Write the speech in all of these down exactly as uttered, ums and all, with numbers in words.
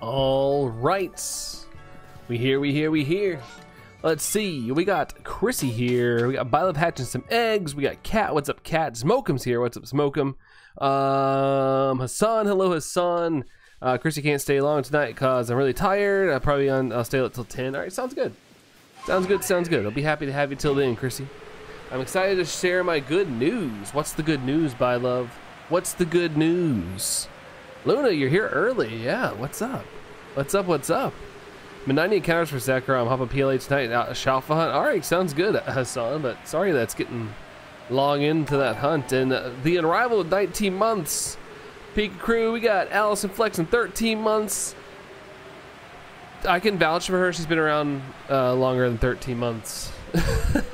All right. We here, we here, we here. Let's see. We got Chrissy here. We got Bylab hatching some eggs. We got Cat. What's up, Cat? Smoke'em's here. What's up, Smoke'em? Um, Hassan. Hello, Hassan. Uh, Chrissy can't stay long tonight because I'm really tired. I'll probably on, I'll stay up till ten. All right, sounds good. Sounds good, sounds good. I'll be happy to have you till then, Chrissy. I'm excited to share my good news. What's the good news, Bylab? What's the good news? Luna, you're here early. Yeah, what's up? What's up, what's up? Minani encounters for Sakurai. I'm hopping P L A tonight and out a Shalfa hunt. All right, sounds good, Hassan, but sorry that's getting long into that hunt. And uh, the unrivaled of nineteen months. Pika Crew, we got Allison Flex in thirteen months. I can vouch for her. She's been around uh, longer than thirteen months.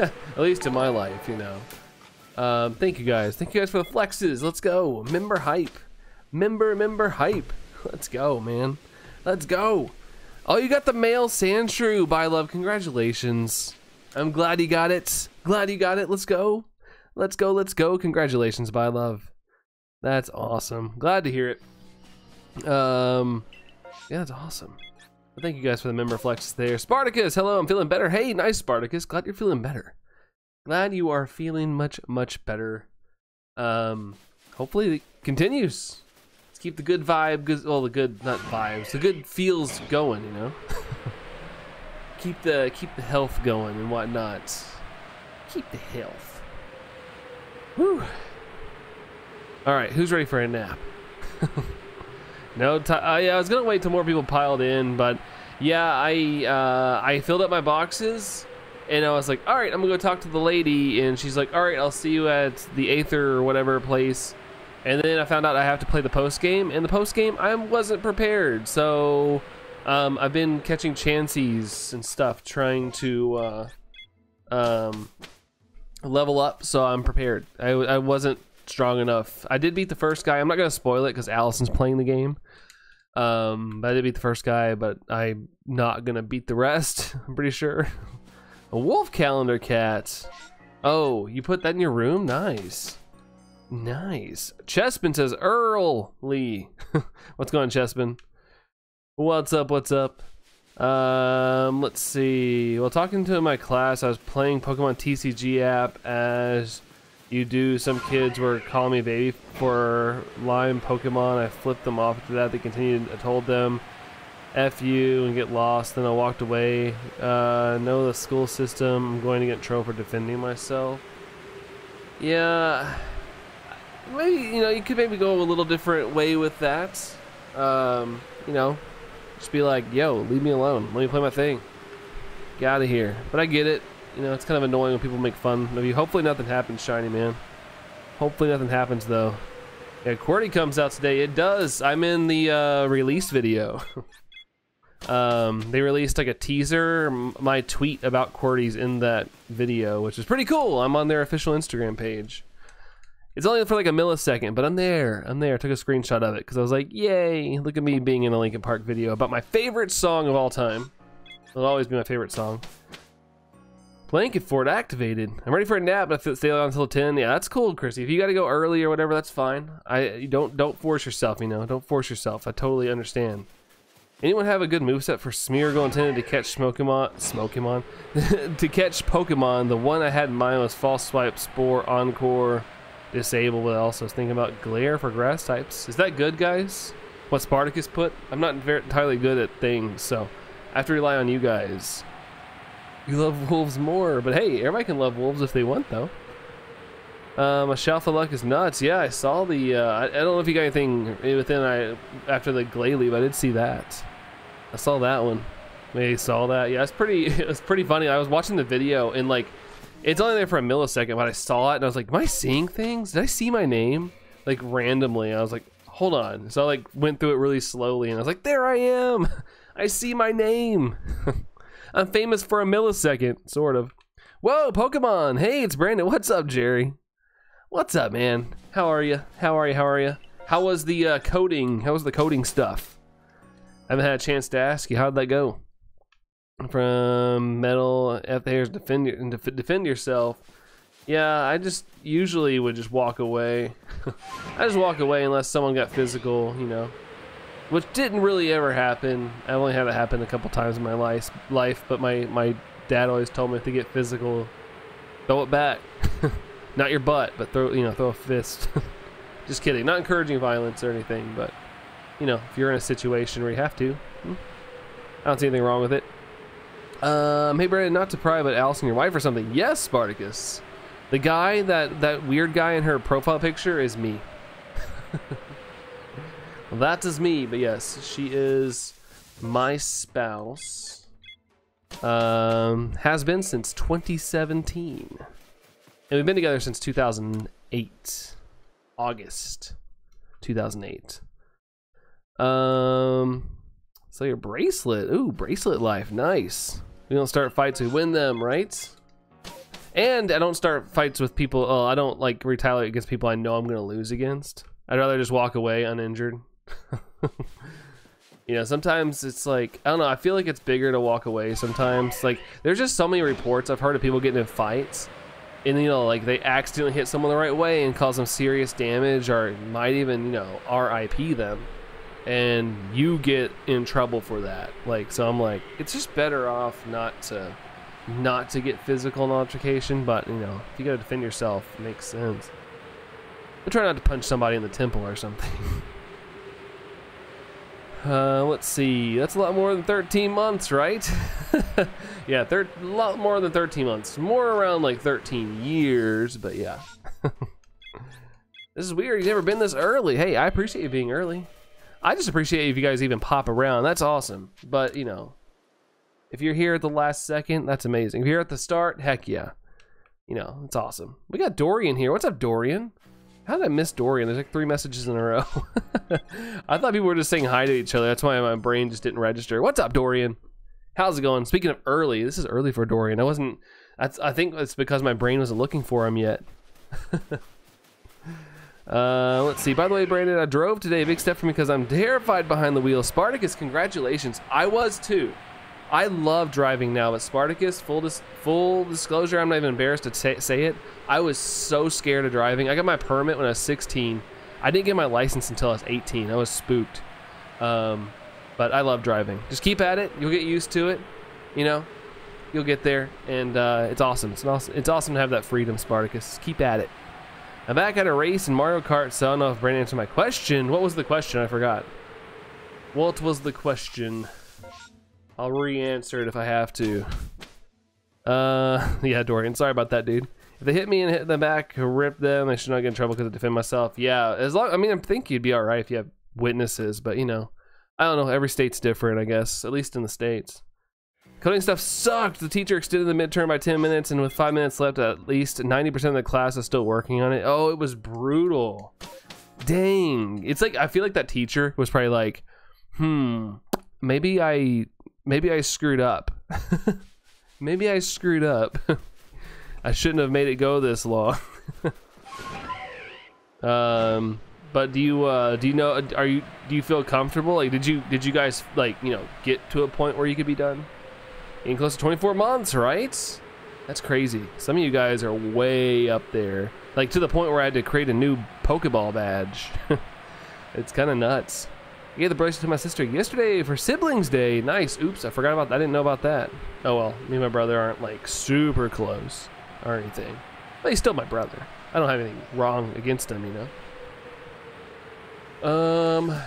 At least in my life, you know. Um, thank you guys. Thank you guys for the flexes. Let's go. Member hype. Member, member hype. Let's go, man. Let's go. Oh, you got the male Sandshrew, Bylab. Congratulations. I'm glad you got it. Glad you got it. Let's go. Let's go. Let's go. Congratulations, Bylab. That's awesome. Glad to hear it. Um, yeah, that's awesome. Well, thank you guys for the member flex there. Spartacus, hello, I'm feeling better. Hey, nice, Spartacus. Glad you're feeling better. Glad you are feeling much, much better. Um, hopefully it continues. Let's keep the good vibe, good, well, the good, not vibes, the good feels going, you know? keep the keep the health going and whatnot. Keep the health. Whew. All right, who's ready for a nap? No, t uh, yeah, I was gonna wait till more people piled in, but yeah, I uh, I filled up my boxes, and I was like, all right, I'm gonna go talk to the lady, and she's like, all right, I'll see you at the Aether or whatever place, and then I found out I have to play the post game, and the post game I wasn't prepared, so um, I've been catching chances and stuff, trying to uh, um, level up, so I'm prepared. I I wasn't strong enough. I did beat the first guy. I'm not gonna spoil it because Allison's playing the game. Um, but I did beat the first guy, but I'm not gonna beat the rest, I'm pretty sure. A wolf calendar cat. Oh, you put that in your room? Nice. Nice. Chespin says, Earl Lee. What's going on, Chespin? What's up, what's up? Um, let's see. Well, talking to my class, I was playing Pokemon T C G app as you do. Some kids were calling me baby for Lime Pokemon. I flipped them off after that. They continued. I told them, F you and get lost. Then I walked away. Uh, know the school system. I'm going to get in trouble for defending myself. Yeah. Maybe, you know, you could maybe go a little different way with that. Um, you know, just be like, yo, leave me alone. Let me play my thing. Get out of here. But I get it. You know, it's kind of annoying when people make fun of you. Hopefully nothing happens, Shiny Man. Hopefully nothing happens, though. Yeah, QWERTY comes out today. It does. I'm in the uh, release video. um, they released like a teaser. My tweet about QWERTY's in that video, which is pretty cool. I'm on their official Instagram page. It's only for like a millisecond, but I'm there. I'm there. I took a screenshot of it because I was like, yay, look at me being in a Linkin Park video about my favorite song of all time. It'll always be my favorite song. Blanket Fort activated. I'm ready for a nap, but I stay on until ten. Yeah, that's cool, Chrissy. If you got to go early or whatever, that's fine. I don't don't force yourself, you know. Don't force yourself. I totally understand. Anyone have a good moveset for Smeargle intended to catch Smokemon? Smokemon? to catch Pokemon. The one I had in mind was False Swipe, Spore, Encore, Disable. What else? I was thinking about Glare for grass types. Is that good, guys? What Spartacus put? I'm not very, entirely good at things, so I have to rely on you guys. You love wolves more, but hey, everybody can love wolves if they want, though. Um, a Shelf of Luck is nuts. Yeah, I saw the, uh, I, I don't know if you got anything within I after the Glalie, but I did see that. I saw that one. They saw that. Yeah, it's pretty, it's pretty funny. I was watching the video, and like, it's only there for a millisecond, but I saw it, and I was like, am I seeing things? Did I see my name? Like, randomly. I was like, hold on. So I like went through it really slowly, and I was like, there I am. I see my name. I'm famous for a millisecond, sort of. Whoa, Pokemon! Hey, it's Brandon. What's up, Jerry? What's up, man? How are you? How are you? How are you? How was the uh, coding? How was the coding stuff? I haven't had a chance to ask you. How'd that go? From metal at the hairs, defend your, def defend yourself. Yeah, I just usually would just walk away. I just walk away unless someone got physical, you know. which didn't really ever happen. I only had it happen a couple times in my life, life but my, my dad always told me if they get physical, throw it back. Not your butt, but throw, you know, throw a fist. Just kidding. Not encouraging violence or anything, but, you know, if you're in a situation where you have to, I don't see anything wrong with it. Um, hey, Brandon, not to pry, but Allison, your wife or something. Yes, Spartacus. The guy, that, that weird guy in her profile picture is me. Well, that is me, but yes, she is my spouse. Um, has been since twenty seventeen. And we've been together since two thousand eight. August two thousand eight. Um, so your bracelet. Ooh, bracelet life. Nice. We don't start fights, we win them, right? And I don't start fights with people. Oh, I don't like retaliate against people I know I'm going to lose against. I'd rather just walk away uninjured. You know, sometimes it's like, I don't know. I feel like it's bigger to walk away sometimes. Like, there's just so many reports I've heard of people getting in fights. And, you know, like they accidentally hit someone the right way and cause them serious damage, or might even, you know, R I P them. And you get in trouble for that. Like, so I'm like, it's just better off not to, not to get physical in altercation. But, you know, if you gotta defend yourself, it makes sense. But try not to punch somebody in the temple or something. Uh, let's see. That's a lot more than thirteen months, right? Yeah, a lot more than thirteen months. More around like thirteen years, but yeah. This is weird. You've never been this early. Hey, I appreciate you being early. I just appreciate if you guys even pop around. That's awesome. But, you know, if you're here at the last second, that's amazing. If you're here at the start, heck yeah. You know, it's awesome. We got Dorian here. What's up, Dorian? How did I miss Dorian? There's like three messages in a row. I thought people were just saying hi to each other. That's why my brain just didn't register. What's up, Dorian? How's it going? Speaking of early, this is early for Dorian. I wasn't, that's, I think it's because my brain wasn't looking for him yet. uh, let's see. By the way, Brandon, I drove today. Big step for me because I'm terrified behind the wheel. Spartacus, congratulations. I was too. I love driving now, but Spartacus, full dis full disclosure, I'm not even embarrassed to say it. I was so scared of driving. I got my permit when I was sixteen. I didn't get my license until I was eighteen. I was spooked. Um, but I love driving. Just keep at it. You'll get used to it. You know, you'll get there, and uh, it's awesome. It's awesome. It's awesome to have that freedom, Spartacus. Just keep at it. I'm back at a race in Mario Kart, so I don't know if Brandon answered my question. What was the question? I forgot. What was the question? I'll re-answer it if I have to. Uh, yeah, Dorian, sorry about that, dude. If they hit me and hit the back, rip them, I should not get in trouble because I defend myself. Yeah, as long, I mean, I think you'd be all right if you have witnesses, but you know, I don't know, every state's different, I guess, at least in the States. Coding stuff sucked. The teacher extended the midterm by ten minutes, and with five minutes left, at least ninety percent of the class is still working on it. Oh, it was brutal. Dang. It's like, I feel like that teacher was probably like, hmm, maybe I... Maybe I screwed up. Maybe I screwed up. I shouldn't have made it go this long. um, but do you uh, do you know? Are you do you feel comfortable? Like, did you did you guys like you know get to a point where you could be done in close to twenty-four months? Right? That's crazy. Some of you guys are way up there, like to the point where I had to create a new Pokeball badge. It's kind of nuts. I gave the bracelet to my sister yesterday for siblings day. Nice. Oops, I forgot about that. I didn't know about that. Oh well, me and my brother aren't like super close or anything. But he's still my brother. I don't have anything wrong against him, you know. Um,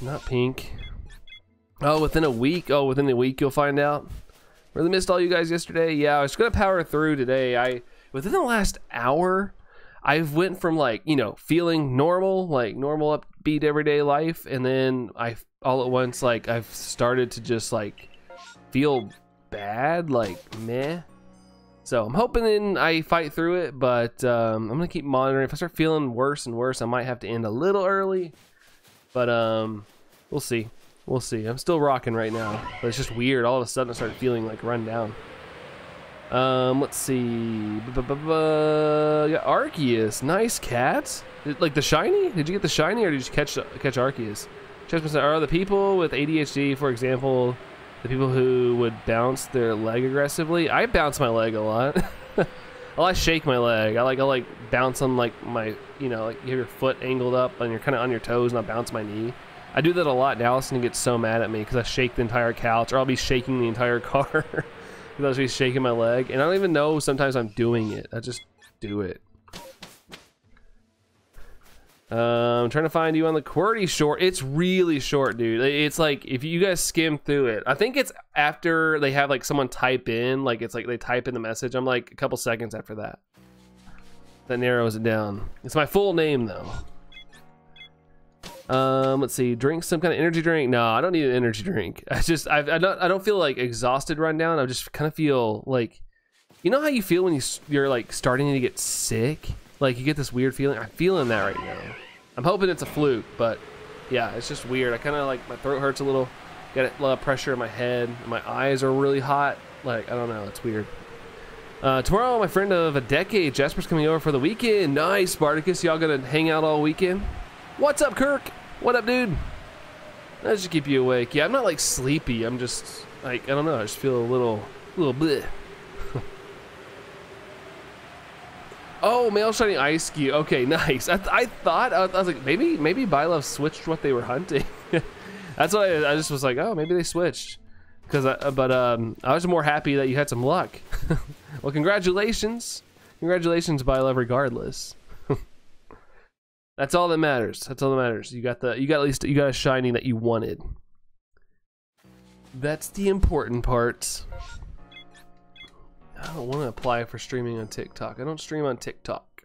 not pink. Oh, within a week. Oh, within a week you'll find out. Really missed all you guys yesterday. Yeah, I was gonna power through today. I within the last hour, I've went from like, you know, feeling normal, like normal upbeat everyday life. And then I all at once, like I've started to just like feel bad, like meh. So I'm hoping then I fight through it, but um, I'm gonna keep monitoring. If I start feeling worse and worse, I might have to end a little early, but um, we'll see. We'll see. I'm still rocking right now, but it's just weird. All of a sudden I started feeling like run down. Um, let's see. Yeah, Arceus, nice cat. Did, like the shiny? Did you get the shiny, or did you catch catch Arceus? Chessmen are the people with A D H D, for example, the people who would bounce their leg aggressively. I bounce my leg a lot. I like shake my leg. I like I like bounce on like my you know like you have your foot angled up and you're kind of on your toes, and I bounce my knee. I do that a lot, and Allison gets so mad at me because I shake the entire couch, or I'll be shaking the entire car because I'll just be shaking my leg, and I don't even know sometimes I'm doing it. I just do it. Um, I'm trying to find you on the QWERTY short. It's really short, dude. It's like, if you guys skim through it, I think it's after they have like someone type in, like it's like they type in the message. I'm like a couple seconds after that. That narrows it down. It's my full name though. Um, let's see, drink some kind of energy drink. No, I don't need an energy drink. I just, I've, I don't, I don't feel like exhausted right now. I just kind of feel like, you know how you feel when you, you're like starting to get sick? Like you get this weird feeling. I'm feeling that right now. I'm hoping it's a fluke, but yeah, it's just weird. I kind of like, my throat hurts a little. Got a lot of pressure in my head. My eyes are really hot. Like, I don't know, it's weird. Uh, tomorrow, my friend of a decade, Jasper's coming over for the weekend. Nice, Spartacus. Y'all gonna hang out all weekend? What's up, Kirk? What up, dude? That should keep you awake. Yeah, I'm not like sleepy. I'm just like, I don't know. I just feel a little, little bleh. Oh, male shiny ice cube. Okay, nice. I, th I thought I, I was like maybe maybe Bylove switched what they were hunting. That's why I, I just was like, oh, maybe they switched. Because I, but um, I was more happy that you had some luck. Well, congratulations, congratulations, Bylove. Regardless, that's all that matters. That's all that matters. You got the you got at least you got a shiny that you wanted. That's the important part. I don't want to apply for streaming on TikTok. I don't stream on TikTok.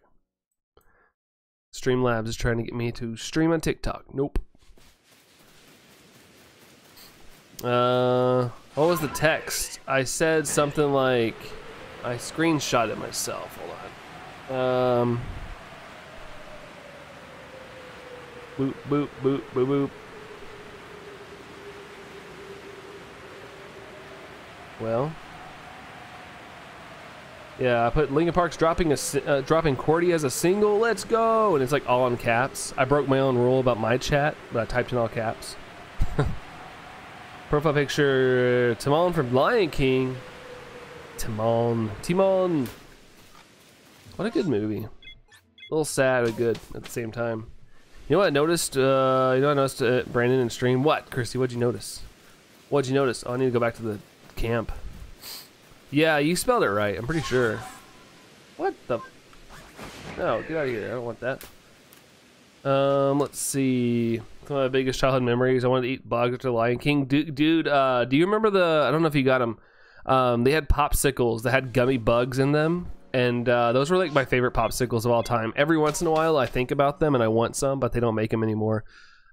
Streamlabs is trying to get me to stream on TikTok. Nope. Uh, what was the text? I said something like, I screenshot it myself. Hold on. Um, boop, boop, boop, boop, boop. Well. Yeah, I put Linkin Park's dropping a uh, dropping QWERTY as a single. Let's go, and it's like all in caps. I broke my own rule about my chat, but I typed in all caps. Profile picture: Timon from Lion King. Timon, Timon. What a good movie. A little sad, but good at the same time. You know what I noticed? Uh, you know what I noticed, uh, Brandon and stream. What, Christy? What'd you notice? What'd you notice? Oh, I need to go back to the camp. Yeah, you spelled it right, I'm pretty sure. What the? No, get out of here, I don't want that. Um, let's see. Some of my biggest childhood memories. I wanted to eat bugs after Lion King. Dude, dude uh, do you remember the, I don't know if you got them. Um, they had popsicles that had gummy bugs in them. And uh, those were like my favorite popsicles of all time. Every once in a while I think about them and I want some, but they don't make them anymore.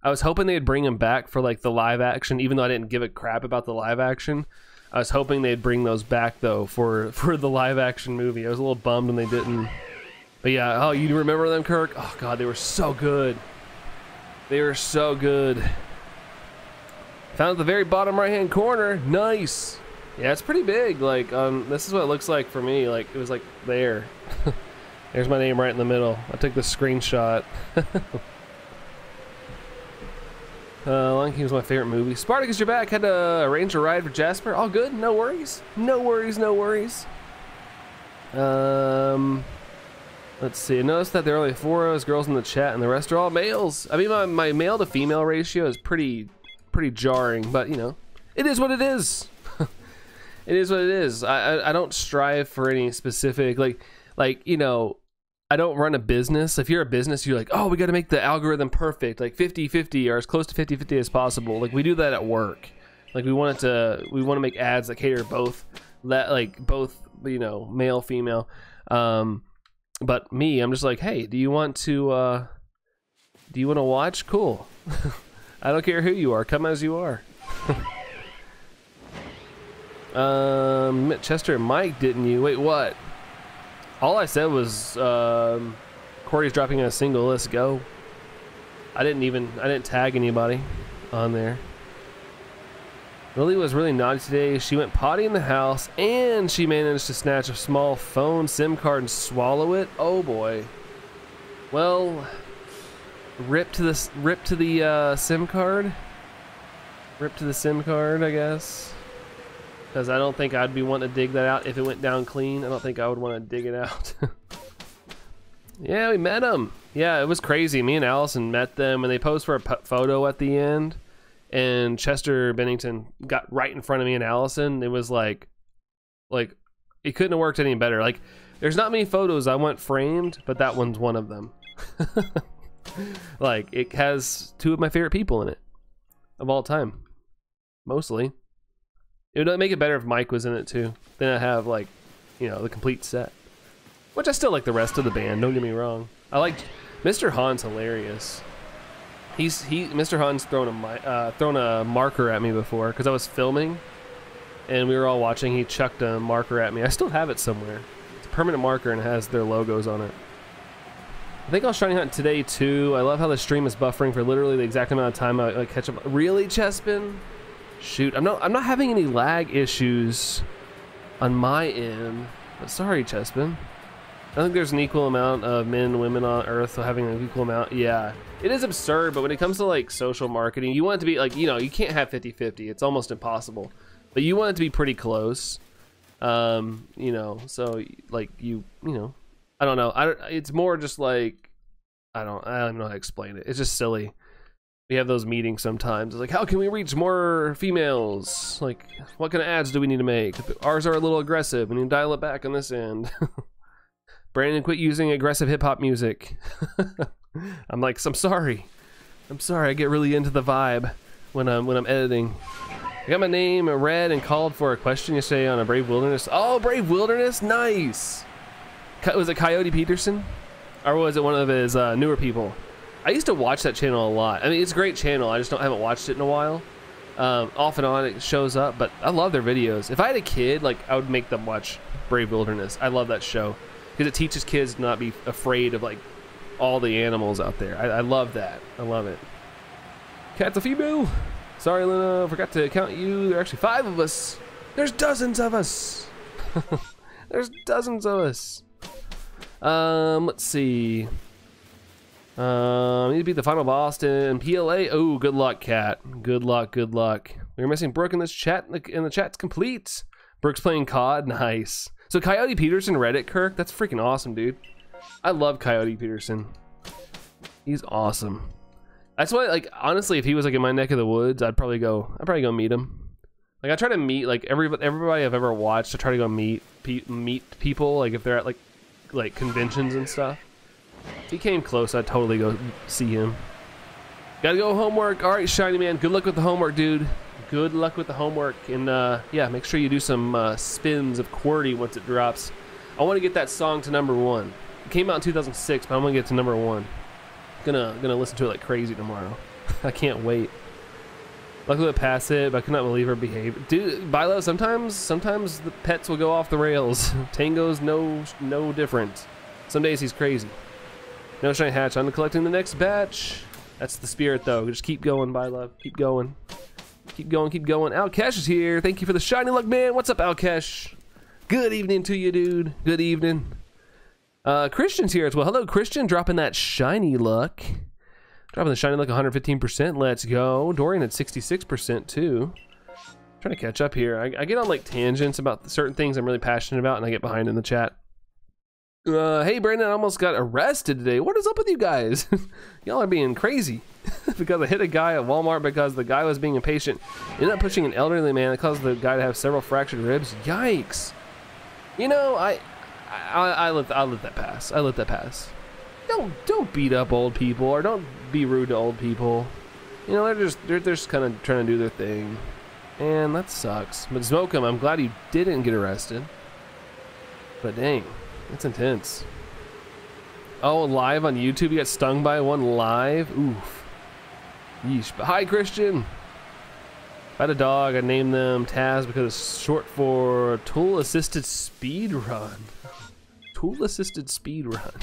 I was hoping they'd bring them back for like the live action, even though I didn't give a crap about the live action. I was hoping they'd bring those back though for for the live action movie. I was a little bummed when they didn't. But yeah, oh, you remember them, Kirk? Oh god, they were so good. They were so good. Found at the very bottom right-hand corner. Nice. Yeah, it's pretty big. Like um, this is what it looks like for me. Like it was like there. There's my name right in the middle. I took the screenshot. Uh, Lion King was my favorite movie. Spartacus, you're back. Had to arrange a ride for Jasper. All good. No worries. No worries. No worries. Um, let's see. I noticed that there are only four of us girls in the chat, and the rest are all males. I mean, my, my male to female ratio is pretty, pretty jarring, but you know, it is what it is. It is what it is. I, I I don't strive for any specific like like you know. I don't run a business. If you're a business, you're like, oh, we got to make the algorithm perfect, like fifty fifty or as close to fifty fifty as possible. Like we do that at work. Like we want it to, we want to make ads that cater both, that like both, you know, male, female. Um, but me, I'm just like, hey, do you want to, uh, do you want to watch? Cool. I don't care who you are. Come as you are. um, Chester and Mike, didn't you? Wait, what? All I said was, um, QWERTY's dropping a single, let's go. I didn't even, I didn't tag anybody on there. Lily was really naughty today. She went potty in the house and she managed to snatch a small phone SIM card and swallow it. Oh boy. Well, rip to the, rip to the uh, SIM card. Rip to the SIM card, I guess. Because I don't think I'd be wanting to dig that out if it went down clean. I don't think I would want to dig it out. Yeah, we met him. Yeah, it was crazy. Me and Allison met them, and they posed for a photo at the end. And Chester Bennington got right in front of me and Allison. It was like, like, it couldn't have worked any better. Like, there's not many photos I want framed, but that one's one of them. Like, it has two of my favorite people in it, of all time, mostly. It would make it better if Mike was in it too. Then I have, like, you know, the complete set. Which I still like the rest of the band, don't get me wrong. I like, Mister Han's hilarious. He's, he, Mister Han's thrown a, uh, thrown a marker at me before, because I was filming and we were all watching. He chucked a marker at me. I still have it somewhere. It's a permanent marker and it has their logos on it. I think I was trying to hunt today too. I love how the stream is buffering for literally the exact amount of time I, I catch up. Really, Chespin? Shoot, I'm not, I'm not having any lag issues on my end. But sorry, Chespin. I think there's an equal amount of men and women on Earth having an equal amount. Yeah, it is absurd, but when it comes to like social marketing, you want it to be like, you know, you can't have fifty fifty. It's almost impossible, but you want it to be pretty close. Um, you know, so like you, you know, I don't know. I don't, it's more just like, I don't, I don't know how to explain it. It's just silly. We have those meetings sometimes. It's like, how can we reach more females? Like, what kind of ads do we need to make? Ours are a little aggressive. We need to dial it back on this end. Brandon, quit using aggressive hip-hop music. I'm like, I'm sorry. I'm sorry, I get really into the vibe when I'm, when I'm editing. I got my name read and called for a question yesterday on a Brave Wilderness. Oh, Brave Wilderness, nice! Was it Coyote Peterson? Or was it one of his uh, newer people? I used to watch that channel a lot. I mean, it's a great channel, I just don't, haven't watched it in a while. Um, off and on it shows up, but I love their videos. If I had a kid, like, I would make them watch Brave Wilderness. I love that show. Because it teaches kids to not be afraid of like all the animals out there. I, I love that. I love it. Cat's a feeboo. Sorry, Luna, forgot to count you. There are actually five of us. There's dozens of us. There's dozens of us. Um, let's see. Um, uh, I need to beat the final boss in P L A. Oh, good luck, Cat. Good luck. Good luck. We're missing Brooke in this chat, and the chat's complete. Brooke's playing C O D. Nice. So Coyote Peterson read it, Kirk. That's freaking awesome, dude. I love Coyote Peterson. He's awesome. That's why, like, honestly, if he was like in my neck of the woods, I'd probably go. I'd probably go meet him. Like, I try to meet like every everybody I've ever watched. I try to go meet pe meet people. Like, if they're at like like conventions and stuff. If he came close, I'd totally go see him. Gotta go homework. All right, Shiny Man. Good luck with the homework, dude. Good luck with the homework, and uh, yeah, make sure you do some uh, spins of QWERTY once it drops. I want to get that song to number one. It came out in two thousand six, but I'm gonna get it to number one. Gonna gonna listen to it like crazy tomorrow. I can't wait. Luckily, I passed it, but I could not believe her behavior. Dude, Bilo, sometimes sometimes the pets will go off the rails. Tango's no no different. Some days he's crazy. No shiny hatch. I'm collecting the next batch. That's the spirit, though. Just keep going, Bilo. Keep going. Keep going, keep going. Alkesh is here. Thank you for the shiny luck, man. What's up, Alkesh? Good evening to you, dude. Good evening. Uh, Christian's here as well. Hello, Christian. Dropping that shiny luck. Dropping the shiny luck one hundred fifteen percent. Let's go. Dorian at sixty-six percent, too. I'm trying to catch up here. I, I get on, like, tangents about certain things I'm really passionate about, and I get behind in the chat. Uh, hey, Brandon, I almost got arrested today. What is up with you guys? Y'all are being crazy. Because I hit a guy at Walmart because the guy was being impatient. Ended up pushing an elderly man that caused the guy to have several fractured ribs. Yikes. You know, I, I, I let, I let that pass. I let that pass. Don't, don't beat up old people, or don't be rude to old people. You know, they're just, they're, they're just kind of trying to do their thing, and that sucks. But Smokem, I'm glad you didn't get arrested. But dang. That's intense. Oh, live on YouTube, you got stung by one live? Oof. Yeesh. But hi, Christian. If I had a dog, I'd name them Taz because it's short for tool-assisted speed run. Tool-assisted speed run.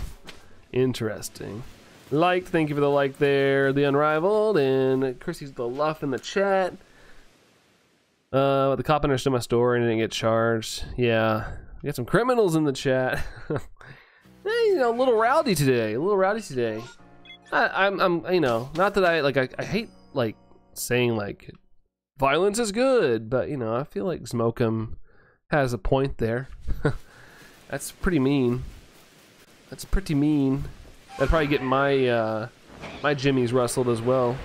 Interesting. Like, thank you for the like there. The Unrivaled, and Chrissy's the Luff in the chat. Uh, the cop understood my story and didn't get charged. Yeah. We got some criminals in the chat. Hey, you know, a little rowdy today. A little rowdy today. I, I'm, I'm, you know, not that I like. I, I hate like saying like violence is good, but you know, I feel like Smokem has a point there. That's pretty mean. That's pretty mean. That'd probably get my uh, my jimmies rustled as well.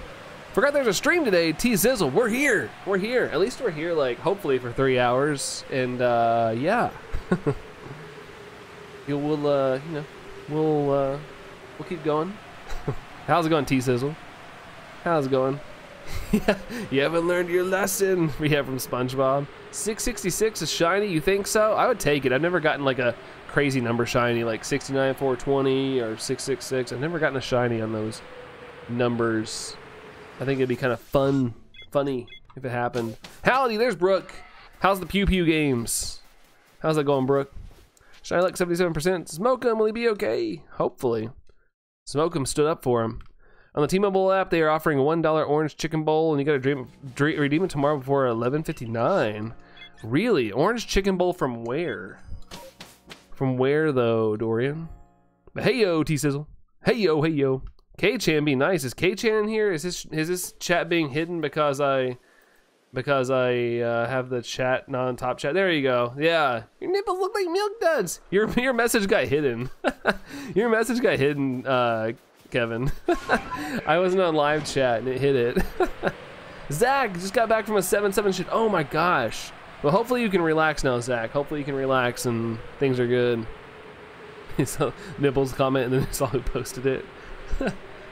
Forgot there's a stream today. T-Zizzle, we're here. We're here. At least we're here, like, hopefully for three hours. And, uh, yeah. you will, uh, you know, we'll, uh, we'll keep going. How's it going, T-Zizzle? How's it going? You haven't learned your lesson. We have from SpongeBob. six sixty-six is shiny. You think so? I would take it. I've never gotten, like, a crazy number shiny, like sixty-nine, four twenty, or six sixty-six. I've never gotten a shiny on those numbers. I think it'd be kind of fun, funny if it happened. Howdy, there's Brooke. How's the Pew Pew games? How's that going, Brooke? Should I like seventy-seven percent? Smoke him, will he be okay? Hopefully. Smoke him stood up for him. On the T-Mobile app, they are offering a one dollar orange chicken bowl, and you gotta dream, dream, redeem it tomorrow before eleven fifty-nine. Really? Orange chicken bowl from where? From where, though, Dorian? But hey, yo, T-Sizzle. Hey, yo, hey, yo. K-Chan be nice. Is K-Chan in here? Is this is this chat being hidden because I because I uh, have the chat non-top chat? There you go. Yeah, your nipples look like milk duds. Your your message got hidden. Your message got hidden, uh, Kevin. I wasn't on live chat and it hid it. Zach just got back from a seven seven shit. Oh my gosh. Well, hopefully you can relax now, Zach. Hopefully you can relax and things are good. So nipples comment and then it's all who posted it.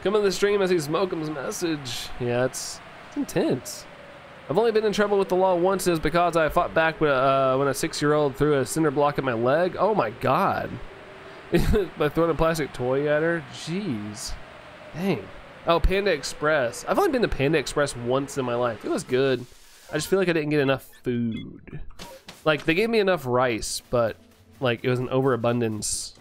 Come on the stream as he Smokem's message. Yeah, it's, it's intense. I've only been in trouble with the law once. Is because I fought back when, uh, when a six-year-old threw a cinder block at my leg. Oh my god! By throwing a plastic toy at her. Jeez, dang. Oh, Panda Express. I've only been to Panda Express once in my life. It was good. I just feel like I didn't get enough food. Like they gave me enough rice, but like it was an overabundance.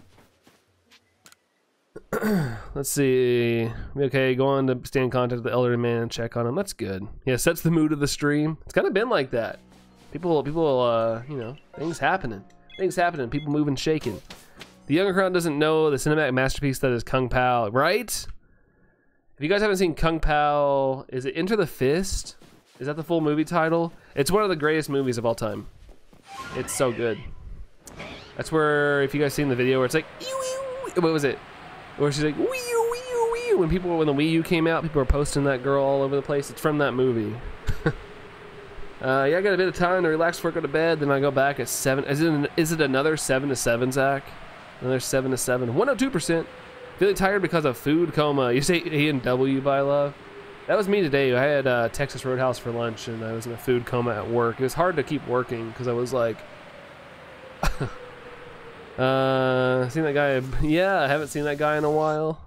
Let's see. Okay, go on to stay in contact with the elderly man and check on him. That's good. Yeah, sets the mood of the stream. It's kind of been like that. People, people, uh, you know, things happening. Things happening. People moving, shaking. The younger crowd doesn't know the cinematic masterpiece that is Kung Pao, right? If you guys haven't seen Kung Pao, is it Enter the Fist? Is that the full movie title? It's one of the greatest movies of all time. It's so good. That's where, if you guys seen the video where it's like, what was it? Where she's like, Wii U, Wii U, Wii U. When people, when the Wii U came out, people were posting that girl all over the place. It's from that movie. uh, yeah, I got a bit of time to relax before I go to bed. Then I go back at seven. Is it, an, is it another seven to seven, Zach? Another seven to seven. one oh two percent. Feeling tired because of food coma. You say E and W by love. That was me today. I had uh, Texas Roadhouse for lunch, and I was in a food coma at work. It was hard to keep working because I was like. Uh, seen that guy? Yeah, I haven't seen that guy in a while.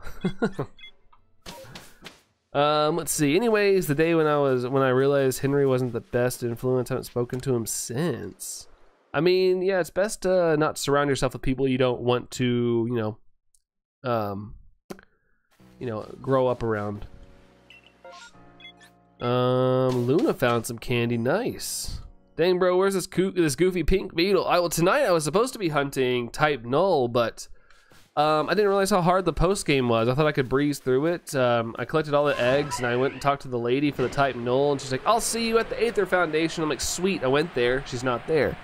um, let's see. Anyways, the day when I was when I realized Henry wasn't the best influence, I haven't spoken to him since. I mean, yeah, it's best to not surround yourself with people you don't want to, you know, um, you know, grow up around. Um, Luna found some candy. Nice. Dang, bro, where's this coo this goofy pink beetle? I, well, tonight I was supposed to be hunting type null, but um, I didn't realize how hard the post game was. I thought I could breeze through it. Um, I collected all the eggs, and I went and talked to the lady for the type null, and she's like, I'll see you at the Aether Foundation. I'm like, sweet, I went there. She's not there.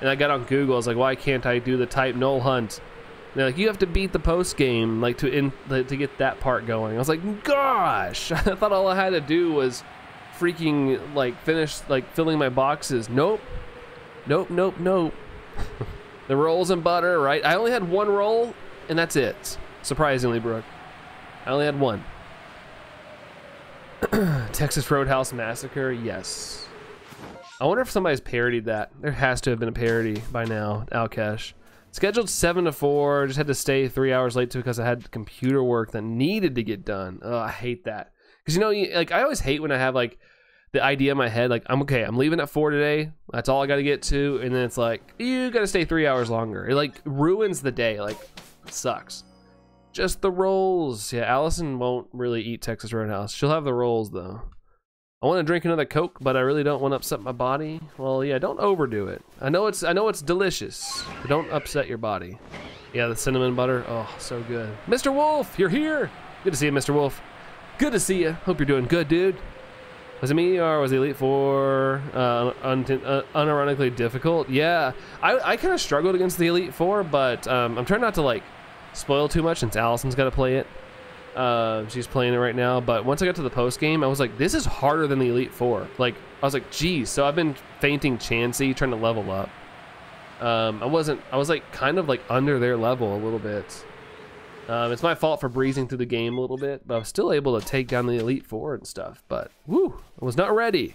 And I got on Google. I was like, why can't I do the type null hunt? And they're like, you have to beat the post game like, to, in to get that part going. I was like, gosh, I thought all I had to do was freaking like finish like filling my boxes. Nope, nope, nope, nope. The rolls and butter, right? I only had one roll, and that's it. Surprisingly, Brooke, I only had one. Texas Roadhouse Massacre, yes. I wonder if somebody's parodied that. There has to have been a parody by now. Alkesh, scheduled seven to four. Just had to stay three hours late too because I had computer work that needed to get done. Oh, I hate that. Cause you know, you, like I always hate when I have like the idea in my head, like I'm okay, I'm leaving at four today. That's all I got to get to, and then it's like you got to stay three hours longer. It like ruins the day. Like it sucks. Just the rolls. Yeah, Allison won't really eat Texas Roadhouse. She'll have the rolls though. I want to drink another Coke, but I really don't want to upset my body. Well, yeah, don't overdo it. I know it's I know it's delicious, but don't upset your body. Yeah, the cinnamon butter. Oh, so good. Mister Wolf, you're here. Good to see you, Mister Wolf. Good to see you. Hope you're doing good, dude. Was it me or was the Elite Four uh, un uh, unironically difficult? Yeah, I, I kind of struggled against the Elite Four, but um, I'm trying not to like spoil too much since Allison's got to play it. Uh, she's playing it right now. But once I got to the post game, I was like, this is harder than the Elite Four. Like, I was like, geez. So I've been fainting Chansey, trying to level up. Um, I wasn't, I was like kind of like under their level a little bit. Um, it's my fault for breezing through the game a little bit, but I was still able to take down the Elite Four and stuff. But woo, I was not ready.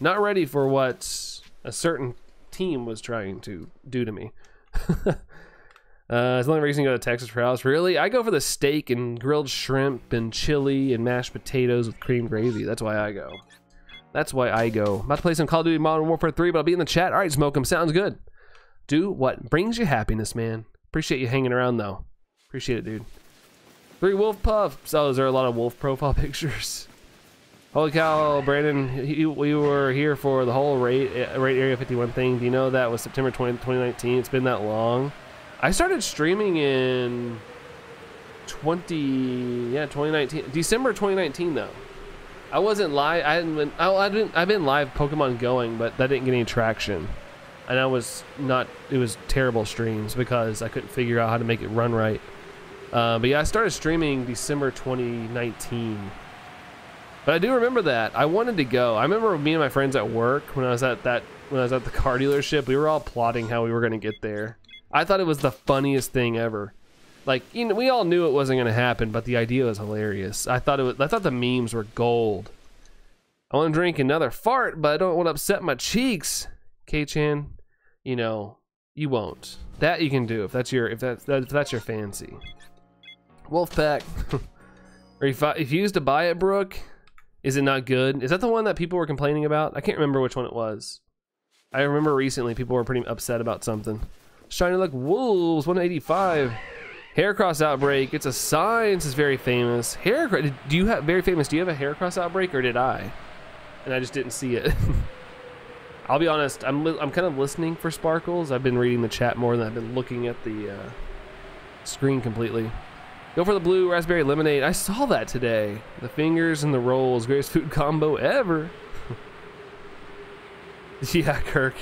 Not ready for what a certain team was trying to do to me. uh, it's the only reason you go to Texas for house. Really? I go for the steak and grilled shrimp and chili and mashed potatoes with cream gravy. That's why I go. That's why I go. I'm about to play some Call of Duty Modern Warfare three, but I'll be in the chat. All right, Smoke 'em. Sounds good. Do what brings you happiness, man. Appreciate you hanging around, though. Appreciate it, dude. Three wolf puffs. Oh, is there a lot of wolf profile pictures? Holy cow, Brandon, you, we were here for the whole rate, rate Area fifty-one thing. Do you know that was September twentieth, twenty nineteen? It's been that long. I started streaming in twenty, yeah, twenty nineteen, December twenty nineteen though. I wasn't live. I hadn't been. I, I didn't. I've been live Pokemon Going, but that didn't get any traction, and I was not. It was terrible streams because I couldn't figure out how to make it run right. Uh, but yeah, I started streaming December twenty nineteen. But I do remember that I wanted to go. I remember me and my friends at work when I was at that when I was at the car dealership. We were all plotting how we were going to get there. I thought it was the funniest thing ever. Like, you know, we all knew it wasn't going to happen, but the idea was hilarious. I thought it was. I thought the memes were gold. I want to drink another fart, but I don't want to upset my cheeks. K-chan, you know, you won't. That you can do if that's your if that's if that's your fancy. Wolfpack, or if I, if you used to buy it, Brooke. Is it not good? Is that the one that people were complaining about? I can't remember which one it was. I remember recently people were pretty upset about something. Shiny Luck Wolves, one eighty-five. Haircross Outbreak, it's a science is very famous. Haircross, do you have, very famous, do you have a Haircross Outbreak or did I? And I just didn't see it. I'll be honest, I'm, I'm kind of listening for sparkles. I've been reading the chat more than I've been looking at the uh, screen completely. Go for the blue raspberry lemonade. I saw that today. The fingers and the rolls, greatest food combo ever. Yeah, Kirk.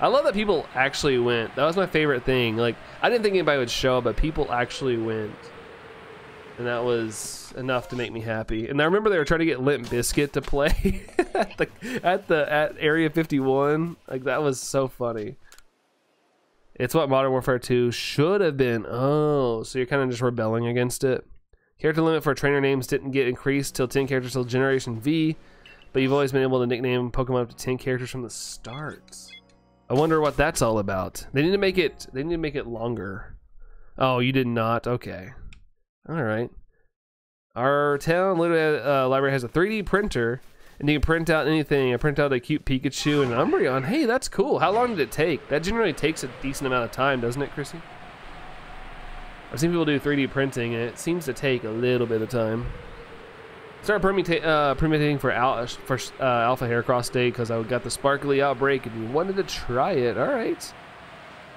I love that people actually went. That was my favorite thing. Like, I didn't think anybody would show up, but people actually went. And that was enough to make me happy. And I remember they were trying to get Limp Bizkit to play at the at the at Area fifty-one. Like, that was so funny. It's what Modern Warfare two should have been. Oh, so you're kind of just rebelling against it. Character limit for trainer names didn't get increased till ten characters till Generation V, but you've always been able to nickname Pokemon up to ten characters from the start. I wonder what that's all about. They need to make it. They need to make it longer. Oh, you did not. Okay. All right. Our town literally uh, library has a three D printer, and you can print out anything. I print out a cute Pikachu and an Umbreon. Hey, that's cool. How long did it take? That generally takes a decent amount of time, doesn't it, Chrissy? I've seen people do three D printing, and it seems to take a little bit of time. Started permuta uh, permutating for, al for uh, Alpha Haircross Day because I got the Sparkly Outbreak and you wanted to try it. All right.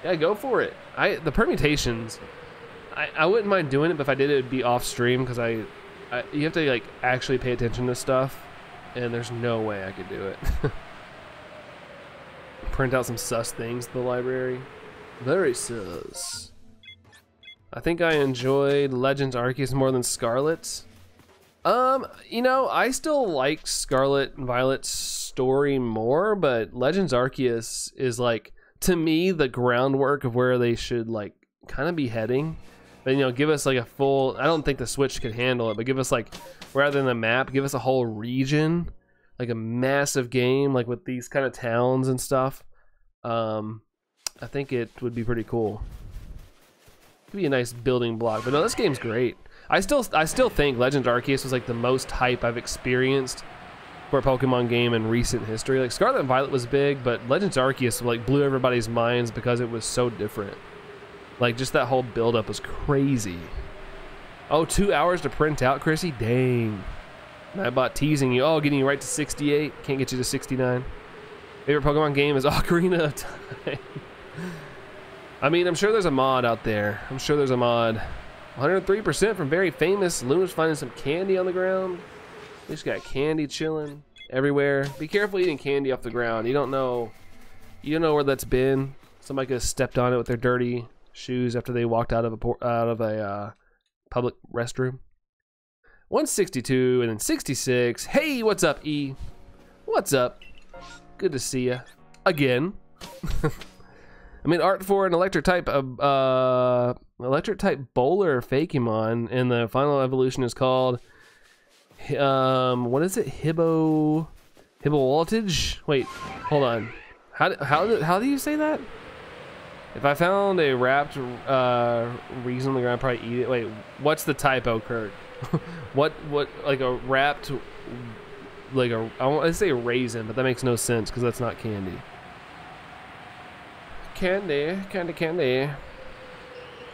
Yeah, go for it. I The permutations, I, I wouldn't mind doing it, but if I did, it would be off stream because I, I, you have to like actually pay attention to stuff. And there's no way I could do it. Print out some sus things to the library. Very sus. I think I enjoyed Legends Arceus more than Scarlet. Um, you know, I still like Scarlet and Violet's story more, but Legends Arceus is like, to me, the groundwork of where they should like kind of be heading. But, you know, give us like a full, I don't think the Switch could handle it, but give us like, rather than a map, give us a whole region, like a massive game, like with these kind of towns and stuff. Um, I think it would be pretty cool. It'd be a nice building block, but no, this game's great. I still, I still think Legends Arceus was like the most hype I've experienced for a Pokemon game in recent history. Like Scarlet and Violet was big, but Legends Arceus like blew everybody's minds because it was so different. Like, just that whole buildup was crazy. Oh, two hours to print out, Chrissy? Dang. Nightbot teasing you. Oh, getting you right to sixty-eight. Can't get you to sixty-nine. Favorite Pokemon game is Ocarina of Time. I mean, I'm sure there's a mod out there. I'm sure there's a mod. one hundred three percent from very famous. Luna's finding some candy on the ground. We just got candy chilling everywhere. Be careful eating candy off the ground. You don't know. You don't know where that's been. Somebody could have stepped on it with their dirty shoes after they walked out of a out of a uh, public restroom. one sixty-two and then sixty-six. Hey, what's up, E? What's up? Good to see you again. I mean, art for an electric type of uh, electric type bowler Fakemon, and the final evolution is called um what is it? Hibbo Hibbowaltage? Wait, hold on. How do, how do, how do you say that? If I found a wrapped uh, reason on the ground, I'd probably eat it. Wait, what's the typo, Kurt? what what like a wrapped like a I want to say raisin, but that makes no sense because that's not candy. Candy, candy, candy.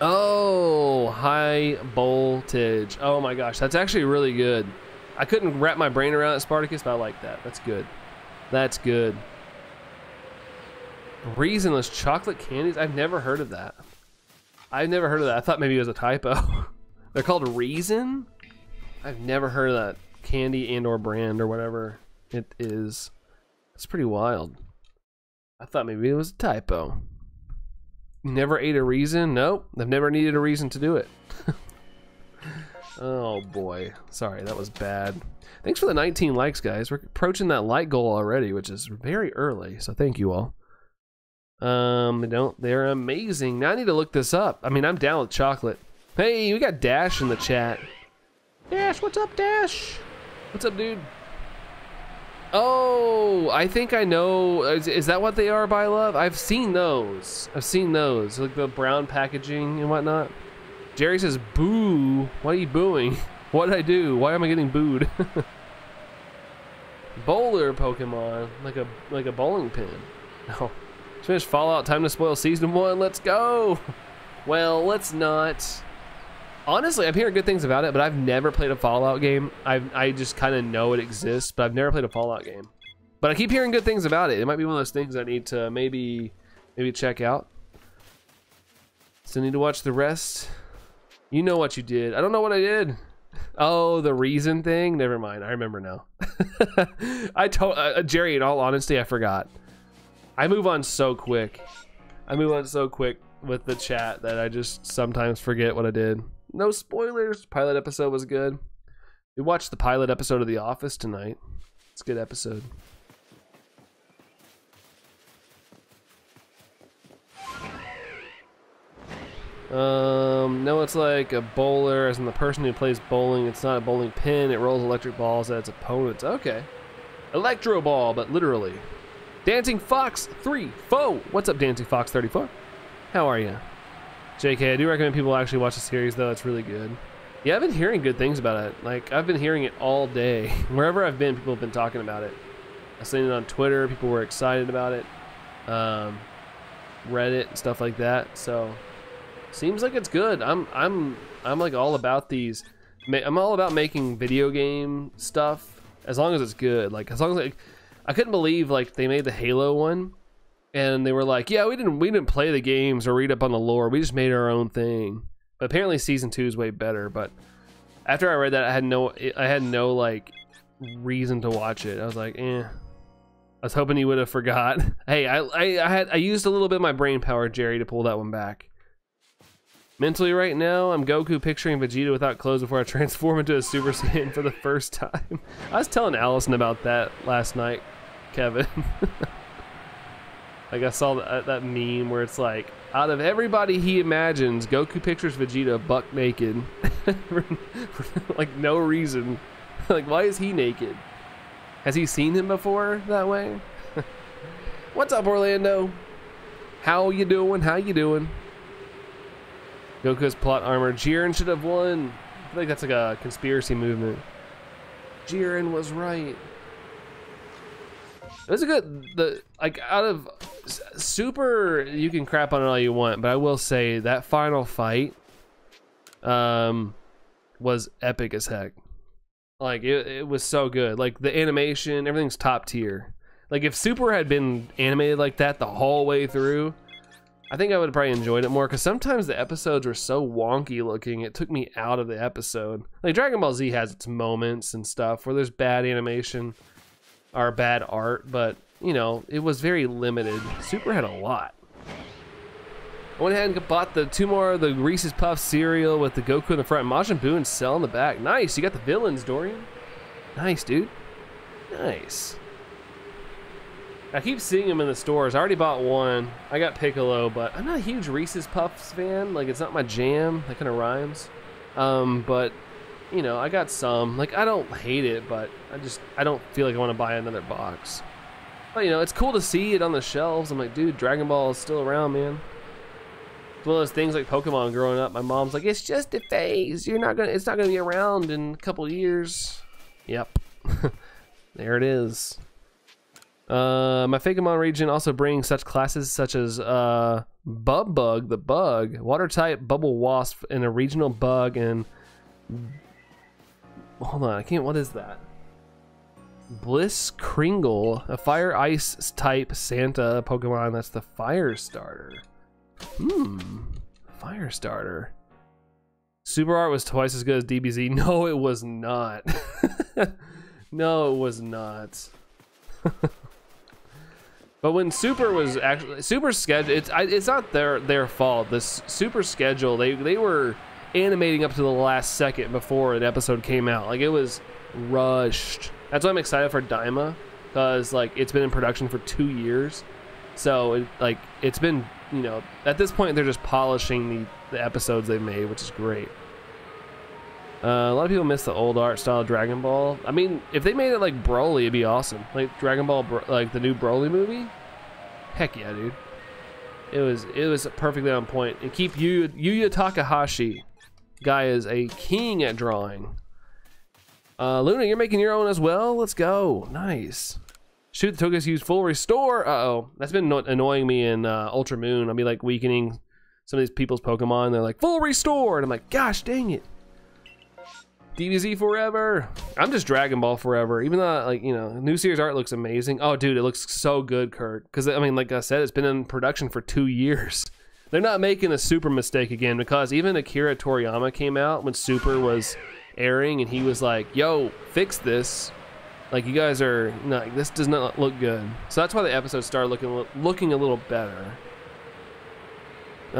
Oh, high voltage. Oh my gosh, that's actually really good. I couldn't wrap my brain around it, Spartacus, but I like that. That's good. That's good. Reasonless chocolate candies? I've never heard of that. I've never heard of that. I thought maybe it was a typo. They're called Reason? I've never heard of that candy and or brand or whatever it is. It's pretty wild. I thought maybe it was a typo. Never ate a reason? Nope. I've never needed a reason to do it. Oh boy. Sorry, that was bad. Thanks for the nineteen likes, guys. We're approaching that like goal already, which is very early, so thank you all. Um, they don't, they're amazing. Now I need to look this up. I mean, I'm down with chocolate. Hey, we got Dash in the chat. Dash, what's up, Dash? What's up, dude? Oh, I think I know. Is, is that what they are, by love? I've seen those. I've seen those, like the brown packaging and whatnot. Jerry says, boo. Why are you booing? What did I do? Why am I getting booed? Bowler Pokemon, like a like a bowling pin. No. Let's finish Fallout. Time to spoil season one. Let's go. Well, let's not. Honestly, I'm hearing good things about it, but I've never played a Fallout game. I've, I just kind of know it exists, but I've never played a Fallout game. But I keep hearing good things about it. It might be one of those things I need to maybe maybe check out. So I need to watch the rest. You know what you did. I don't know what I did. Oh, the reason thing? Never mind. I remember now. I told uh, Jerry, in all honesty, I forgot. I move on so quick. I move on so quick with the chat that I just sometimes forget what I did. No spoilers. Pilot episode was good. We watched the pilot episode of The Office tonight. It's a good episode. Um, no, it's like a bowler, as in the person who plays bowling. It's not a bowling pin. It rolls electric balls at its opponents. Okay. Electro ball, but literally. Dancing Fox three four. What's up, Dancing Fox thirty-four? How are you? J K, I do recommend people actually watch the series, though. It's really good. Yeah, I've been hearing good things about it. Like, I've been hearing it all day. Wherever I've been, people have been talking about it. I've seen it on Twitter. People were excited about it. Um, Reddit and stuff like that. So, seems like it's good. I'm, I'm, I'm like all about these. I'm all about making video game stuff as long as it's good. Like, as long as like, I couldn't believe like they made the Halo one. And they were like, yeah, we didn't we didn't play the games or read up on the lore. We just made our own thing. But apparently season two is way better. But after I read that, I had no I had no like reason to watch it. I was like, eh. I was hoping you would have forgot. Hey, I, I I had I used a little bit of my brain power, Jerry, to pull that one back. Mentally right now, I'm Goku picturing Vegeta without clothes before I transform into a Super Saiyan for the first time. I was telling Allison about that last night, Kevin. Like I saw that, that meme where it's like, out of everybody he imagines, Goku pictures Vegeta buck naked. for, for, like no reason. Like why is he naked? Has he seen him before that way? What's up, Orlando? How you doing? How you doing? Goku's plot armor. Jiren should have won. I feel like that's like a conspiracy movement. Jiren was right. It was a good, the like out of Super, you can crap on it all you want, but I will say that final fight um, was epic as heck. Like it, it was so good. Like the animation, everything's top tier. Like if Super had been animated like that the whole way through, I think I would have probably enjoyed it more because sometimes the episodes were so wonky looking, it took me out of the episode. Like Dragon Ball Z has its moments and stuff where there's bad animation. Our bad art, but you know, it was very limited. Super had a lot. I went ahead and bought the two more of the Reese's Puffs cereal with the Goku in the front, Majin Buu and Cell in the back. Nice, you got the villains, Dorian. Nice, dude. Nice. I keep seeing them in the stores. I already bought one. I got Piccolo, but I'm not a huge Reese's Puffs fan. Like, it's not my jam. That kind of rhymes. Um, but, you know, I got some. Like, I don't hate it, but I just, I don't feel like I want to buy another box. But, you know, it's cool to see it on the shelves. I'm like, dude, Dragon Ball is still around, man. One of those things like Pokemon growing up, my mom's like, it's just a phase. You're not gonna, it's not gonna be around in a couple years. Yep. There it is. Uh, my Fakeamon region also brings such classes such as uh, Bubbug the Bug, Water type, Bubble Wasp, and a regional bug. And hold on, I can't. What is that? Bliss Kringle, a Fire Ice type Santa Pokemon. That's the Fire Starter. Hmm, Fire Starter. Super Art was twice as good as D B Z. No, it was not. No, it was not. But when Super was actually Super schedule, it's I, it's not their their fault. This Super schedule, they they were animating up to the last second before an episode came out. Like, it was rushed. That's why I'm excited for Daima, because like it's been in production for two years, so it, like it's been. You know, at this point, they're just polishing the, the episodes they made, which is great. Uh, a lot of people miss the old art style of Dragon Ball. I mean, if they made it like Broly, it'd be awesome. Like Dragon Ball, like the new Broly movie. Heck yeah, dude. It was it was perfectly on point. And keep Yu Yuya Takahashi. Guy is a king at drawing. Uh, Luna, you're making your own as well. Let's go. Nice. Shoot, the Tokus use full restore. Uh-oh. That's been no annoying me in uh, Ultra Moon. I'll be like weakening some of these people's Pokemon. They're like, full restore. And I'm like, gosh, dang it. D B Z forever. I'm just Dragon Ball forever. Even though, like, you know, new series art looks amazing. Oh, dude, it looks so good, Kurt. Because, I mean, like I said, it's been in production for two years. They're not making a Super mistake again, because even Akira Toriyama came out when Super was airing and he was like, yo, fix this. Like, you guys are, like, this does not look good. So that's why the episode started looking looking a little better.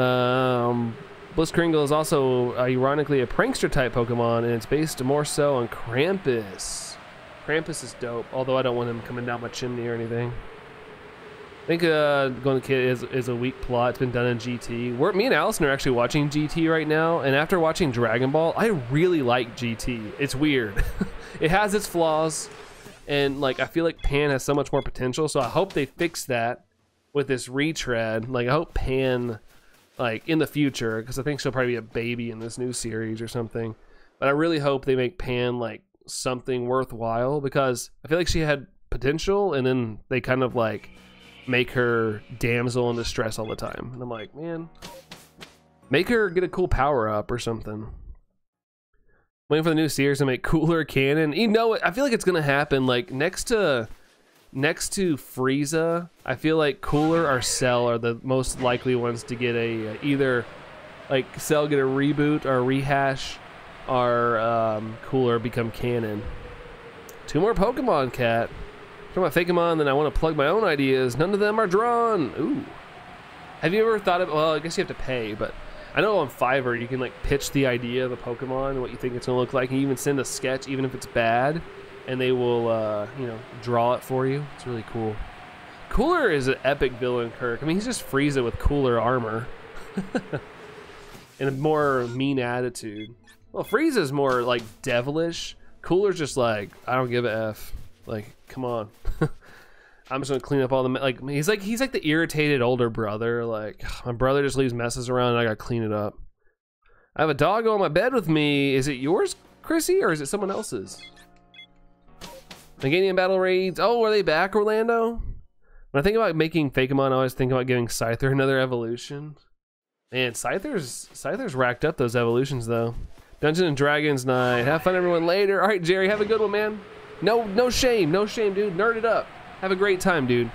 Um, Bliss Kringle is also, uh, ironically, a prankster-type Pokemon, and it's based more so on Krampus. Krampus is dope, although I don't want him coming down my chimney or anything. I think uh, Golden Kid is, is a weak plot. It's been done in G T. We're, me and Allison are actually watching G T right now, and after watching Dragon Ball, I really like G T. It's weird. It has its flaws. And like, I feel like Pan has so much more potential, so I hope they fix that with this retread. Like, I hope Pan, like, in the future, because I think she'll probably be a baby in this new series or something. But I really hope they make Pan like something worthwhile, because I feel like she had potential, and then they kind of like make her damsel in distress all the time. And I'm like, man, make her get a cool power up or something. Waiting for the new series to make Cooler canon. You know, I feel like it's gonna happen. Like next to, next to Frieza, I feel like Cooler or Cell are the most likely ones to get a either, like Cell get a reboot or a rehash, or um, Cooler become canon. Two more Pokemon, cat. Talking about Fakeamon, then I want to plug my own ideas. None of them are drawn. Ooh. Have you ever thought of? Well, I guess you have to pay, but. I know on Fiverr you can like pitch the idea of a Pokemon and what you think it's gonna look like, and you even send a sketch even if it's bad, and they will uh, you know, draw it for you. It's really cool. Cooler is an epic villain, Kirk. I mean, he's just Frieza with cooler armor and a more mean attitude. Well, Frieza's more like devilish. Cooler's just like, I don't give a f. Like, come on. I'm just gonna clean up all the, like, he's like he's like the irritated older brother. Like, my brother just leaves messes around and I gotta clean it up. I have a doggo on my bed with me. Is it yours, Chrissy, or is it someone else's? Meganium battle raids. Oh, are they back, Orlando? When I think about making Fakeamon, I always think about giving Scyther another evolution. Man, Scyther's Scyther's racked up those evolutions though. Dungeons and Dragons night. Have fun, everyone. Later. All right, Jerry, have a good one, man. No, no shame, no shame, dude. Nerd it up. Have a great time, dude.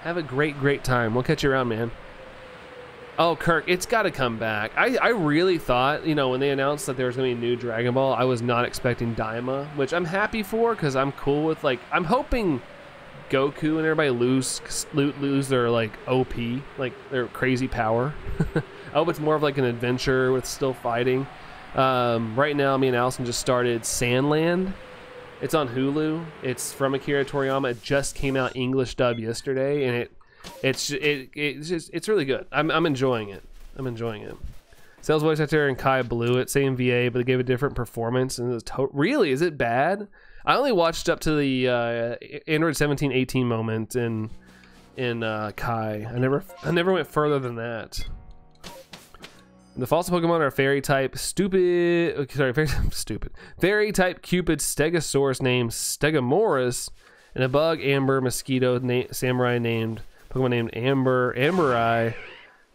Have a great, great time. We'll catch you around, man. Oh, Kirk, it's got to come back. I, I really thought, you know, when they announced that there was going to be a new Dragon Ball, I was not expecting Daima, which I'm happy for, because I'm cool with, like, I'm hoping Goku and everybody lose lose their, like, O P, like, their crazy power. hope it's more of like an adventure with still fighting. Um, right now, me and Allison just started Sandland. It's on Hulu. It's from Akira Toriyama. It just came out English dub yesterday, and it it's it it's just it's really good. I'm I'm enjoying it. I'm enjoying it. Sales voice actor and Kai blew it. Same V A, but it gave a different performance. And it was to really, is it bad? I only watched up to the uh, Android seventeen eighteen moment in in uh, Kai. I never I never went further than that. The false Pokemon are fairy type stupid. Sorry, fairy type stupid. Fairy type Cupid Stegosaurus named Stegomoris, and a bug Amber Mosquito na Samurai named Pokemon named Amber Amberai.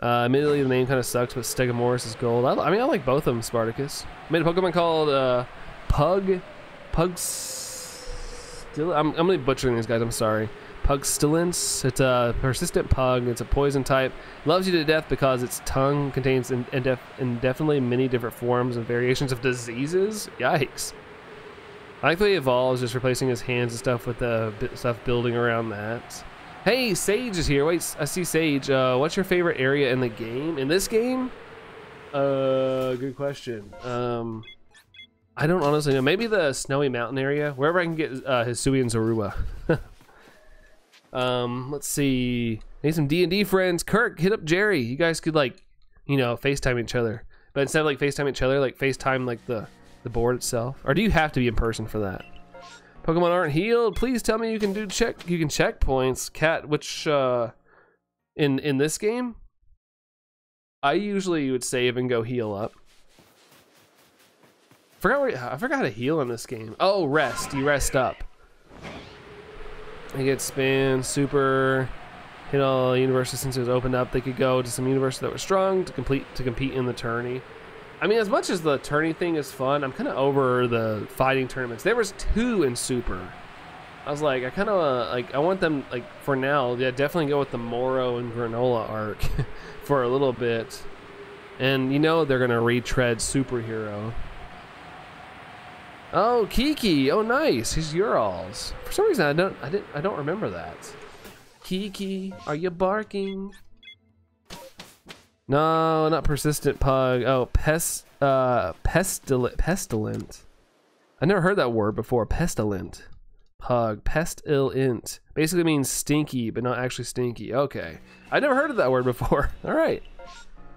Uh, admittedly, the name kind of sucks, but Stegomoris is gold. I, I mean, I like both of them. Spartacus made a Pokemon called uh, Pug Pugs. I'm I'm gonna be butchering these guys. I'm sorry. Pugstilence. It's a persistent pug. It's a poison type. Loves you to death because its tongue contains in, in def, indefinitely many different forms and variations of diseases. Yikes. I like the way he evolves, just replacing his hands and stuff with the uh, stuff building around that. Hey, Sage is here. Wait, I see Sage. Uh, what's your favorite area in the game? In this game? Uh, good question. Um, I don't honestly know. Maybe the Snowy Mountain area. Wherever I can get uh, Hisui and Zorua. Um, let's see. Need some D and D friends. Kirk, hit up Jerry. You guys could like, you know, FaceTime each other. But instead of like FaceTime each other, like FaceTime like the, the board itself. Or do you have to be in person for that? Pokemon aren't healed. Please tell me you can do check. You can checkpoints. Cat, which uh, in in this game, I usually would save and go heal up. Forgot where, I forgot how to heal in this game. Oh, rest. You rest up. They get spin, super, hit all universes since it was opened up. They could go to some universes that were strong to complete to compete in the tourney. I mean, as much as the tourney thing is fun, I'm kind of over the fighting tournaments. There was two in Super. I was like, I kind of uh, like, I want them like for now. Yeah, definitely go with the Moro and Granola arc for a little bit, and you know they're gonna retread Superhero. Oh, Kiki! Oh, nice. He's Ural's. For some reason, I don't, I didn't, I don't remember that. Kiki, are you barking? No, not persistent pug. Oh, pest, uh, pestilent, pestilent. I never heard that word before. Pestilent, pug, pestilent. Basically means stinky, but not actually stinky. Okay, I never heard of that word before. All right.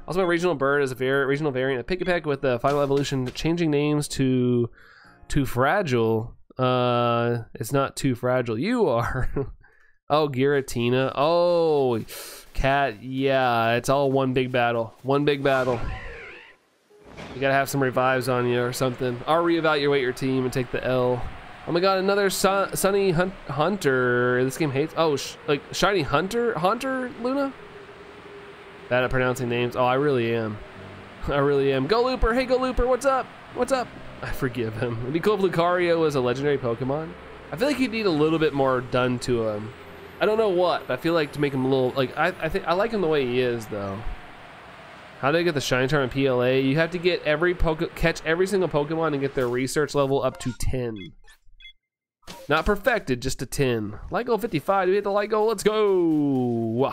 Also, my regional bird is a very regional variant of Pikipek with the final evolution, changing names to. Too fragile. Uh, it's not too fragile. You are. Oh, Giratina. Oh, Cat. Yeah, it's all one big battle. One big battle. You gotta have some revives on you or something. Or reevaluate your team and take the L. Oh my God, another sun, Sunny hun Hunter. This game hates. Oh, sh like Shiny Hunter. Hunter Luna. Bad at pronouncing names. Oh, I really am. I really am. Go Looper. Hey, Go Looper. What's up? What's up? I forgive him. It'd be cool if Lucario was a legendary Pokemon. I feel like he'd need a little bit more done to him. I don't know what, but I feel like to make him a little like I, I think I like him the way he is though. How do I get the Shiny Charm in P L A? You have to get every Poke catch every single Pokemon and get their research level up to ten. Not perfected, just to ten. Light goal fifty-five. Do we hit the light goal? Let's go.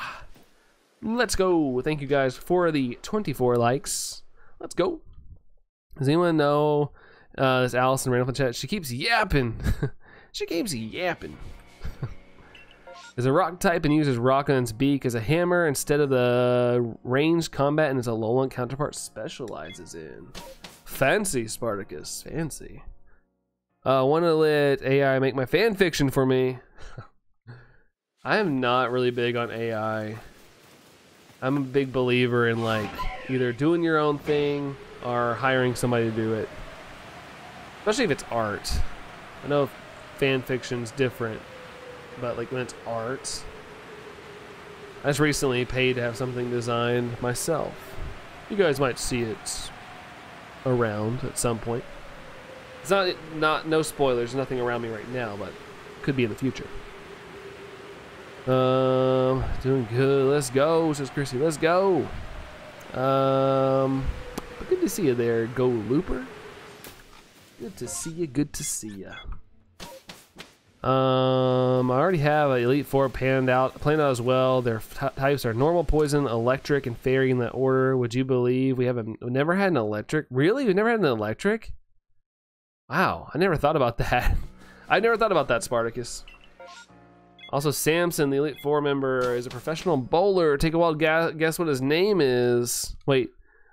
Let's go. Thank you guys for the twenty-four likes. Let's go. Does anyone know? Uh, this Allison ran up in chat. She keeps yapping. She keeps yapping. Is a rock type and uses rock on its beak as a hammer instead of the ranged combat, and its Alolan counterpart specializes in. Fancy, Spartacus. Fancy. Uh, want to let A I make my fan fiction for me? I am not really big on A I. I'm a big believer in like either doing your own thing or hiring somebody to do it. Especially if it's art. I know fan fiction's different, but like when it's art, I just recently paid to have something designed myself. You guys might see it around at some point. It's not not no spoilers, nothing around me right now, but could be in the future. Um, doing good. Let's go, says Chrissy. Let's go. Um, but good to see you there, Go Looper. Good to see you, good to see ya. Um, I already have an Elite Four planned out, planned out as well. Their types are normal, poison, electric, and fairy in that order. Would you believe we haven't, we never had an electric? Really? We never had an electric? Wow, I never thought about that. I never thought about that, Spartacus. Also, Samson, the Elite Four member, is a professional bowler. Take a wild guess, guess what his name is. Wait,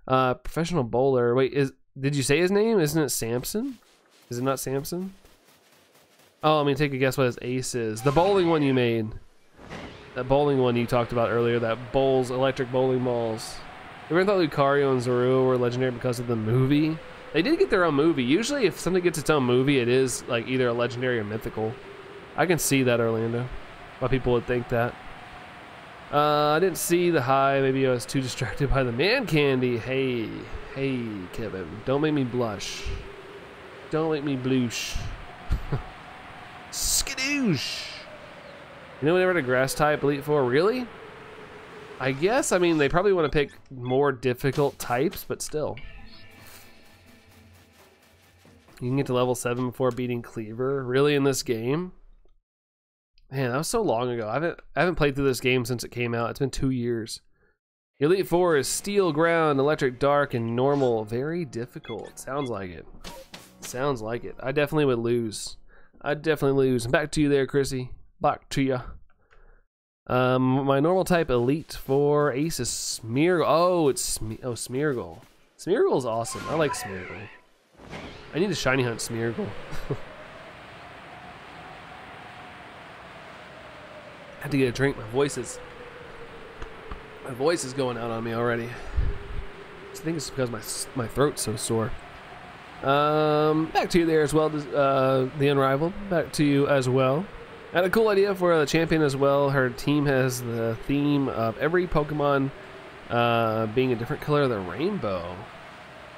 uh, professional bowler. Wait, is did you say his name? Isn't it Samson? Is it not Samson? Oh, I mean, take a guess what his ace is. The bowling one you made. That bowling one you talked about earlier, that bowls electric bowling balls. Everyone thought Lucario and Zorua were legendary because of the movie. They did get their own movie. Usually if something gets its own movie, it is like either a legendary or mythical. I can see that, Orlando. Why people would think that. Uh, I didn't see the high. Maybe I was too distracted by the man candy. Hey, hey, Kevin. Don't make me blush. Don't make me bloosh. Skadoosh. You know, we never had a grass type Elite Four, really? I guess, I mean, they probably want to pick more difficult types, but still. You can get to level seven before beating Cleaver, really, in this game? Man, that was so long ago. I haven't, I haven't played through this game since it came out. It's been two years. Elite Four is Steel, Ground, Electric, Dark, and Normal. Very difficult. Sounds like it. Sounds like it. I definitely would lose. I definitely lose. Back to you there, Chrissy. Back to ya. Um, my normal type Elite Four ace is Smeargle. Oh, it's Sme oh Smeargle. Smeargle's awesome. I like Smeargle. I need to shiny hunt Smeargle. I have to get a drink. My voice is my voice is going out on me already. I think it's because my my throat's so sore. Um, back to you there as well, uh, the Unrivaled. Back to you as well. I had a cool idea for the champion as well. Her team has the theme of every Pokemon uh, being a different color of the rainbow.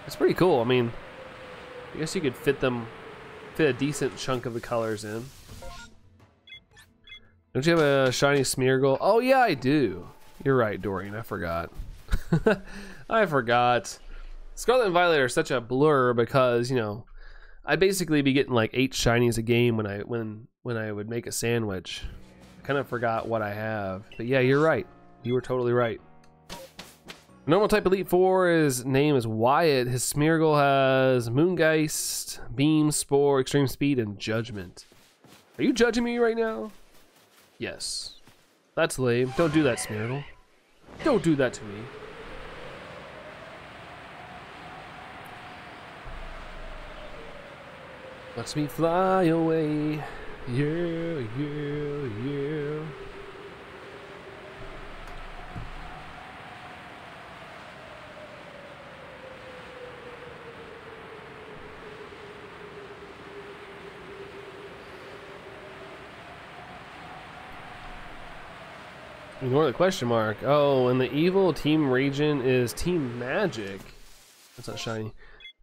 It's pretty cool. I mean, I guess you could fit them, fit a decent chunk of the colors in. Don't you have a shiny Smeargle? Oh yeah, I do. You're right, Dorian. I forgot. I forgot. Scarlet and Violet are such a blur because, you know, I'd basically be getting like eight shinies a game when I when when I would make a sandwich. I kind of forgot what I have, but yeah, you're right. You were totally right. Normal type Elite Four, his name is Wyatt. His Smeargle has Moongeist, Beam, Spore, Extreme Speed, and Judgment. Are you judging me right now? Yes. That's lame. Don't do that, Smeargle. Don't do that to me. Watch me fly away. Yeah, yeah, yeah. Ignore the question mark. Oh, and the evil team region is Team Magic. That's not shiny.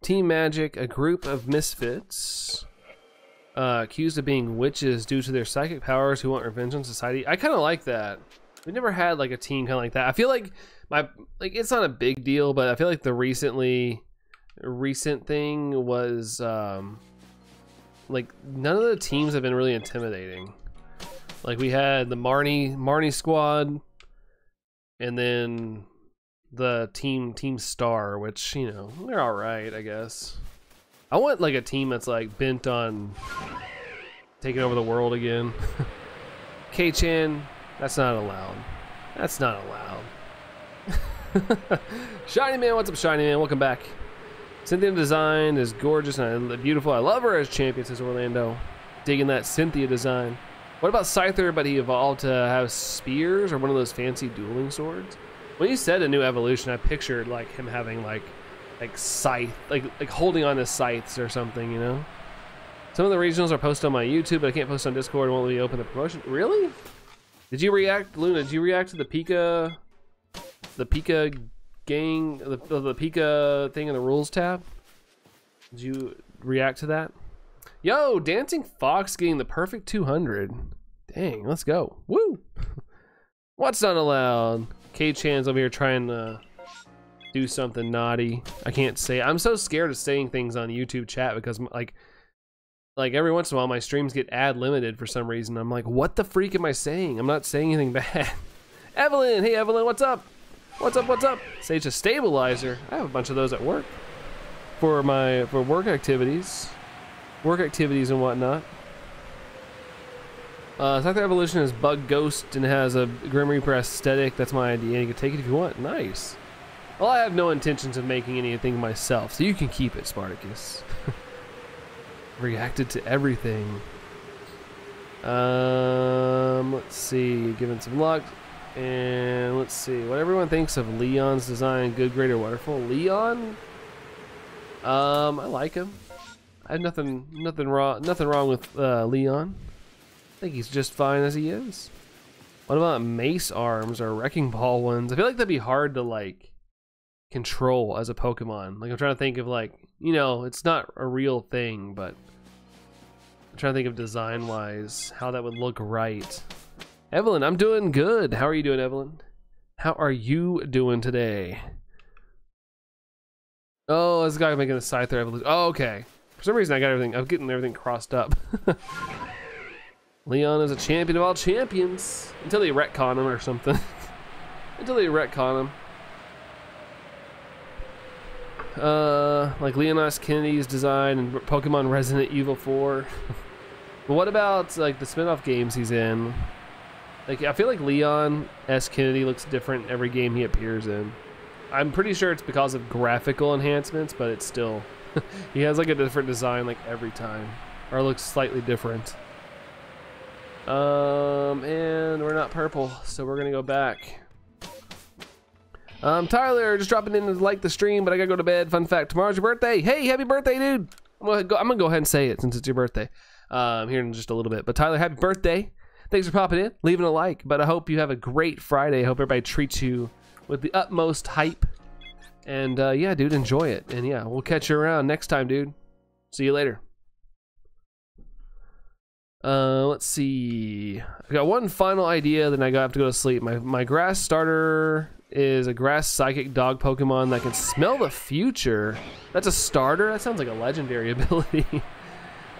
Team Magic, a group of misfits uh, accused of being witches due to their psychic powers who want revenge on society. I kind of like that. We never had like a team kind of like that. I feel like my like it's not a big deal, but I feel like the recently recent thing was um, like none of the teams have been really intimidating. Like we had the Marnie Marnie squad, and then the team Team Star, which, you know, they're all right, I guess. I want like a team that's like bent on taking over the world again. K-Chan, that's not allowed. That's not allowed. Shiny Man, what's up, Shiny Man? Welcome back. Cynthia design is gorgeous and beautiful. I love her as champion, says Orlando. Digging that Cynthia design. What about Scyther, but he evolved to have spears or one of those fancy dueling swords? When you said a new evolution, I pictured like him having like like scythe, like like holding on to scythes or something, you know? Some of the regionals are posted on my YouTube, but I can't post on Discord. It won't let me open the promotion. Really? Did you react, Luna, did you react to the Pika, the Pika gang, the, the Pika thing in the rules tab? Did you react to that? Yo, Dancing Fox getting the perfect two hundred. Dang, let's go. Woo! What's not allowed? K-Chan's over here trying to do something naughty. I can't say. I'm so scared of saying things on YouTube chat because, like, like every once in a while my streams get ad limited for some reason. I'm like, what the freak am I saying? I'm not saying anything bad. Evelyn, hey Evelyn, what's up? What's up, what's up? Sage a stabilizer. I have a bunch of those at work. For my, for work activities. Work activities and whatnot. Uh, Doctor Evolution is Bug Ghost and has a Grim Reaper aesthetic. That's my idea. You can take it if you want. Nice. Well, I have no intentions of making anything myself, so you can keep it, Spartacus. Reacted to everything. Um, let's see. Given some luck. And let's see. What everyone thinks of Leon's design. Good, great, or wonderful. Leon? Um, I like him. I have nothing, nothing, wrong, nothing wrong with uh, Leon. I think he's just fine as he is. What about mace arms or wrecking ball ones? I feel like that'd be hard to like control as a Pokemon. Like I'm trying to think of like, you know, it's not a real thing, but I'm trying to think of design wise, how that would look right. Evelyn, I'm doing good. How are you doing, Evelyn? How are you doing today? Oh, this guy making a Scyther evolution. Oh, okay. For some reason I got everything, I'm getting everything crossed up. Leon is a champion of all champions. Until they retcon him or something. Until they retcon him. Uh, like Leonidas Kennedy's design and Pokemon Resident Evil four. But what about like the spinoff games he's in? Like I feel like Leon S. Kennedy looks different every game he appears in. I'm pretty sure it's because of graphical enhancements, but it's still... he has like a different design like every time. Or looks slightly different. Um, and we're not purple, so we're gonna go back. Um, Tyler, just dropping in to like the stream, but I gotta go to bed. Fun fact, tomorrow's your birthday. Hey, happy birthday, dude. I'm gonna go, I'm gonna go ahead and say it since it's your birthday. Um, here in just a little bit. But Tyler, happy birthday. Thanks for popping in, leaving a like. But I hope you have a great Friday. I hope everybody treats you with the utmost hype. And, uh, yeah, dude, enjoy it. And, yeah, we'll catch you around next time, dude. See you later. Uh, let's see. I've got one final idea, then I have to go to sleep. My, my grass starter is a grass psychic dog Pokemon that can smell the future. That's a starter? That sounds like a legendary ability.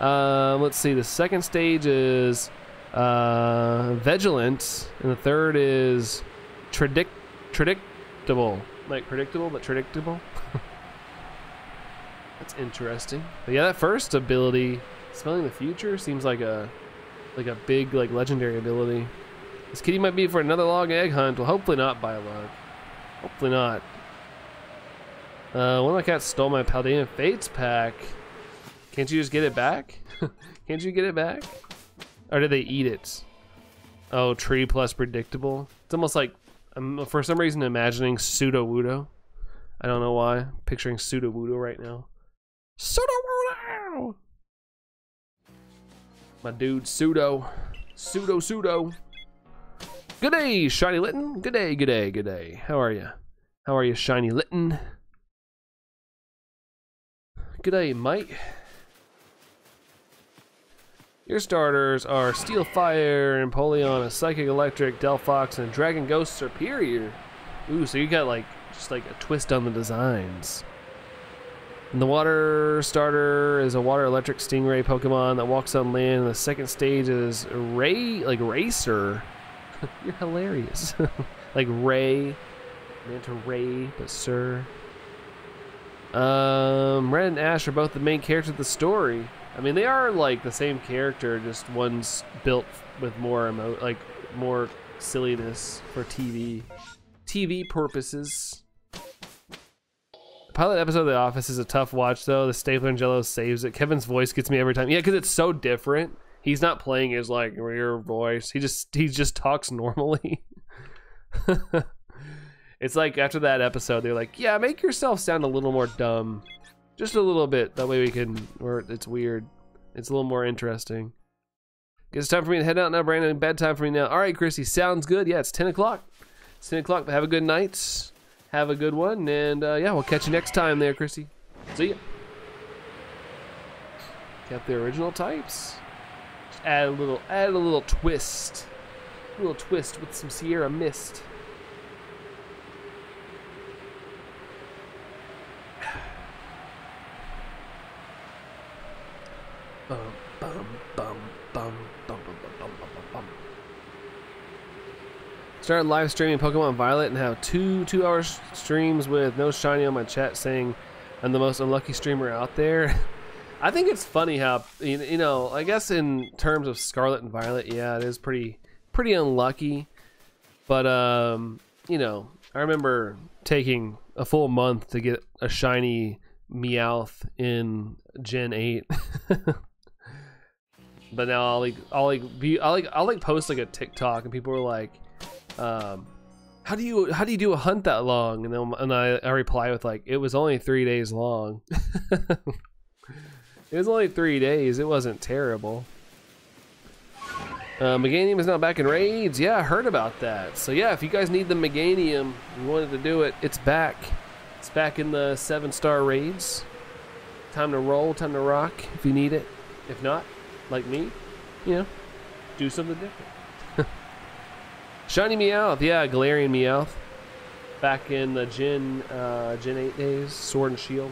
um, let's see. The second stage is uh, Vigilant, and the third is Tradict Predictable. Like predictable, but predictable. That's interesting. But yeah, that first ability... Smelling the future seems like a like a big like legendary ability. This kitty might be for another log egg hunt. Well, hopefully not by log. Hopefully not. Uh, one of my cats stole my Paldean Fates pack. Can't you just get it back? Can't you get it back? Or did they eat it? Oh, tree plus predictable. It's almost like I'm for some reason imagining Sudowoodo. I don't know why. I'm picturing Sudowoodo right now. Sudowoodo. My dude, Pseudo. Pseudo, Pseudo. Good day, Shiny Litten. Good day, good day, good day. How are you? How are you, Shiny Litten? Good day, Mike. Your starters are Steel Fire, Empoleon, Psychic Electric, Delphox, and Dragon Ghost Superior. Ooh, so you got like, just like a twist on the designs. And the water starter is a water electric stingray Pokemon that walks on land. And the second stage is Ray, like Racer. You're hilarious. Like Ray, Manta Ray, but Sir. Um, Red and Ash are both the main characters of the story. I mean, they are like the same character, just one's built with more emo like more silliness for T V, T V purposes. Pilot episode of The Office is a tough watch though. The Stapler and Jello saves it. Kevin's voice gets me every time. Yeah, because it's so different. He's not playing his like rear voice. He just he just talks normally. It's like after that episode, they're like, yeah, make yourself sound a little more dumb, just a little bit. That way we can. Or it's weird. It's a little more interesting. Guess it's time for me to head out now, Brandon. Bedtime for me now. All right, Chrissy, sounds good. Yeah, it's ten o'clock. It's ten o'clock. But have a good night. Have a good one, and uh, yeah, we'll catch you next time there, Chrissy. See ya. Kept the original types. Just add a little, add a little twist. A little twist with some Sierra Mist. Um. Started live streaming Pokemon Violet and have two two-hour streams with no shiny on my chat saying I'm the most unlucky streamer out there. I think it's funny how, you know, I guess in terms of Scarlet and Violet, yeah, it is pretty pretty unlucky. But, um, you know, I remember taking a full month to get a shiny Meowth in Gen eight. But now I'll like, I'll like, be, I'll like, I'll like post like a TikTok and people are like, um, how do you, how do you do a hunt that long? And then, and I, I reply with like, it was only three days long. It was only three days. It wasn't terrible. Uh, Meganium is now back in raids. Yeah, I heard about that. So yeah, if you guys need the Meganium, you wanted to do it, it's back. It's back in the seven star raids. Time to roll, time to rock if you need it. If not, like me, you know, do something different. Shiny Meowth, yeah, Galarian Meowth. Back in the Gen, uh, Gen eight days, Sword and Shield.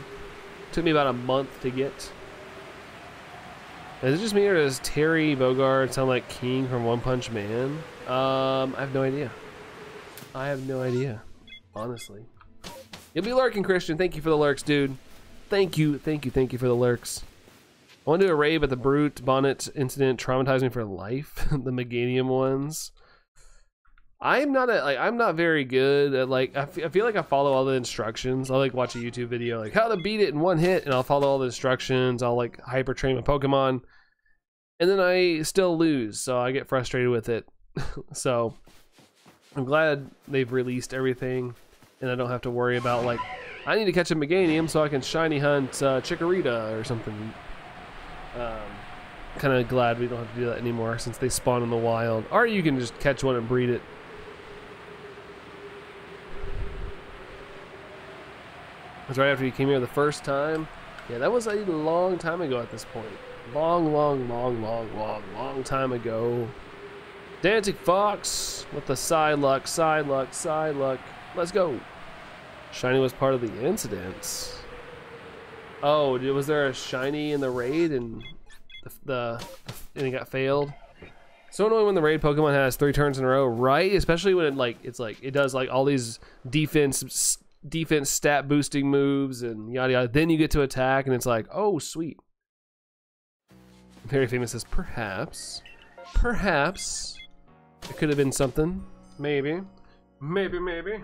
Took me about a month to get. Is it just me or does Terry Bogard sound like King from One Punch Man? Um, I have no idea. I have no idea, honestly. You'll be lurking, Christian. Thank you for the lurks, dude. Thank you, thank you, thank you for the lurks. I want to do a raid, but the Brute Bonnet incident traumatized me for life. The Meganium ones. I'm not a, like I'm not very good at like I, f I feel like I follow all the instructions. I'll like watch a YouTube video like how to beat it in one hit, and I'll follow all the instructions. I'll like hyper train my Pokemon, and then I still lose, so I get frustrated with it. So I'm glad they've released everything, and I don't have to worry about like I need to catch a Meganium so I can shiny hunt uh, Chikorita or something. Um, kind of glad we don't have to do that anymore since they spawn in the wild, or you can just catch one and breed it. That's right after you came here the first time. Yeah, that was a long time ago at this point. Long, long, long, long, long, long time ago. Dantic Fox with the Psylocke, Psylocke, Psylocke. Let's go. Shiny was part of the incidents. Oh, was there a shiny in the raid and the, the and it got failed? So annoying when the raid Pokemon has three turns in a row, right? Especially when it like it's like it does like all these defense defense stat boosting moves and yada yada. Then you get to attack and it's like, oh sweet. Very famous says perhaps, perhaps it could have been something, maybe, maybe, maybe.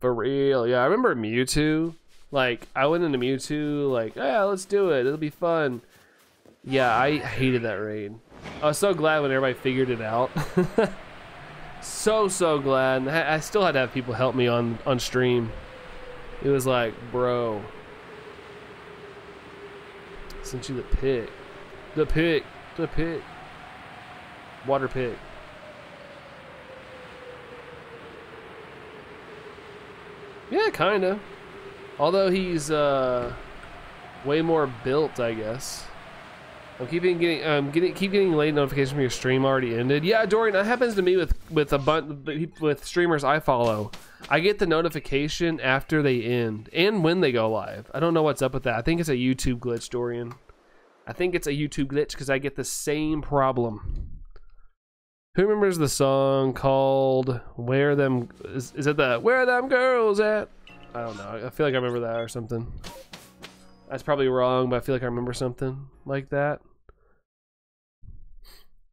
For real, yeah, I remember Mewtwo. Like, I went into Mewtwo, like, yeah, let's do it, it'll be fun. Yeah, I hated that raid. I was so glad when everybody figured it out. So, so glad. I still had to have people help me on, on stream. It was like, bro. Sent you the pig. The pig. The pig. Water pig. Yeah, kind of. Although he's uh, way more built, I guess. I'm keeping getting, um, getting, keep getting late notifications from your stream already ended. Yeah, Dorian, that happens to me with with a bunch with streamers I follow. I get the notification after they end and when they go live. I don't know what's up with that. I think it's a YouTube glitch, Dorian. I think it's a YouTube glitch because I get the same problem. Who remembers the song called Where Them is, is it the Where Them Girls At? I don't know. I feel like I remember that or something. That's probably wrong, but I feel like I remember something like that.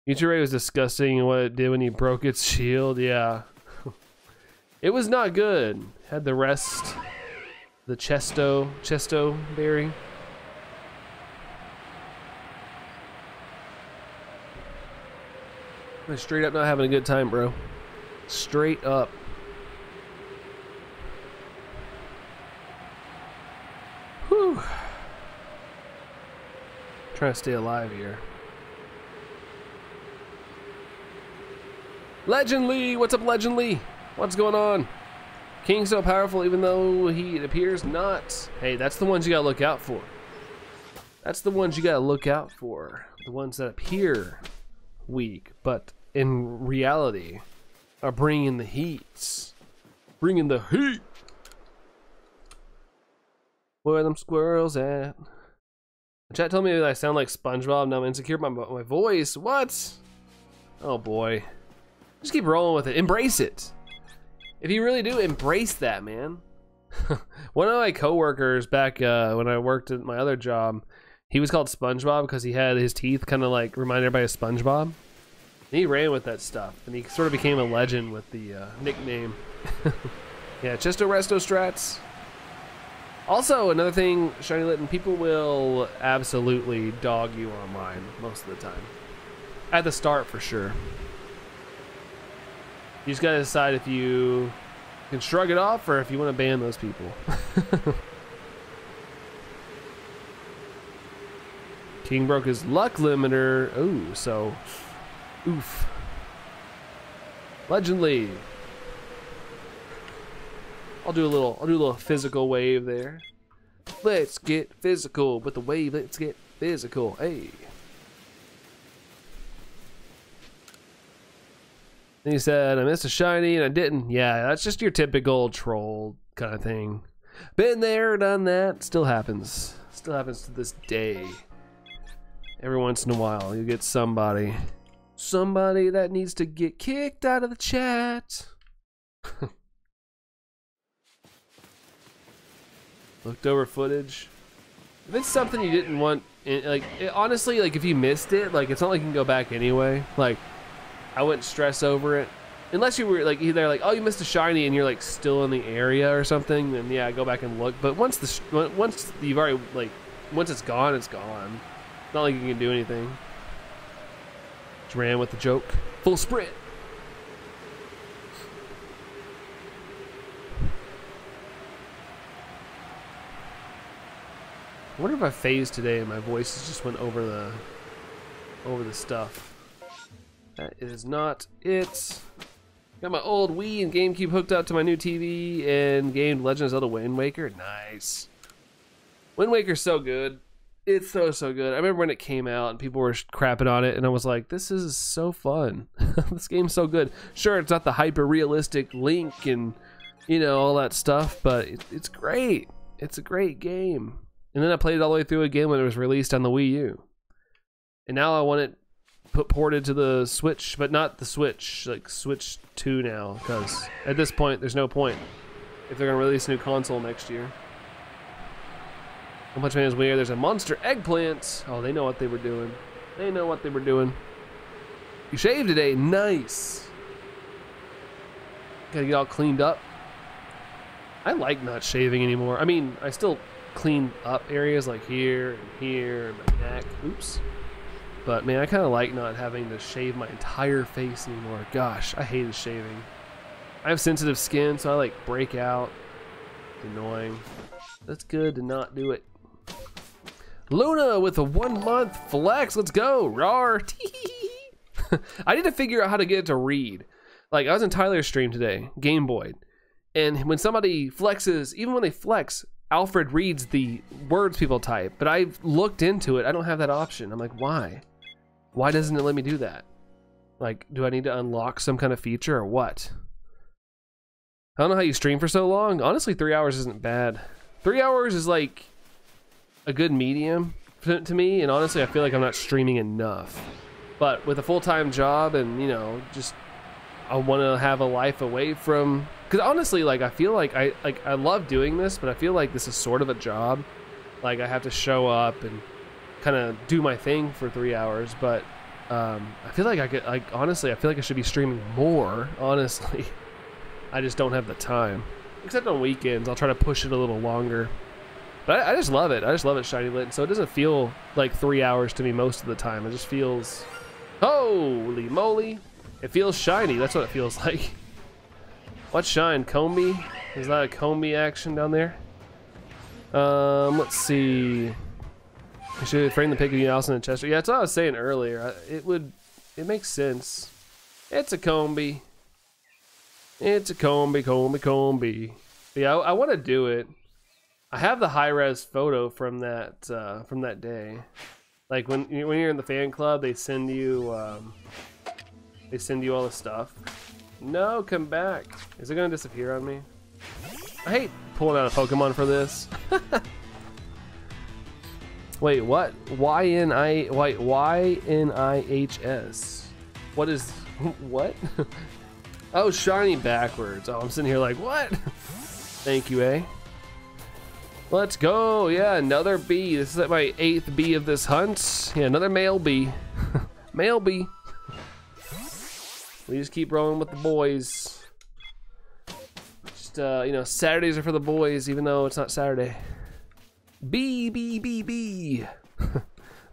Ichiray was disgusting what it did when he broke its shield. Yeah. It was not good. Had the rest, the Chesto, Chesto berry. Straight up not having a good time, bro. Straight up. Whew. Trying to stay alive here. Legend Lee, what's up, Legend Lee? What's going on? King's so powerful even though he it appears not. Hey, that's the ones you gotta look out for. That's the ones you gotta look out for. The ones that appear weak, but in reality are bringing the heats, bringing the heat. Where them squirrels at? The chat told me that I sound like SpongeBob. Now I'm insecure about my, my voice. What? Oh boy. Just keep rolling with it. Embrace it. If you really do, embrace that, man. One of my coworkers back uh, when I worked at my other job, he was called SpongeBob because he had his teeth kind of like remind everybody of SpongeBob. And he ran with that stuff, and he sort of became a legend with the uh, nickname. Yeah, Chesto Resto Strats. Also, another thing, Shiny Litton, people will absolutely dog you online most of the time. At the start, for sure. You just gotta decide if you can shrug it off or if you want to ban those people. King broke his luck limiter. Ooh, so... Oof. Legend League. I'll do a little, I'll do a little physical wave there. Let's get physical with the wave. Let's get physical. Hey. And he said, I missed a shiny and I didn't. Yeah, that's just your typical troll kind of thing. Been there, done that. Still happens. Still happens to this day. Every once in a while, you get somebody. Somebody that needs to get kicked out of the chat. Looked over footage. If it's something you didn't want, it, like it, honestly, like if you missed it, like it's not like you can go back anyway. Like I wouldn't stress over it, unless you were like either like, oh, you missed a shiny and you're like still in the area or something. Then yeah, go back and look. But once the once you've already like once it's gone, it's gone. Not like you can do anything. Just ran with the joke. Full sprint. I wonder if I phased today and my voice just went over the over the stuff. That is not it. Got my old Wii and GameCube hooked up to my new T V and gamed Legend of Zelda Wind Waker. Nice. Wind Waker's so good. It's so, so good. I remember when it came out and people were crapping on it and I was like, this is so fun. This game's so good. Sure, it's not the hyper-realistic Link and, you know, all that stuff, but it, it's great. It's a great game. And then I played it all the way through again when it was released on the Wii U. And now I want it put ported to the Switch, but not the Switch, like Switch two now, because at this point, there's no point if they're going to release a new console next year. One Punch Man is weird. There's a monster eggplant. Oh, they know what they were doing. They know what they were doing. You shaved today. Nice. Got to get all cleaned up. I like not shaving anymore. I mean, I still... clean up areas like here and here and my neck. Oops. But man, I kind of like not having to shave my entire face anymore. Gosh, I hated shaving. I have sensitive skin, so I like break out. It's annoying. That's good to not do it. Luna with a one month flex. Let's go. Rar. I need to figure out how to get it to read. Like I was in Tyler's stream today, Game Boy. And when somebody flexes, even when they flex, Alfred reads the words people type, but I've looked into it. I don't have that option. I'm like, why? Why doesn't it let me do that? Like, do I need to unlock some kind of feature or what? I don't know how you stream for so long. Honestly, three hours isn't bad. Three hours is like a good medium to me. And honestly, I feel like I'm not streaming enough, but with a full-time job and, you know, just, I want to have a life away from, because honestly, like I feel like I like I love doing this, but I feel like this is sort of a job. Like I have to show up and kind of do my thing for three hours. But um, I feel like I could, like honestly, I feel like I should be streaming more. Honestly, I just don't have the time. Except on weekends, I'll try to push it a little longer. But I, I just love it. I just love it, Shiny Lit. So it doesn't feel like three hours to me most of the time. It just feels, holy moly, it feels shiny. That's what it feels like. What shine? Combi? Is that a Combi action down there? Um, let's see. I should frame the pick of Allison and Chester. Yeah, that's what I was saying earlier. It would, it makes sense. It's a Combi. It's a Combi, Combi, Combi. Yeah, I, I want to do it. I have the high-res photo from that uh, from that day. Like when when you're in the fan club, they send you um, they send you all the stuff. No, come back. Is it gonna disappear on me? I hate pulling out a Pokemon for this. Wait, what? Y N I, wait, Y N I H S. What is what? Oh, shiny backwards. Oh, I'm sitting here like, what? Thank you, eh? Let's go. Yeah, another bee. This is like my eighth bee of this hunt. Yeah, another male bee. Male bee. We just keep rolling with the boys. Just, uh, you know, Saturdays are for the boys, even though it's not Saturday. Bee, bee, bee, bee.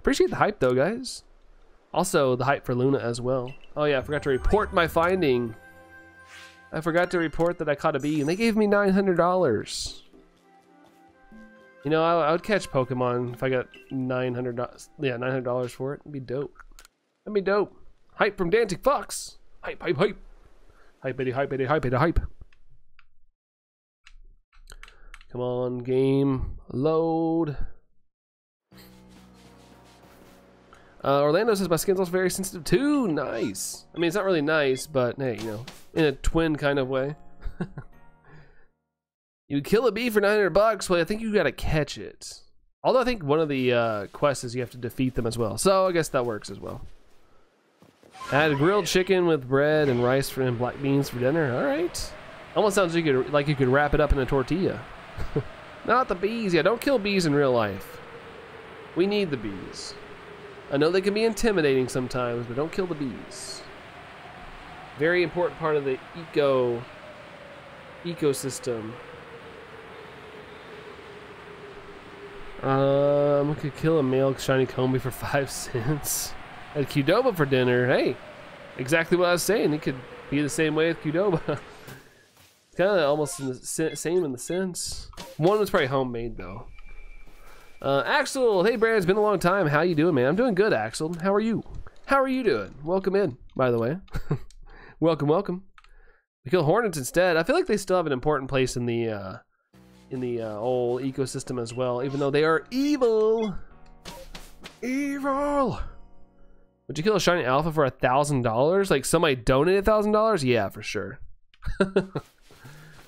Appreciate the hype, though, guys. Also, the hype for Luna as well. Oh, yeah, I forgot to report my finding. I forgot to report that I caught a bee, and they gave me nine hundred dollars. You know, I, I would catch Pokemon if I got nine hundred dollars. Yeah, nine hundred dollars for it. It'd be dope. That'd be dope. Hype from Dancing Fox. Hype, hype, hype. Hype-itty, hype-itty, hype-itty, hype. Come on, game. Load. Uh, Orlando says my skin's also very sensitive too. Nice. I mean, it's not really nice, but hey, you know, in a twin kind of way. You kill a bee for nine hundred bucks. Well, I think you gotta catch it. Although I think one of the uh, quests is you have to defeat them as well. So I guess that works as well. Add grilled chicken with bread and rice for, and black beans for dinner. All right. Almost sounds like you could, like you could wrap it up in a tortilla. Not the bees. Yeah, don't kill bees in real life. We need the bees. I know they can be intimidating sometimes, but don't kill the bees. Very important part of the eco ecosystem. Um, we could kill a male shiny combi for five cents. At Qdoba for dinner. Hey, exactly what I was saying. It could be the same way with Qdoba. It's kind of almost in the same in the sense. One was probably homemade though. Uh, Axel, hey Brad, it's been a long time. How you doing, man? I'm doing good, Axel. How are you? How are you doing? Welcome in, by the way. Welcome, welcome. We kill hornets instead. I feel like they still have an important place in the uh, in the uh, whole ecosystem as well, even though they are evil. Evil. Would you kill a shiny alpha for a thousand dollars? Like somebody donated a thousand dollars? Yeah, for sure.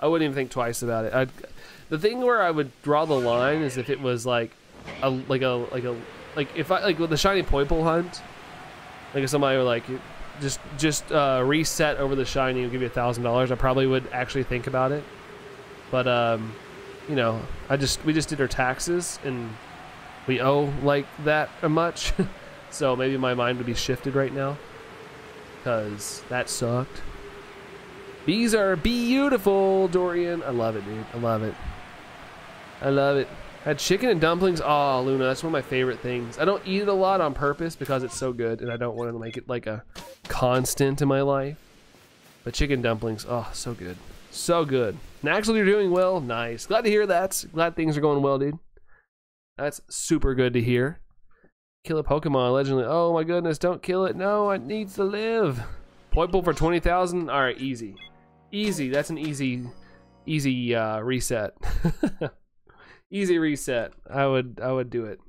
I wouldn't even think twice about it. I'd, the thing where I would draw the line is if it was like a like a like a like if I like with the shiny Poipole hunt, like if somebody were like just just uh, reset over the shiny and give you a thousand dollars, I probably would actually think about it. But um, you know, I just we just did our taxes and we owe like that much, so maybe my mind would be shifted right now, cause that sucked. Bees are beautiful, Dorian. I love it, dude. I love it. I love it. I had chicken and dumplings. Oh, Luna, that's one of my favorite things. I don't eat it a lot on purpose because it's so good and I don't want to make it like a constant in my life. But chicken dumplings, oh, so good. So good. And actually, you're doing well. Nice. Glad to hear that. Glad things are going well, dude. That's super good to hear. Kill a Pokemon, allegedly. Oh my goodness, don't kill it. No, it needs to live. Poipole for twenty thousand? All right, easy. Easy, that's an easy, easy uh, reset. Easy reset. I would, I would do it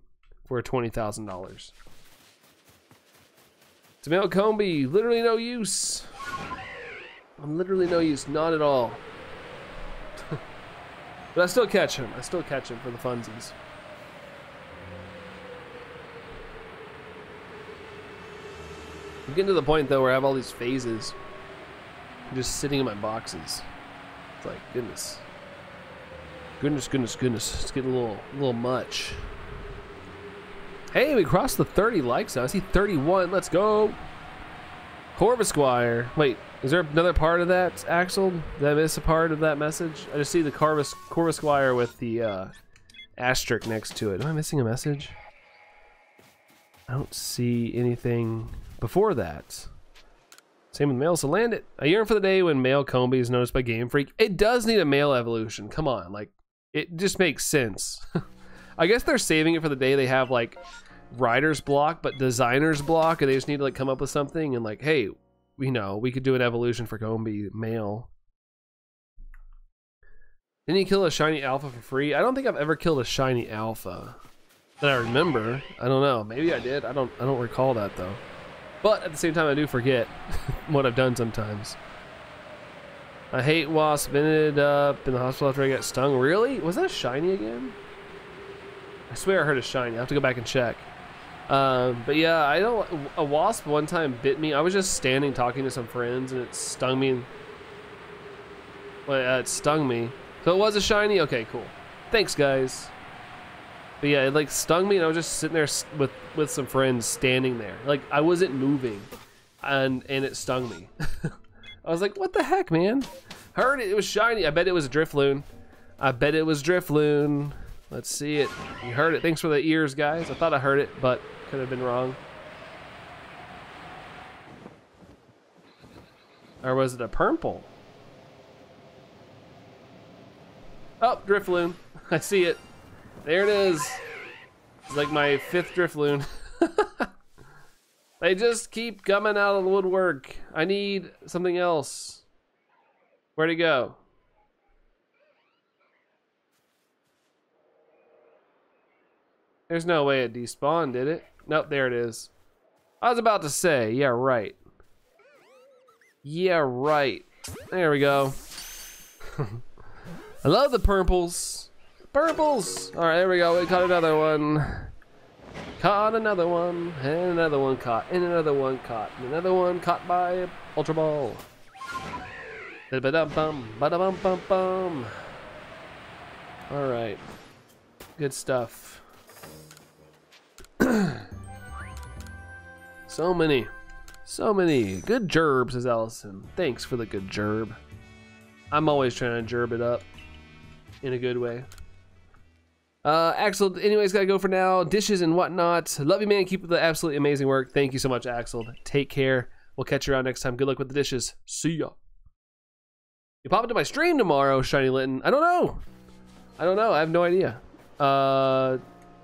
for twenty thousand dollars. It's a male combi, literally no use. I'm literally no use, not at all. But I still catch him. I still catch him for the funsies. I'm getting to the point though where I have all these phases. Just sitting in my boxes. It's like goodness, goodness, goodness, goodness. It's getting a little, a little much. Hey, we crossed the thirty likes now. I see thirty-one. Let's go. Corvisquire. Wait, is there another part of that, Axel? Did I miss a part of that message? I just see the Corvus Corvisquire with the uh, asterisk next to it. Am I missing a message? I don't see anything before that. Same with male, so land it. I yearn for the day when male combi is noticed by Game Freak. It does need a male evolution. Come on, like, it just makes sense. I guess they're saving it for the day they have, like, writer's block, but designer's block, and they just need to, like, come up with something and, like, hey, you know, we could do an evolution for combi male. Didn't you kill a shiny alpha for free? I don't think I've ever killed a shiny alpha that I remember. I don't know. Maybe I did. I don't, I don't recall that, though. But at the same time, I do forget what I've done sometimes. I hate wasp. Ended up in the hospital after I got stung. Really? Was that a shiny again? I swear I heard a shiny. I have to go back and check. Uh, but yeah, I don't. A wasp one time bit me. I was just standing talking to some friends, and it stung me. And, well, uh, it stung me. So it was a shiny. Okay, cool. Thanks, guys. But yeah, it like stung me, and I was just sitting there with with some friends, standing there. Like I wasn't moving, and and it stung me. I was like, what the heck, man? Heard it. It was shiny. I bet it was a Drifloon. I bet it was Drifloon. Let's see it. You heard it. Thanks for the ears, guys. I thought I heard it, but could have been wrong. Or was it a Purmple? Oh, Drifloon. I see it. There it is. It's like my fifth Drifloon. They just keep coming out of the woodwork. I need something else. Where'd it go? There's no way it despawned, did it? Nope, there it is. I was about to say, yeah, right. Yeah, right. There we go. I love the purples. Purples! All right, there we go. We caught another one. Caught another one, and another one caught, and another one caught, and another one caught by Ultra Ball. Ba-da-bum, ba-da-bum, bum, bum. All right, good stuff. So many, so many good gerbs, says Allison. Thanks for the good gerb. I'm always trying to gerb it up in a good way. Uh, Axel, anyways, gotta go for now. Dishes and whatnot. Love you, man. Keep up the absolutely amazing work. Thank you so much, Axel. Take care. We'll catch you around next time. Good luck with the dishes. See ya. You pop into my stream tomorrow, Shiny Linton. I don't know. I don't know. I have no idea. Uh,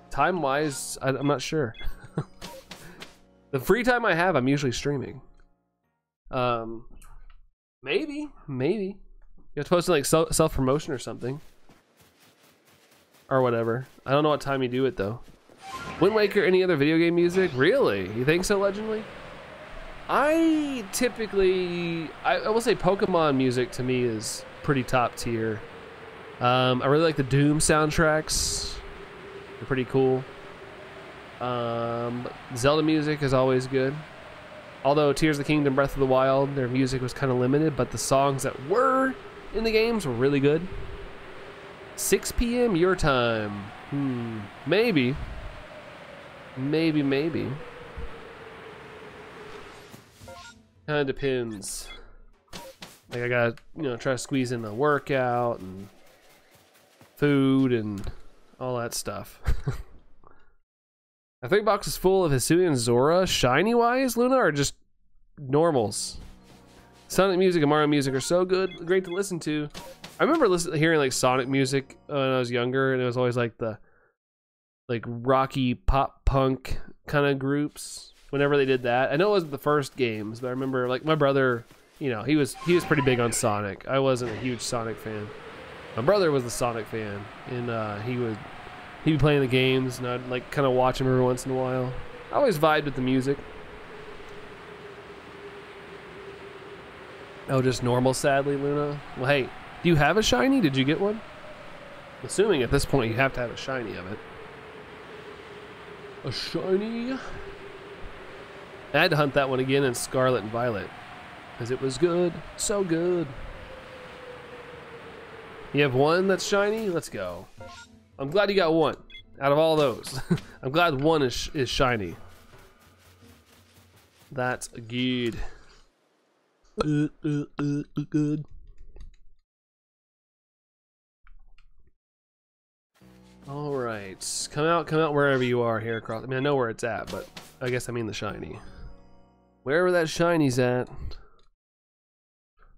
time-wise, I, I'm not sure. The free time I have, I'm usually streaming. Um, maybe, maybe. You're supposed to like self-promotion or something. Or whatever. I don't know what time you do it though. Wind Waker, any other video game music? Really? You think so, Legendly? I typically, I, I will say Pokemon music to me is pretty top tier. Um, I really like the Doom soundtracks. They're pretty cool. Um, Zelda music is always good. Although Tears of the Kingdom, Breath of the Wild, their music was kind of limited, but the songs that were in the games were really good. six P M your time. Hmm. Maybe. Maybe, maybe. Kind of depends. Like I gotta, you know, try to squeeze in the workout and food and all that stuff. I think box is full of Hisuian Zora, shiny wise, Luna, or just normals. Sonic music and Mario music are so good, great to listen to. I remember listening, hearing like Sonic music when I was younger, and it was always like the like rocky pop punk kind of groups. Whenever they did that, I know it wasn't the first games, but I remember like my brother, you know, he was he was pretty big on Sonic. I wasn't a huge Sonic fan. My brother was a Sonic fan, and uh, he would. He'd be playing the games, and I'd like kind of watch him every once in a while. I always vibed with the music. Oh, just normal, sadly, Luna. Well, hey, do you have a shiny? Did you get one? I'm assuming at this point you have to have a shiny of it. A shiny? I had to hunt that one again in Scarlet and Violet, because it was good, so good. You have one that's shiny? Let's go. I'm glad you got one out of all those. I'm glad one is, sh is shiny. That's good. Uh, uh, uh, good. All right, come out, come out wherever you are here across. I mean, I know where it's at, but I guess I mean the shiny. Wherever that shiny's at,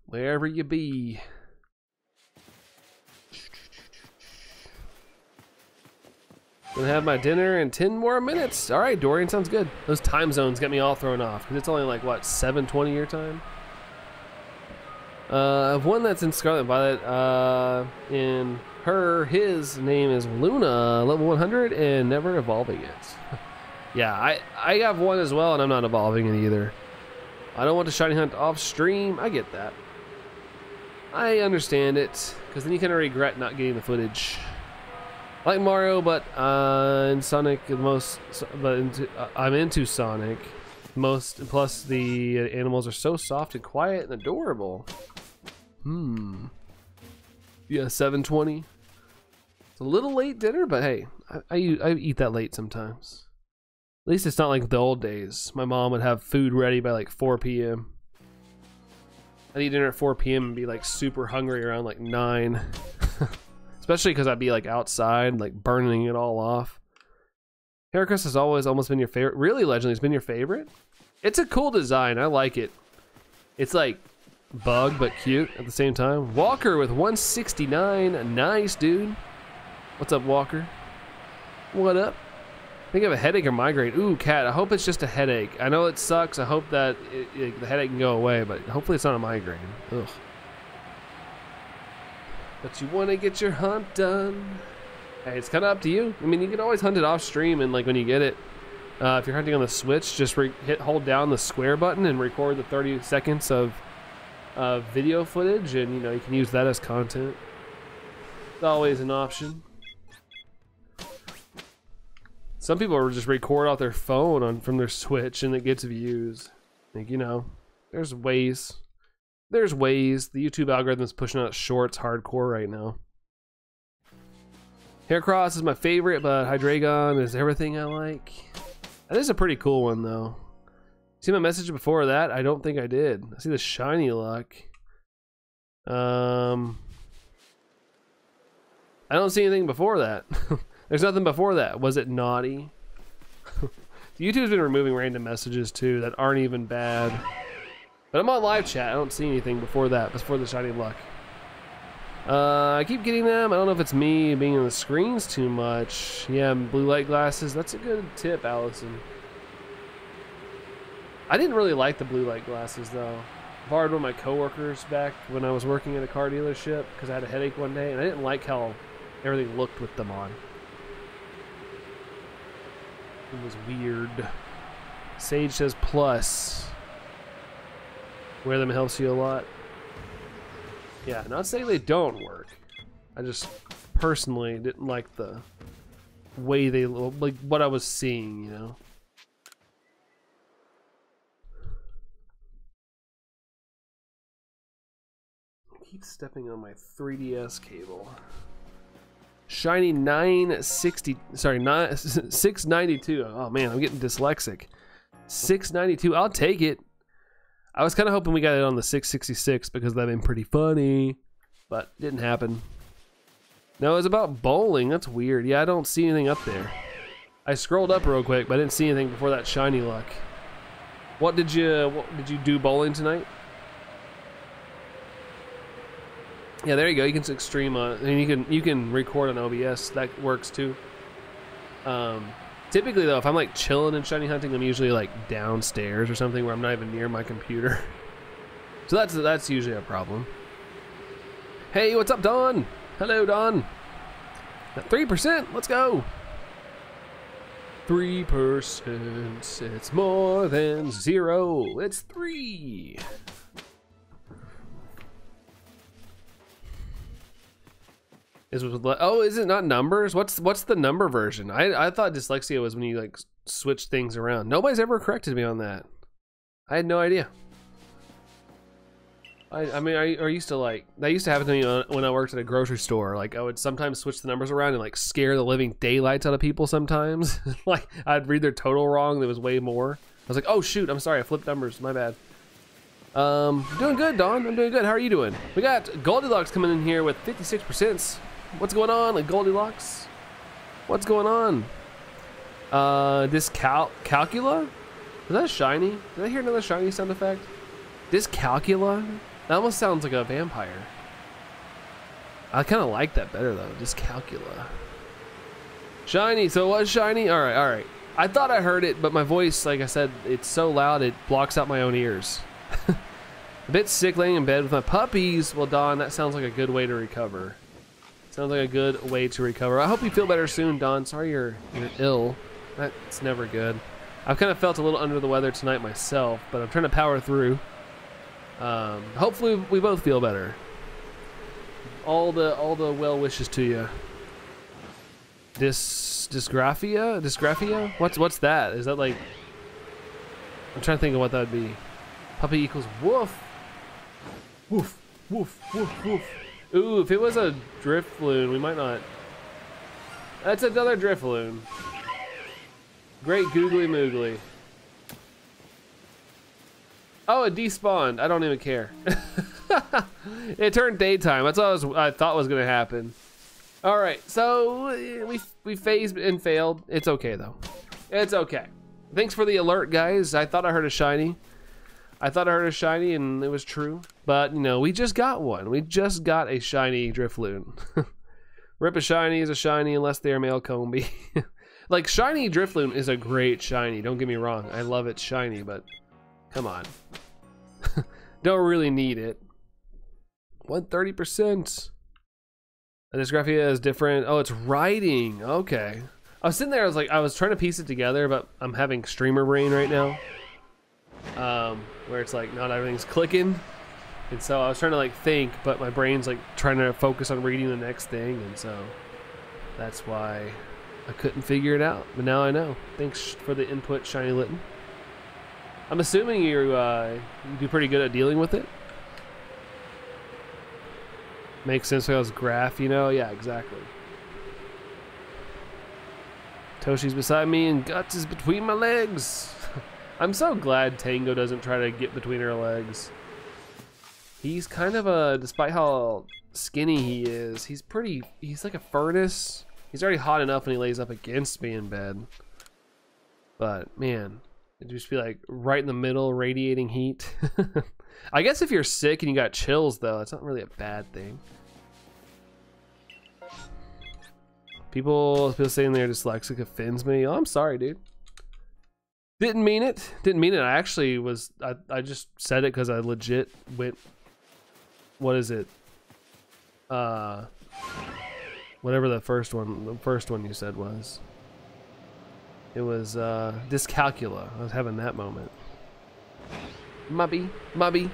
wherever you be. Gonna have my dinner in ten more minutes. All right, Dorian, sounds good. Those time zones got me all thrown off, because it's only like, what, seven twenty your time? Uh, I have one that's in Scarlet and Violet. Uh, in her, his name is Luna, level one hundred, and never evolving it. Yeah, I, I have one as well, and I'm not evolving it either. I don't want to shiny hunt off stream. I get that. I understand it, because then you kind of regret not getting the footage. like Mario, but uh, in Sonic the most. But into, uh, I'm into Sonic most. Plus, the animals are so soft and quiet and adorable. Hmm. Yeah, seven twenty. It's a little late dinner, but hey, I, I I eat that late sometimes. At least it's not like the old days. My mom would have food ready by like four P M I'd eat dinner at four P M and be like super hungry around like nine. Especially because I'd be like outside, like burning it all off. Heracross has always almost been your favorite. Really, Legendly, it's been your favorite? It's a cool design. I like it. It's like bug, but cute at the same time. Walker with one sixty-nine. Nice, dude. What's up, Walker? What up? I think I have a headache or migraine. Ooh, cat, I hope it's just a headache. I know it sucks. I hope that it, it, the headache can go away, but hopefully it's not a migraine. Ugh. But you want to get your hunt done. Hey, it's kind of up to you. I mean, you can always hunt it off stream, and like when you get it, uh, if you're hunting on the Switch, just re hit hold down the square button and record the thirty seconds of uh, video footage, and you know you can use that as content. It's always an option. Some people just record off their phone on from their Switch and it gets views. Like, you know, there's ways. There's ways. The YouTube algorithm's pushing out shorts hardcore right now. Heracross is my favorite, but Hydreigon is everything I like. That is a pretty cool one, though. See my message before that? I don't think I did. I see the shiny luck. Um, I don't see anything before that. There's nothing before that. Was it naughty? YouTube's been removing random messages too that aren't even bad. But I'm on live chat. I don't see anything before that, before the shiny luck. Uh, I keep getting them. I don't know if it's me being on the screens too much. Yeah, blue light glasses. That's a good tip, Allison. I didn't really like the blue light glasses though. I borrowed one of my coworkers back when I was working at a car dealership because I had a headache one day and I didn't like how everything looked with them on. It was weird. Sage says plus. Wear them helps you a lot. Yeah, not saying they don't work. I just personally didn't like the way they look, like what I was seeing, you know. I keep stepping on my three D S cable. Shiny nine sixty, sorry, six ninety-two. Oh man, I'm getting dyslexic. six ninety-two, I'll take it. I was kind of hoping we got it on the six sixty-six because that'd been pretty funny, but didn't happen. No, it's about bowling. That's weird. Yeah, I don't see anything up there. I scrolled up real quick, but I didn't see anything before that shiny luck. What did you, what did you do bowling tonight? Yeah, there you go. You can stream on, and you can you can record on O B S. That works too. Um, typically though, if I'm like chilling and shiny hunting, I'm usually like downstairs or something where I'm not even near my computer. So that's that's usually a problem. Hey, what's up, Don? Hello, Don. At three percent. Let's go. Three percent. It's more than zero. It's three. Is with, oh, is it not numbers? What's what's the number version? I I thought dyslexia was when you like switch things around. Nobody's ever corrected me on that. I had no idea. I I mean I, I used to like that used to happen to me when I worked at a grocery store. Like I would sometimes switch the numbers around and like scare the living daylights out of people sometimes. Like I'd read their total wrong. There was way more. I was like, oh shoot, I'm sorry, I flipped numbers. My bad. Um, doing good, Don. I'm doing good. How are you doing? We got Goldilocks coming in here with fifty-six percent. What's going on, like Goldilocks? What's going on? Uh, Discal Calcula? Is that shiny? Did I hear another shiny sound effect? Discalcula? That almost sounds like a vampire. I kind of like that better though. Discalcula. Shiny. So it was shiny. All right, all right. I thought I heard it, but my voice, like I said, it's so loud it blocks out my own ears. A bit sick laying in bed with my puppies. Well, Don, that sounds like a good way to recover. Sounds like a good way to recover. I hope you feel better soon, Don. Sorry you're, you're ill. That's never good. I've kind of felt a little under the weather tonight myself, but I'm trying to power through. Um, hopefully we both feel better. All the all the well wishes to you. Dys dysgraphia? Dysgraphia? What's what's that? Is that like? I'm trying to think of what that would be. Puppy equals woof. Woof, woof, woof, woof. Ooh, if it was a Drifloon, we might not. That's another Drifloon. Great googly moogly. Oh, it despawned. I don't even care. It turned daytime. That's what I, was, I thought was gonna happen. All right, so we we phased and failed. It's okay though. It's okay. Thanks for the alert, guys. I thought I heard a shiny. I thought I heard a shiny, and it was true. But you know, we just got one. We just got a shiny Drifloon. Rip a shiny is a shiny unless they're male combi. Like shiny Drifloon is a great shiny. Don't get me wrong. I love it shiny, but come on. Don't really need it. one hundred thirty percent. Dysgraphia is different. Oh, it's writing. Okay. I was sitting there. I was like, I was trying to piece it together, but I'm having streamer brain right now, um, where it's like not everything's clicking, and so I was trying to like think, but my brain's like trying to focus on reading the next thing, and so that's why I couldn't figure it out. But now I know. Thanks for the input, Shiny Litton. I'm assuming you uh, you do pretty good at dealing with it. Makes sense because graph, you know? Yeah, exactly. Toshi's beside me and Guts is between my legs. I'm so glad Tango doesn't try to get between her legs. He's kind of a, despite how skinny he is, he's pretty, he's like a furnace. He's already hot enough when he lays up against me in bed. But man, it'd just be like right in the middle, radiating heat. I guess if you're sick and you got chills though, it's not really a bad thing. People, people saying they're dyslexic offends me. Oh, I'm sorry, dude. Didn't mean it. Didn't mean it. I actually was, I, I just said it because I legit went, what is it? Uh, whatever the first one, the first one you said was. It was uh, dyscalculia. I was having that moment. Mubby, Mubby.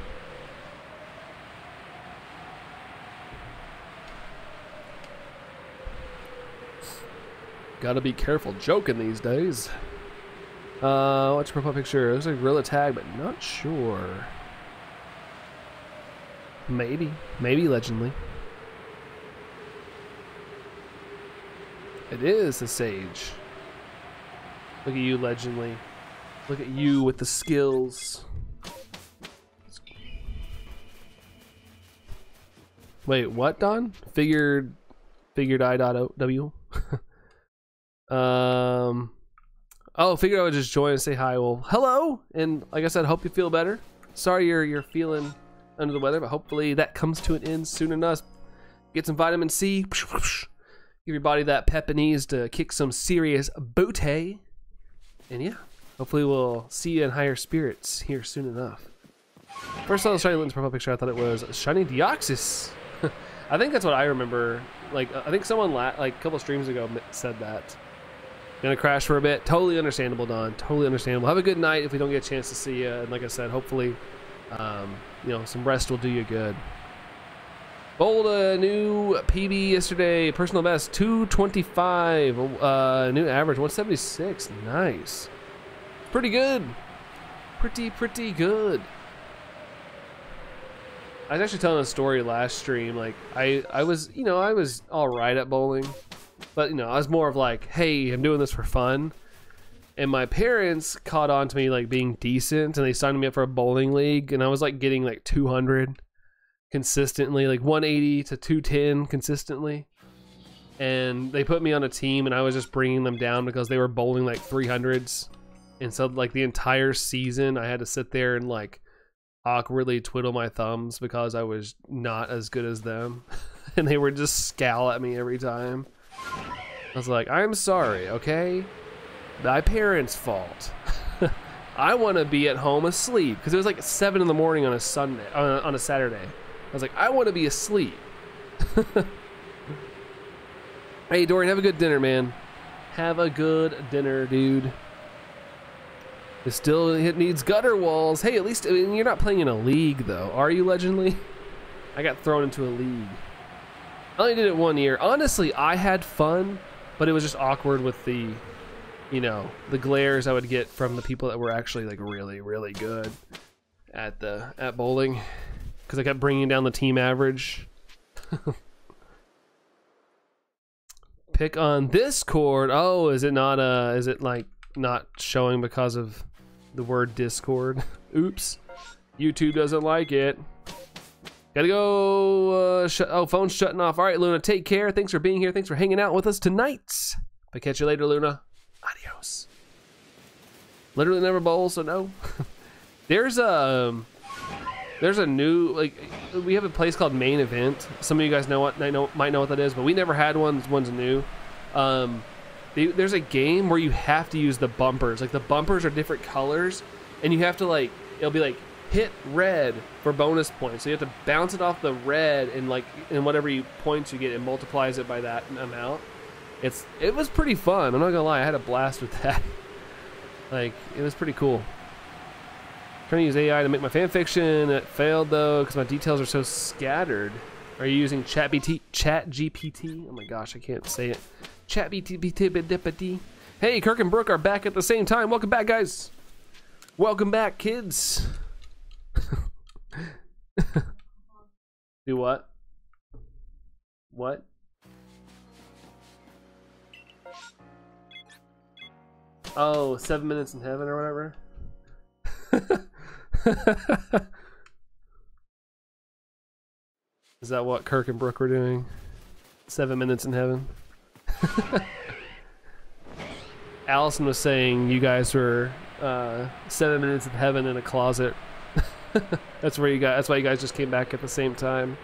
Gotta be careful joking these days. Uh, what's your profile picture? It looks like Gorilla Tag, but not sure. Maybe, maybe Legendly. It is the Sage. Look at you, Legendly. Look at you with the skills. Wait, what, Don? Figured, figured I dot W. um, oh, figured I would just join and say hi. Well, hello, and like I said, hope you feel better. Sorry you're you're feeling under the weather, but hopefully that comes to an end soon enough. Get some vitamin C. Give your body that pep it needs to kick some serious booty. And yeah, hopefully we'll see you in higher spirits here soon enough. First saw the Shiny Linton's profile picture. I thought it was Shiny Deoxys. I think that's what I remember. Like, I think someone la like a couple streams ago said that. Gonna crash for a bit. Totally understandable, Don. Totally understandable. Have a good night if we don't get a chance to see you. And like I said, hopefully, um, you know, some rest will do you good. Bowled a new P B yesterday. Personal best two twenty-five. Uh, new average one seventy-six. Nice. Pretty good. Pretty pretty good. I was actually telling a story last stream. Like I, I was, you know, I was all right at bowling, but you know, I was more of like, hey, I'm doing this for fun. And my parents caught on to me like being decent, and they signed me up for a bowling league. And I was like getting like two hundred consistently, like one eighty to two ten consistently. And they put me on a team, and I was just bringing them down because they were bowling like three hundreds. And so like the entire season, I had to sit there and like awkwardly twiddle my thumbs because I was not as good as them, and they would just scowl at me every time. I was like, I'm sorry, okay? My parents' fault. I want to be at home asleep because it was like seven in the morning on a Sunday, on a, on a Saturday. I was like, I want to be asleep. Hey, Dorian, have a good dinner, man. Have a good dinner, dude. It still it needs gutter walls. Hey, at least I mean, you're not playing in a league, though, are you, Legendly? I got thrown into a league. I only did it one year. Honestly, I had fun. But it was just awkward with the, you know, the glares I would get from the people that were actually like really, really good at the at bowling, because I kept bringing down the team average. Pick on this chord. Oh, is it not? Uh, is it like not showing because of the word Discord? Oops. YouTube doesn't like it. Gotta go. Uh, sh oh, phone's shutting off. All right, Luna, take care. Thanks for being here. Thanks for hanging out with us tonight. I'll catch you later, Luna. Adios. Literally never bowl, so no. There's um, there's a new, like, we have a place called Main Event. Some of you guys know what, I know, might know what that is, but we never had one. This one's new. Um, they, there's a game where you have to use the bumpers. Like the bumpers are different colors, and you have to like, it'll be like, hit red for bonus points. So you have to bounce it off the red, and like, and whatever you points you get, it multiplies it by that amount. It's it was pretty fun. I'm not gonna lie, I had a blast with that. Like, it was pretty cool. Trying to use A I to make my fanfiction. It failed though because my details are so scattered. Are you using ChatGPT? ChatGPT? Oh my gosh, I can't say it. ChatGPT. Hey, Kirk and Brooke are back at the same time. Welcome back, guys. Welcome back, kids. Do what? What? Oh, seven minutes in heaven or whatever? Is that what Kirk and Brooke were doing? Seven minutes in heaven? Allison was saying you guys were uh, seven minutes in heaven in a closet. That's where you guys, that's why you guys just came back at the same time.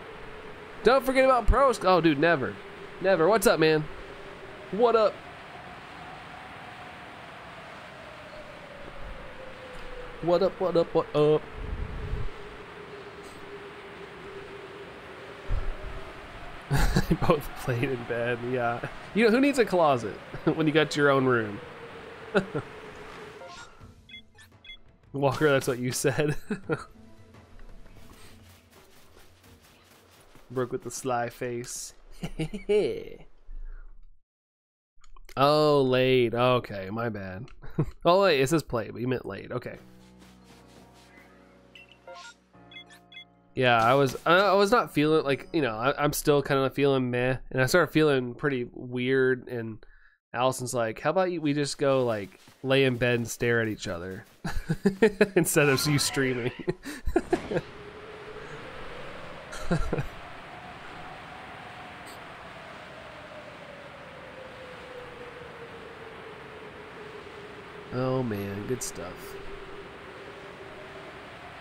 Don't forget about Pro School. Oh dude, never. Never. What's up, man? What up? What up, what up, what up? They both played in bed, yeah. You know, who needs a closet when you got your own room? Walker, that's what you said. Brooke with the sly face. Oh, laid. Okay, my bad. Oh, wait, it says play, but you meant laid. Okay. Yeah, I was I was not feeling, like, you know, I, I'm still kind of feeling meh. And I started feeling pretty weird, and Allison's like, how about you, we just go like lay in bed and stare at each other instead of you streaming. Oh man, good stuff.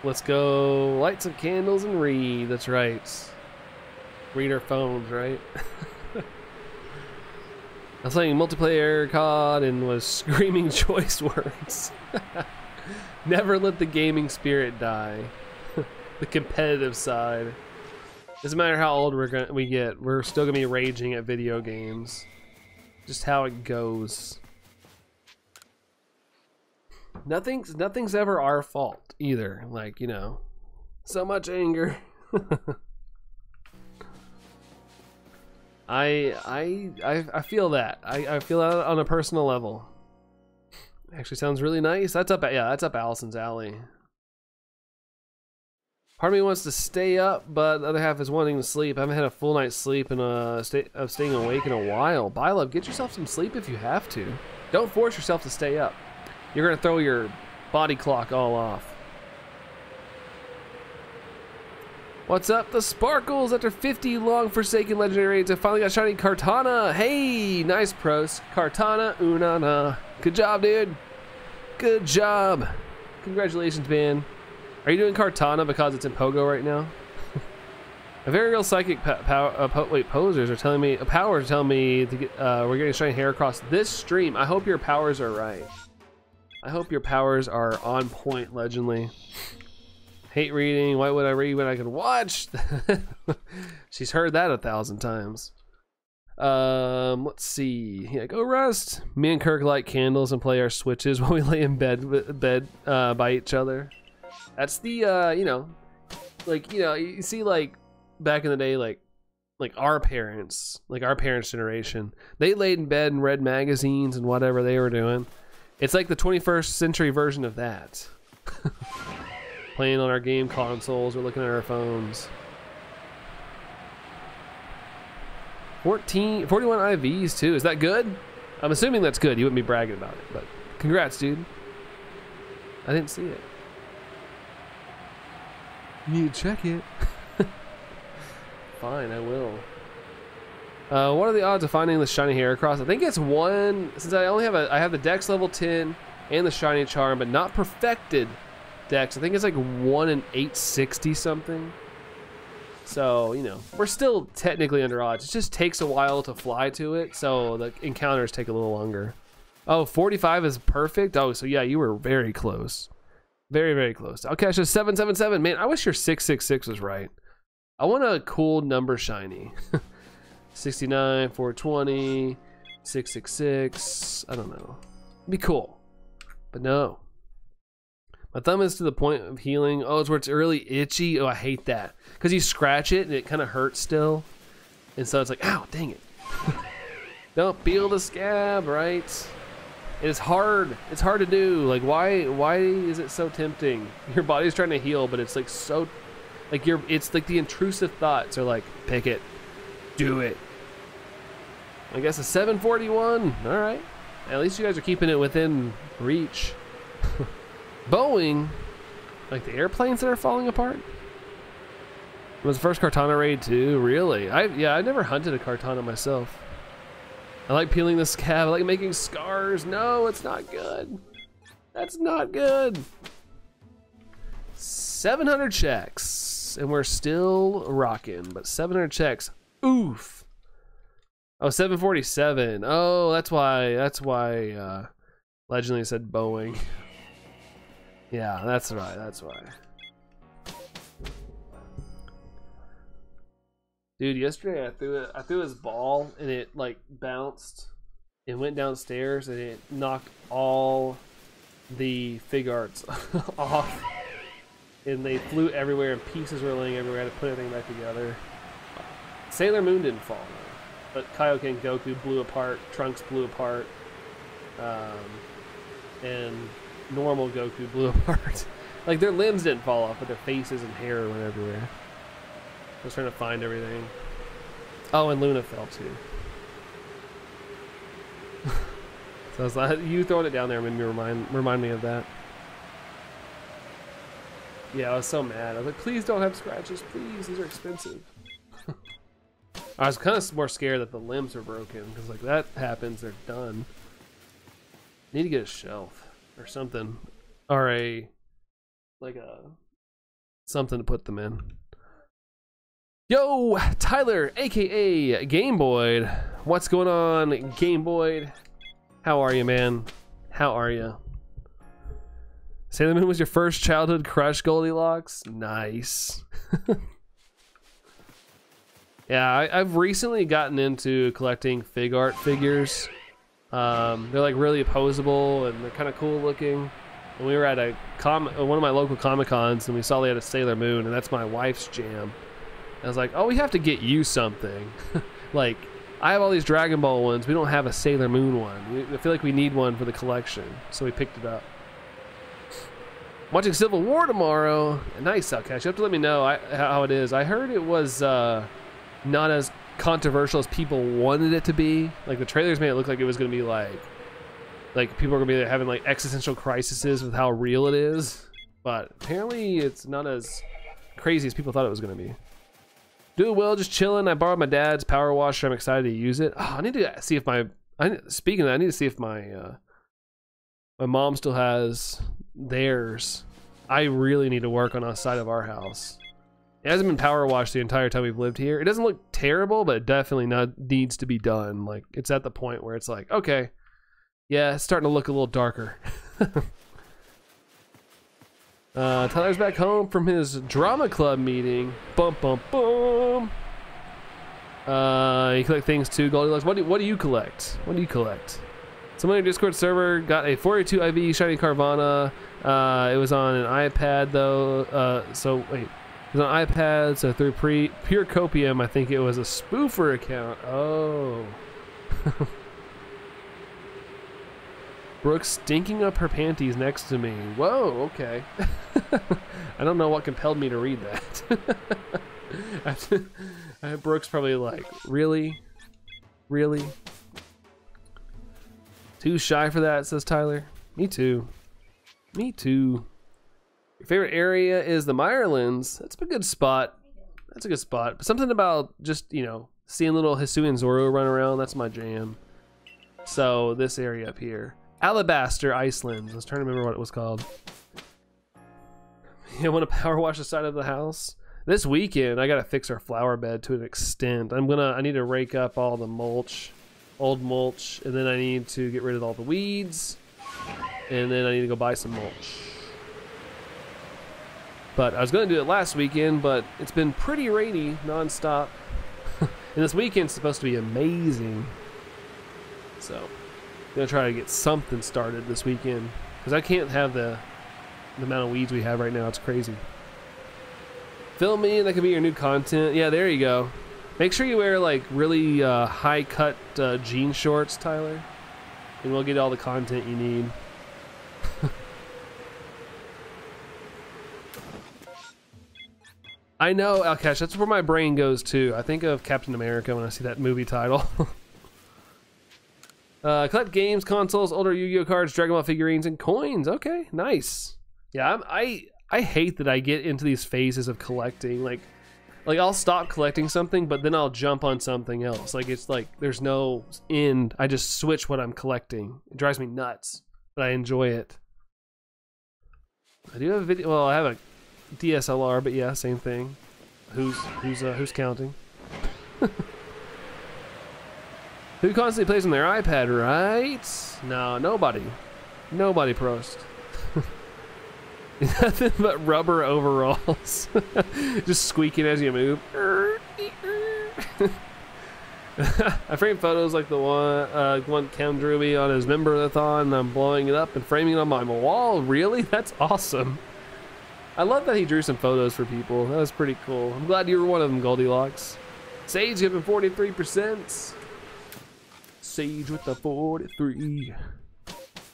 Let's go light some candles and read. That's right. Read our phones, right? I was playing multiplayer C O D and was screaming choice words. Never let the gaming spirit die. The competitive side. Doesn't matter how old we're gonna, we get, we're still gonna be raging at video games. Just how it goes. Nothing's nothing's ever our fault either. Like, you know, so much anger. I I I feel that I, I feel that on a personal level. Actually, sounds really nice. That's up, yeah, that's up Allison's alley. Part of me wants to stay up, but the other half is wanting to sleep. I haven't had a full night's sleep and uh stay of staying awake in a while. By love, get yourself some sleep if you have to. Don't force yourself to stay up. You're gonna throw your body clock all off. What's up, the Sparkles? After fifty long forsaken legendary raids, I finally got shiny Kartana. Hey, nice pros. Kartana Unana. Good job, dude. Good job. Congratulations, man. Are you doing Kartana because it's in Pogo right now? A very real psychic po power, uh, po wait, posers are telling me, uh, powers are telling me to get, uh, we're getting shiny hair across this stream. I hope your powers are right. I hope your powers are on point, legendly. Hate reading. Why would I read when I could watch? She's heard that a thousand times. Um, let's see. Yeah, go rest. Me and Kirk light candles and play our switches while we lay in bed bed uh, by each other. That's the uh, you know, like you know, you see like back in the day, like like our parents, like our parents' generation, they laid in bed and read magazines and whatever they were doing. It's like the twenty-first century version of that. Playing on our game consoles or looking at our phones. forty-one I Vs too, is that good? I'm assuming that's good, you wouldn't be bragging about it, but congrats, dude. I didn't see it. You need to check it. Fine, I will. Uh, what are the odds of finding the shiny Heracross? I think it's one, since I only have a, I have the Dex level ten and the shiny Charm, but not perfected Dex. I think it's like one in eight sixty something. So, you know, we're still technically under odds. It just takes a while to fly to it, so the encounters take a little longer. Oh, forty-five is perfect? Oh, so yeah, you were very close. Very, very close. I'll catch a seven seven seven. Man, I wish your six six six was right. I want a cool number shiny. sixty-nine, four twenty, six six six. I don't know. It'd be cool. But no. My thumb is to the point of healing. Oh, it's where it's really itchy. Oh, I hate that. Because you scratch it and it kind of hurts still. And so it's like, ow, dang it. Don't peel the scab, right? It's hard. It's hard to do. Like, why why is it so tempting? Your body's trying to heal, but it's like so... Like, you're, it's like the intrusive thoughts are like, pick it. Do it. I guess a seven forty-one. All right. At least you guys are keeping it within reach. Boeing, like the airplanes that are falling apart. It was the first Kartana raid too, really? I yeah, I never hunted a Kartana myself. I like peeling the scab, I like making scars. No, it's not good. That's not good. seven hundred checks, and we're still rocking, but seven hundred checks, oof. Oh, seven forty-seven, oh, that's why, that's why uh, Legendly said Boeing. Yeah, that's right, that's why. Dude, yesterday I threw it I threw his ball and it like bounced and went downstairs and it knocked all the fig arts off. And they flew everywhere and pieces were laying everywhere. I had to put everything back together. Sailor Moon didn't fall though. But Kaioken and Goku blew apart, Trunks blew apart. Um and normal Goku blew apart. Like their limbs didn't fall off, but their faces and hair went everywhere. I was trying to find everything. Oh, and Luna fell too. So I was like, you throwing it down there made me remind remind me of that. Yeah, I was so mad. I was like, please don't have scratches, please. These are expensive. I was kind of more scared that the limbs were broken because like that happens, they're done. Need to get a shelf. Or something, or a like a something to put them in. Yo, Tyler, aka Game Boyd, what's going on, Game Boyd? How are you, man? How are you? Sailor Moon was your first childhood crush, Goldilocks. Nice. Yeah, I, I've recently gotten into collecting fig art figures. Um, they're like really opposable and they're kind of cool looking. And we were at a com one of my local Comic Cons and we saw they had a Sailor Moon and that's my wife's jam. And I was like, oh, we have to get you something. Like, I have all these Dragon Ball ones. We don't have a Sailor Moon one. We, I feel like we need one for the collection. So we picked it up. I'm watching Civil War tomorrow. Nice, Outcast. You have to let me know I, how it is. I heard it was uh, not as controversial as people wanted it to be. Like the trailers made it look like it was going to be like like people are going to be having like existential crises with how real it is, but apparently it's not as crazy as people thought it was going to be. Doing well, just chilling. I borrowed my dad's power washer. I'm excited to use it. Oh, I need to see if my I speaking of that, I need to see if my uh, my mom still has theirs. I really need to work on outside of our house. It hasn't been power washed the entire time we've lived here. It doesn't look terrible, but it definitely not, needs to be done. Like it's at the point where it's like, okay, yeah, it's starting to look a little darker. uh, Tyler's back home from his drama club meeting. Bum, bum, bum. Uh, you collect things too, Goldilocks. What do, what do you collect? What do you collect? Someone in your Discord server got a forty-two I V shiny Carvana. Uh, it was on an iPad though. Uh, so wait. It was on iPad, so through pre Pure Copium, I think it was a spoofer account. Oh. Brooke stinking up her panties next to me. Whoa, okay. I don't know what compelled me to read that. Brooke's probably like, really? Really? Too shy for that, says Tyler. Me too. Me too. Your favorite area is the Meyerlands. That's a good spot. That's a good spot. But something about just, you know, seeing little Hisui and Zoro run around, that's my jam. So this area up here. Alabaster, Iceland. I was trying to remember what it was called. You want to power wash the side of the house? This weekend, I gotta fix our flower bed to an extent. I'm gonna, I need to rake up all the mulch, old mulch, and then I need to get rid of all the weeds, and then I need to go buy some mulch. But I was gonna do it last weekend, but it's been pretty rainy nonstop, and this weekend's supposed to be amazing. So, I'm gonna try to get something started this weekend because I can't have the, the amount of weeds we have right now. It's crazy. Film me, that could be your new content. Yeah, there you go. Make sure you wear like really uh, high cut uh, jean shorts, Tyler, and we'll get all the content you need. I know, Alkesh, that's where my brain goes to. I think of Captain America when I see that movie title. uh, collect games, consoles, older Yu-Gi-Oh cards, Dragon Ball figurines, and coins. Okay, nice. Yeah, I'm, I... I hate that I get into these phases of collecting. Like, like I'll stop collecting something, but then I'll jump on something else. Like, it's like there's no end. I just switch what I'm collecting. It drives me nuts, but I enjoy it. I do have a video. Well, I have a D S L R, but yeah, same thing. Who's who's uh, who's counting? Who constantly plays on their iPad, right? No, nobody, nobody prost. Nothing but rubber overalls. Just squeaking as you move. I frame photos like the one uh, one Cam drew me on his member-a-thon, and I'm blowing it up and framing it on my wall. Really? That's awesome. I love that he drew some photos for people. That was pretty cool. I'm glad you were one of them, Goldilocks. Sage giving forty-three percent. Sage with the forty-three.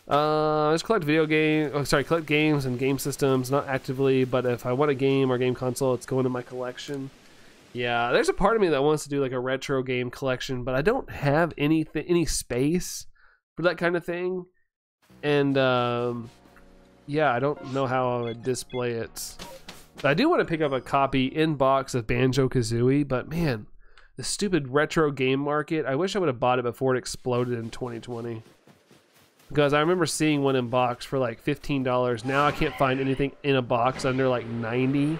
Uh, I just collect video game. Oh, sorry, collect games and game systems. Not actively, but if I want a game or game console, it's going in my collection. Yeah, there's a part of me that wants to do like a retro game collection, but I don't have anything, any space for that kind of thing. And um, yeah, I don't know how I would display it. But I do want to pick up a copy in box of Banjo-Kazooie, but man, the stupid retro game market. I wish I would have bought it before it exploded in twenty twenty. Because I remember seeing one in box for like fifteen dollars. Now I can't find anything in a box under like ninety dollars.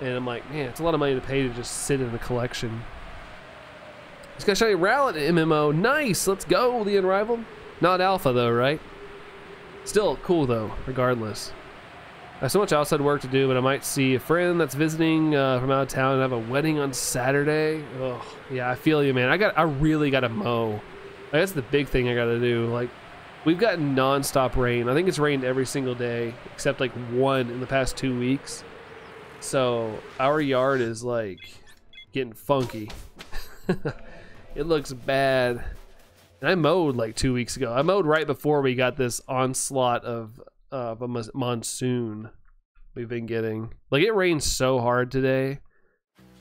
And I'm like, man, it's a lot of money to pay to just sit in the collection. It's gonna show you Rallet M M O. Nice, let's go, the Unrivaled. Not alpha though, right? Still cool though, regardless. I have so much outside work to do, but I might see a friend that's visiting uh, from out of town and have a wedding on Saturday. Ugh, yeah, I feel you, man. I got, I really gotta mow. That's the big thing I gotta do. Like, we've gotten non-stop rain. I think it's rained every single day, except like one in the past two weeks. So our yard is like getting funky. It looks bad. And I mowed like two weeks ago. I mowed right before we got this onslaught of, uh, of a monsoon we've been getting. Like it rained so hard today.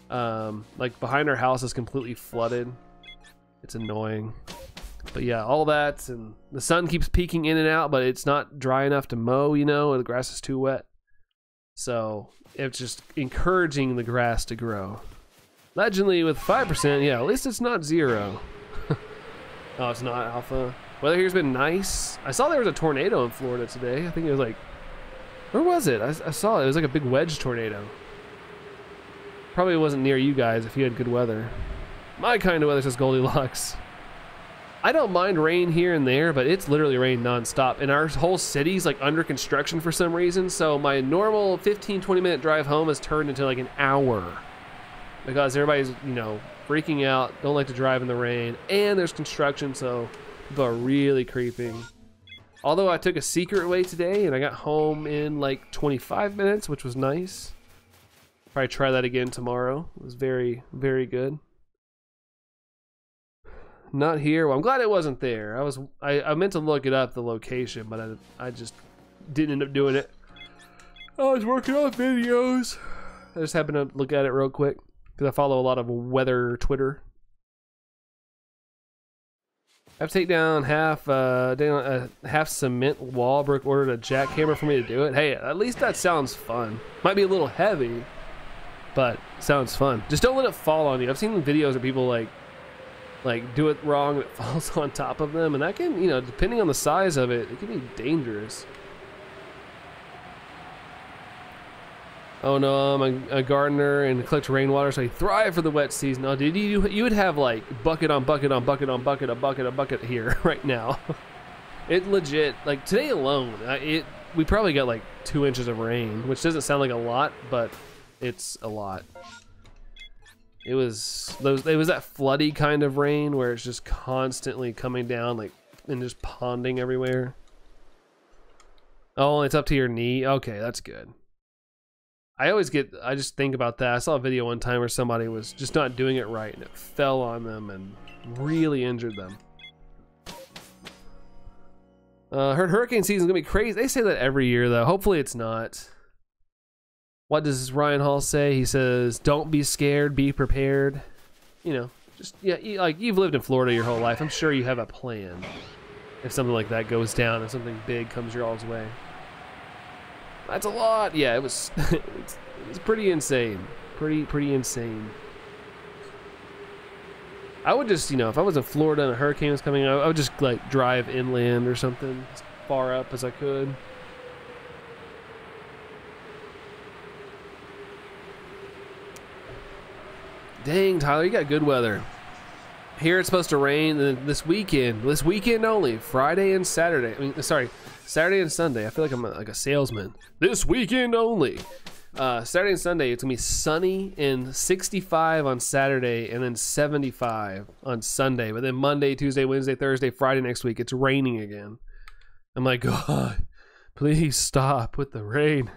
Um, like behind our house is completely flooded. It's annoying. But yeah, all that, and the sun keeps peeking in and out, but it's not dry enough to mow, you know, and the grass is too wet. So it's just encouraging the grass to grow. Legendly with five percent, yeah, at least it's not zero. Oh, it's not alpha. Weather here's been nice. I saw there was a tornado in Florida today. I think it was like, where was it? I, I saw it, it was like a big wedge tornado. Probably wasn't near you guys if you had good weather. My kind of weather, says Goldilocks. I don't mind rain here and there, but it's literally rained nonstop, and our whole city's like under construction for some reason. So my normal fifteen, twenty minute drive home has turned into like an hour because everybody's, you know, freaking out, don't like to drive in the rain, and there's construction, so people are really creeping. Although I took a secret way today and I got home in like twenty-five minutes, which was nice. Probably try that again tomorrow. It was very, very good. Not here. Well, I'm glad it wasn't there. I was I, I meant to look it up, the location, but I, I just didn't end up doing it. I was working on videos. I just happened to look at it real quick because I follow a lot of weather Twitter. I have to take down half uh, down a half cement wall. Brooke ordered a jackhammer for me to do it. Hey, at least that sounds fun. Might be a little heavy, but sounds fun. Just don't let it fall on you. I've seen videos of people like like do it wrong and it falls on top of them, and that can, you know, depending on the size of it, it can be dangerous. Oh no, I'm a, a gardener and collect rainwater, so I thrive for the wet season. Oh, dude, you you would have like bucket on bucket on bucket on bucket a bucket a bucket here right now. It legit, like today alone, it we probably got like two inches of rain, which doesn't sound like a lot, but it's a lot. It was those. It was that floody kind of rain where it's just constantly coming down, like, and just ponding everywhere. Oh, it's up to your knee. Okay, that's good. I always get. I just think about that. I saw a video one time where somebody was just not doing it right, and it fell on them and really injured them. Uh, heard hurricane season's gonna be crazy. They say that every year, though. Hopefully, it's not. What does Ryan Hall say? He says, don't be scared, be prepared. You know, just, yeah, you, like you've lived in Florida your whole life. I'm sure you have a plan if something like that goes down and something big comes your all's way. That's a lot. Yeah, it was, it's, it's pretty insane. Pretty, pretty insane. I would just, you know, if I was in Florida and a hurricane was coming, I would just like drive inland or something as far up as I could. Dang, Tyler, you got good weather. Here it's supposed to rain this weekend. This weekend only, Friday and Saturday. I mean, sorry, Saturday and Sunday. I feel like I'm a, like a salesman. This weekend only. Uh, Saturday and Sunday, it's gonna be sunny and sixty-five on Saturday and then seventy-five on Sunday. But then Monday, Tuesday, Wednesday, Thursday, Friday next week, it's raining again. I'm like, God, please stop with the rain.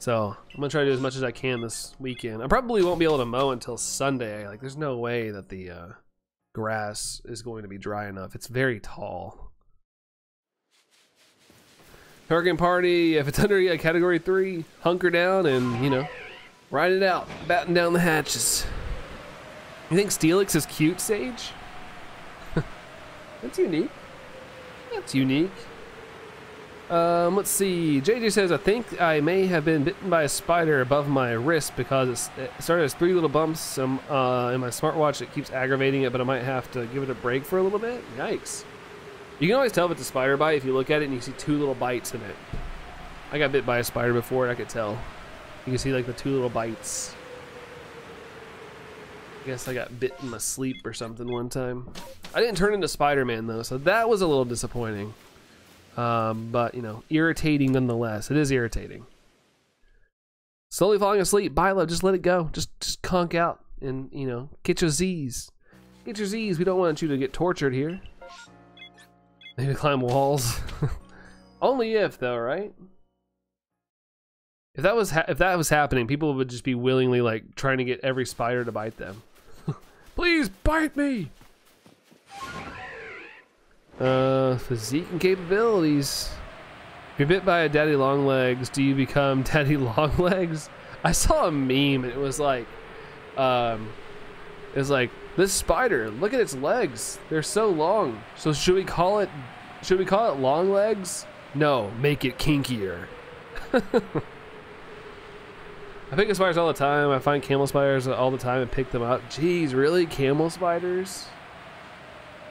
So I'm gonna try to do as much as I can this weekend. I probably won't be able to mow until Sunday. Like, there's no way that the uh, grass is going to be dry enough. It's very tall. Hurricane party. If it's under yeah, category three, hunker down and, you know, ride it out, batten down the hatches. You think Steelix is cute, Sage? That's unique. That's unique. Um, let's see. J J says, I think I may have been bitten by a spider above my wrist because it started as three little bumps um, uh, in my smartwatch. It keeps aggravating it, but I might have to give it a break for a little bit. Yikes. You can always tell if it's a spider bite if you look at it and you see two little bites in it. I got bit by a spider before and I could tell. You can see like the two little bites. I guess I got bit in my sleep or something one time. I didn't turn into Spider-Man though, so that was a little disappointing. Um, but, you know, irritating nonetheless. It is irritating. Slowly falling asleep. Bilo, just let it go. Just just conk out and, you know, get your Z's. Get your Z's. We don't want you to get tortured here. Maybe climb walls. Only if, though, right? If that was ha if that was happening, people would just be willingly, like, trying to get every spider to bite them. Please bite me! Uh, physique and capabilities. If you're bit by a daddy long legs, do you become daddy long legs? I saw a meme and it was like, um, it was like, this spider, look at its legs. They're so long. So should we call it, should we call it long legs? No, make it kinkier. I pick spiders all the time. I find camel spiders all the time and pick them up. Jeez, really? Camel spiders?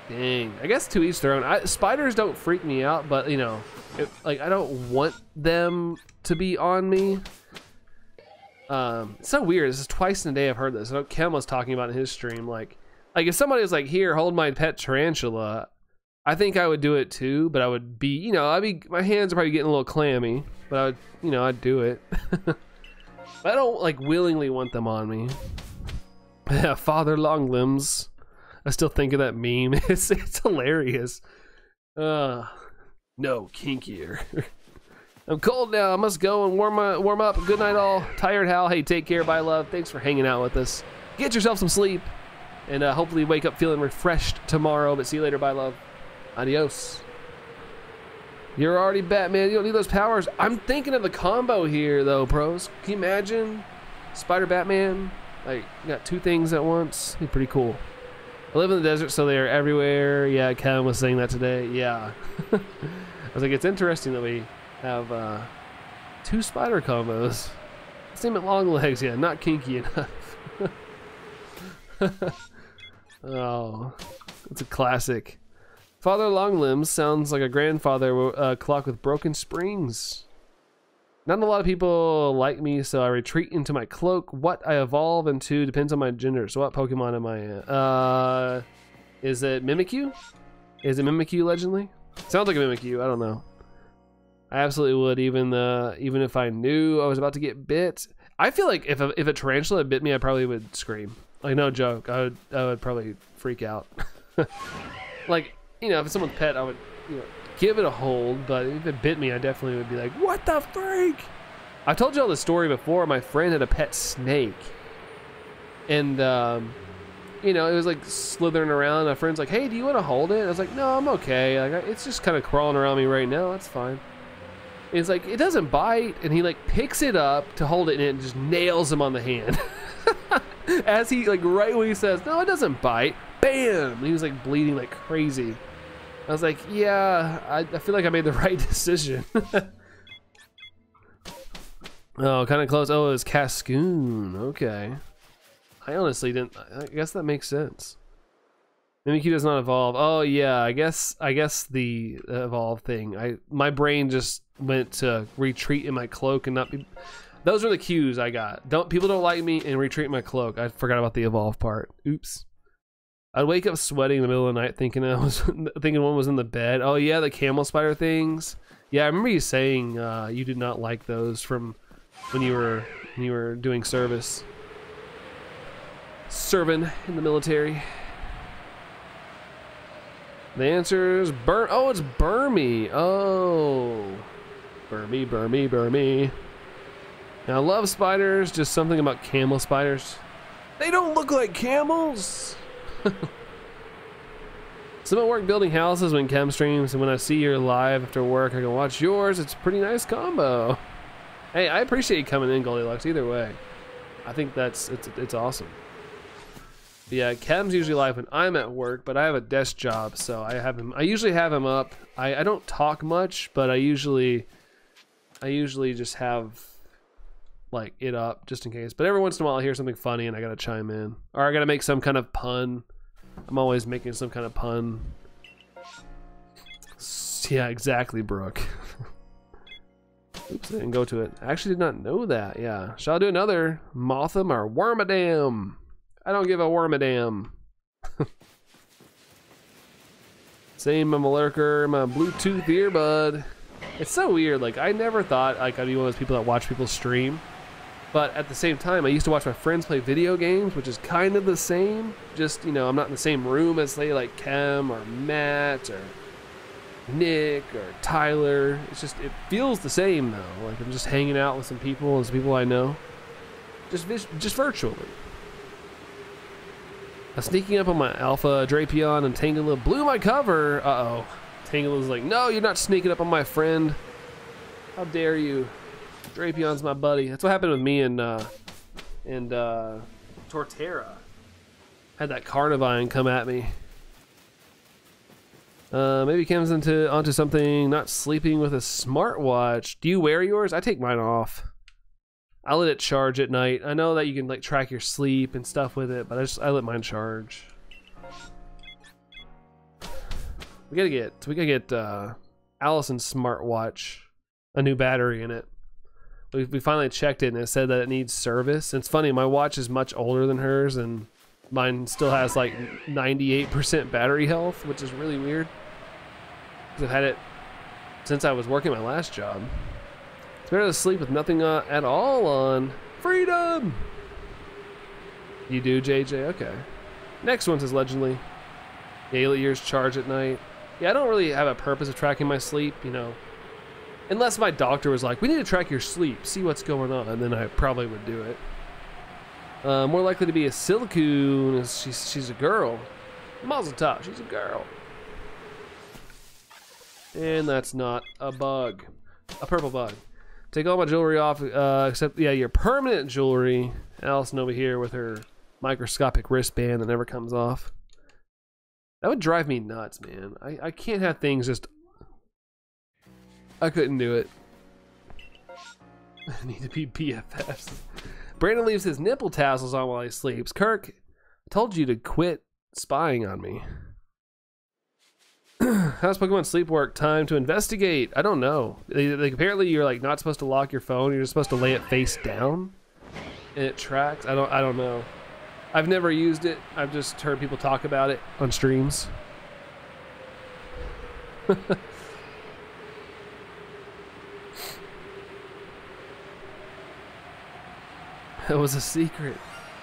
Dang, I guess to each their own. I, spiders don't freak me out, but, you know, it, like, I don't want them to be on me. Um, it's so weird. This is twice in a day I've heard this. I know Kem was talking about in his stream. Like, like if somebody was like, here, hold my pet tarantula, I think I would do it too, but I would be, you know, I'd be, my hands are probably getting a little clammy, but I would, you know, I'd do it. But I don't, like, willingly want them on me. Yeah, Father Long Limbs. I still think of that meme. It's, it's hilarious. Uh, no, kinkier. I'm cold now. I must go and warm up, warm up. Good night, all. Tired, Hal. Hey, take care. Bye, love. Thanks for hanging out with us. Get yourself some sleep, and uh, hopefully wake up feeling refreshed tomorrow. But see you later. Bye, love. Adios. You're already Batman. You don't need those powers. I'm thinking of the combo here, though, pros. Can you imagine? Spider-Batman. Like, you got two things at once. It'd be pretty cool. I live in the desert, so they are everywhere. Yeah, Kevin was saying that today. Yeah. I was like, it's interesting that we have uh, two spider combos. Same at long legs, yeah, not kinky enough. Oh, it's a classic. Father Long Limbs sounds like a grandfather uh, clock with broken springs. Not a lot of people like me, so I retreat into my cloak. What I evolve into depends on my gender. So what Pokemon am I in? Uh, is it Mimikyu? Is it Mimikyu legendly? Sounds like a Mimikyu, I don't know. I absolutely would, even uh, even if I knew I was about to get bit. I feel like if a, if a tarantula bit me, I probably would scream. Like, no joke, I would, I would probably freak out. Like, you know, if it's someone's pet, I would, you know, give it a hold, but if it bit me, I definitely would be like, what the freak? I told you all this story before. My friend had a pet snake. And, um, you know, it was like slithering around. My friend's like, hey, do you want to hold it? I was like, no, I'm okay. Like, it's just kind of crawling around me right now. That's fine. It's like, it doesn't bite. And he like picks it up to hold it, and it just nails him on the hand. As he, like, right when he says, no, it doesn't bite. Bam! He was like bleeding like crazy. I was like, yeah, I, I feel like I made the right decision. Oh, kind of close. Oh, it was Cascoon. Okay. I honestly didn't. I guess that makes sense. Mimikyu does not evolve. Oh yeah, I guess I guess the evolve thing. I my brain just went to retreat in my cloak and not be. Those were the cues I got. Don't people don't like me and retreat in my cloak. I forgot about the evolve part. Oops. I'd wake up sweating in the middle of the night thinking I was thinking one was in the bed. Oh yeah, the camel spider things. Yeah, I remember you saying uh, you did not like those from when you were when you were doing service, serving in the military. The answer is Bur. Oh, it's Burmy. Oh, Burmy, Burmy, Burmy. Now I love spiders. Just something about camel spiders. They don't look like camels. Some at work building houses when chem streams, and when I see your live after work, I can watch yours. It's a pretty nice combo. Hey, I appreciate you coming in, Goldilocks. Either way, I think that's it's it's awesome. But yeah, chem's usually live when I'm at work, but I have a desk job, so I have him. I usually have him up. I I don't talk much, but I usually I usually just have. Like it up just in case, but every once in a while I hear something funny and I gotta chime in, or I gotta make some kind of pun. I'm always making some kind of pun. Yeah, exactly, Brooke. Oops, I didn't go to it. I actually did not know that. Yeah, shall I do another Motham or Wormadam? I don't give a Wormadam. Same, I'm a lurker, my Bluetooth earbud. It's so weird. Like I never thought like I'd be one of those people that watch people stream. But at the same time, I used to watch my friends play video games, which is kind of the same. Just, you know, I'm not in the same room as say like Kem or Matt or Nick or Tyler. It's just, it feels the same though. Like I'm just hanging out with some people and some people I know. Just, just virtually. I'm sneaking up on my Alpha Drapion and Tangela blew my cover. Uh-oh. Tangela's like, no, you're not sneaking up on my friend. How dare you? Drapion's my buddy. That's what happened with me and uh, and uh, Torterra. Had that Carnivine come at me. Uh, maybe Kim's into onto something. Not sleeping with a smartwatch. Do you wear yours? I take mine off. I let it charge at night. I know that you can like track your sleep and stuff with it, but I just I let mine charge. We gotta get, we gotta get uh, Allison's smartwatch, a new battery in it. We, we finally checked it and it said that it needs service. It's funny, my watch is much older than hers and mine still has like ninety-eight percent battery health, which is really weird. Cause I've had it since I was working my last job. It's better to sleep with nothing on, at all on. Freedom! You do, J J? Okay. Next one says legendly. Daily years charge at night. Yeah, I don't really have a purpose of tracking my sleep, you know. Unless my doctor was like, we need to track your sleep, see what's going on, and then I probably would do it. Uh, more likely to be a Silicoon, she's, she's a girl. Mazel tov, she's a girl. And that's not a bug. A purple bug. Take all my jewelry off, uh, except, yeah, your permanent jewelry. Allison over here with her microscopic wristband that never comes off. That would drive me nuts, man. I, I can't have things just... I couldn't do it. I need to be B F Fs. Brandon leaves his nipple tassels on while he sleeps. Kirk, I told you to quit spying on me. How's Pokemon Sleep work? Time to investigate. I don't know. They, they, apparently, you're like not supposed to lock your phone. You're just supposed to lay it face down, and it tracks. I don't. I don't know. I've never used it. I've just heard people talk about it on streams. That was a secret.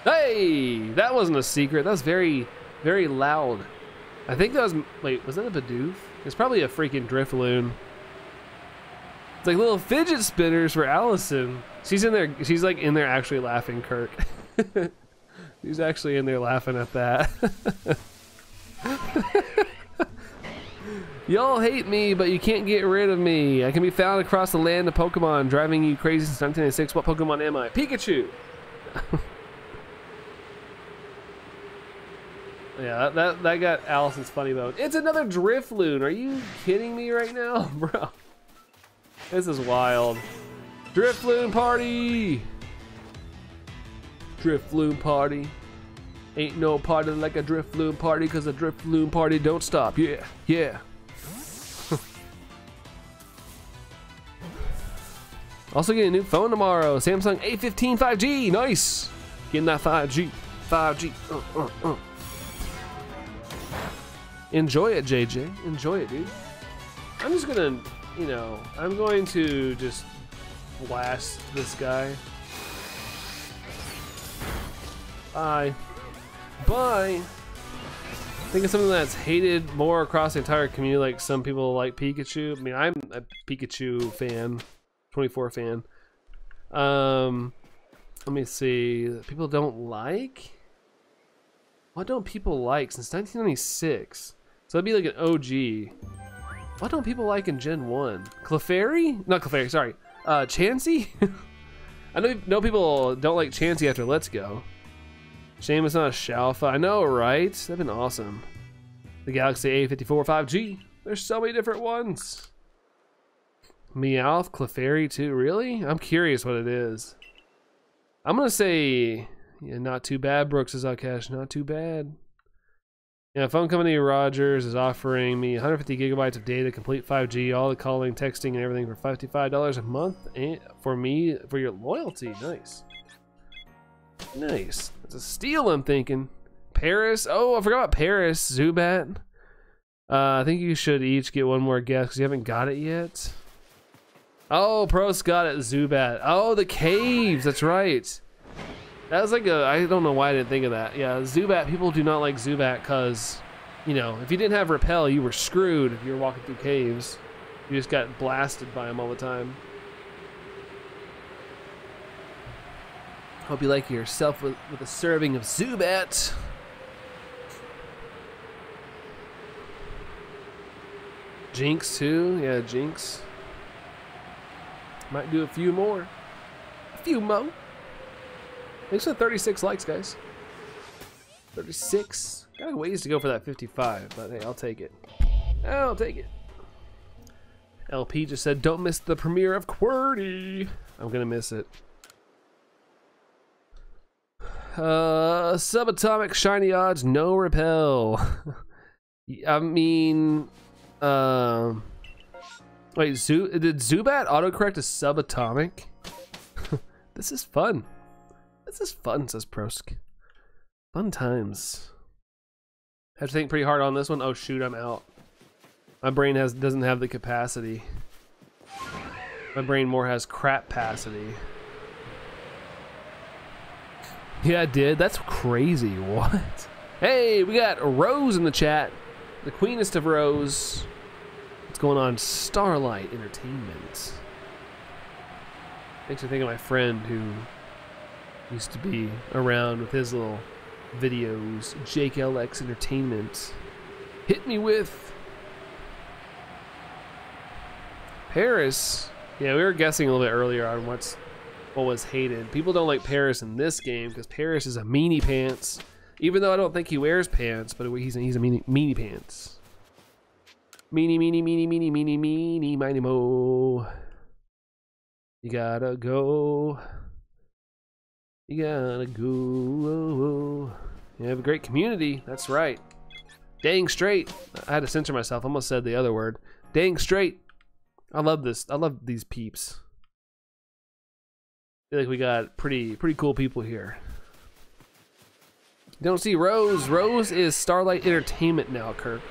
Hey, that wasn't a secret. That was very, very loud. I think that was, wait, was that a Bidoof? It's probably a freaking Drifloon. It's like little fidget spinners for Allison. She's in there, she's like in there actually laughing, Kirk. She's actually in there laughing at that. Y'all hate me, but you can't get rid of me. I can be found across the land of Pokemon, driving you crazy since nineteen ninety-six. What Pokemon am I? Pikachu! Yeah, that, that, that got Allison's funny bone. It's another Drifloon. Are you kidding me right now? Bro, this is wild. Drifloon party! Drifloon party. Ain't no party like a Drifloon party, cause a Drifloon party don't stop. Yeah, yeah. Also getting a new phone tomorrow, Samsung A fifteen five G, nice! Getting that five G, five G, uh, uh, uh. Enjoy it, J J, enjoy it, dude. I'm just gonna, you know, I'm going to just blast this guy. Bye. Bye! Think of something that's hated more across the entire community, like some people like Pikachu. I mean, I'm a Pikachu fan. twenty-four fan. Um, let me see. People don't like? What don't people like since nineteen ninety-six? So that'd be like an O G. What don't people like in Gen one? Clefairy? Not Clefairy, sorry. Uh, Chansey? I know, know people don't like Chansey after Let's Go. Shame it's not a Shalfa. I know, right? That'd been awesome. The Galaxy A fifty-four five G. There's so many different ones. Meowth, Clefairy too, really? I'm curious what it is. I'm gonna say, yeah, not too bad, Brooks is out cash, not too bad. Yeah, phone company Rogers is offering me one hundred fifty gigabytes of data, complete five G, all the calling, texting, and everything for fifty-five dollars a month and for me, for your loyalty, nice. Nice, that's a steal I'm thinking. Paris, oh, I forgot about Paris, Zubat. Uh, I think you should each get one more guess because you haven't got it yet. Oh, Pro's got it, Zubat. Oh, the caves, that's right. That was like a, I don't know why I didn't think of that. Yeah, Zubat, people do not like Zubat because, you know, if you didn't have Repel, you were screwed if you were walking through caves. You just got blasted by them all the time. Hope you like yourself with, with a serving of Zubat. Jinx too, yeah, Jinx. Might do a few more. A few mo. Thanks for thirty-six likes, guys. thirty-six. Got a ways to go for that fifty-five, but hey, I'll take it. I'll take it. L P just said, don't miss the premiere of QWERTY. I'm gonna miss it. Uh, subatomic shiny odds, no repel. I mean, um. Uh, Wait, Zoo, did Zubat autocorrect a subatomic? This is fun. This is fun, says Prosk. Fun times. Have to think pretty hard on this one. Oh shoot, I'm out. My brain has doesn't have the capacity. My brain more has crap-pacity. Yeah, I did. That's crazy. What? Hey, we got Rose in the chat. The queenest of Rose. What's going on? Starlight Entertainment. Makes me think of my friend who used to be around with his little videos. Jake L X Entertainment. Hit me with Paris. Yeah, we were guessing a little bit earlier on what's what was hated. People don't like Paris in this game because Paris is a meanie pants. Even though I don't think he wears pants, but he's a, he's a meanie, meanie pants. Meanie, meanie, meanie, meanie, meanie, meanie, meanie, mo. You gotta go. You gotta go. You have a great community. That's right. Dang straight. I had to censor myself. I almost said the other word. Dang straight. I love this. I love these peeps. I feel like we got pretty, pretty cool people here. Don't see Rose. Rose is Starlight Entertainment now, Kirk.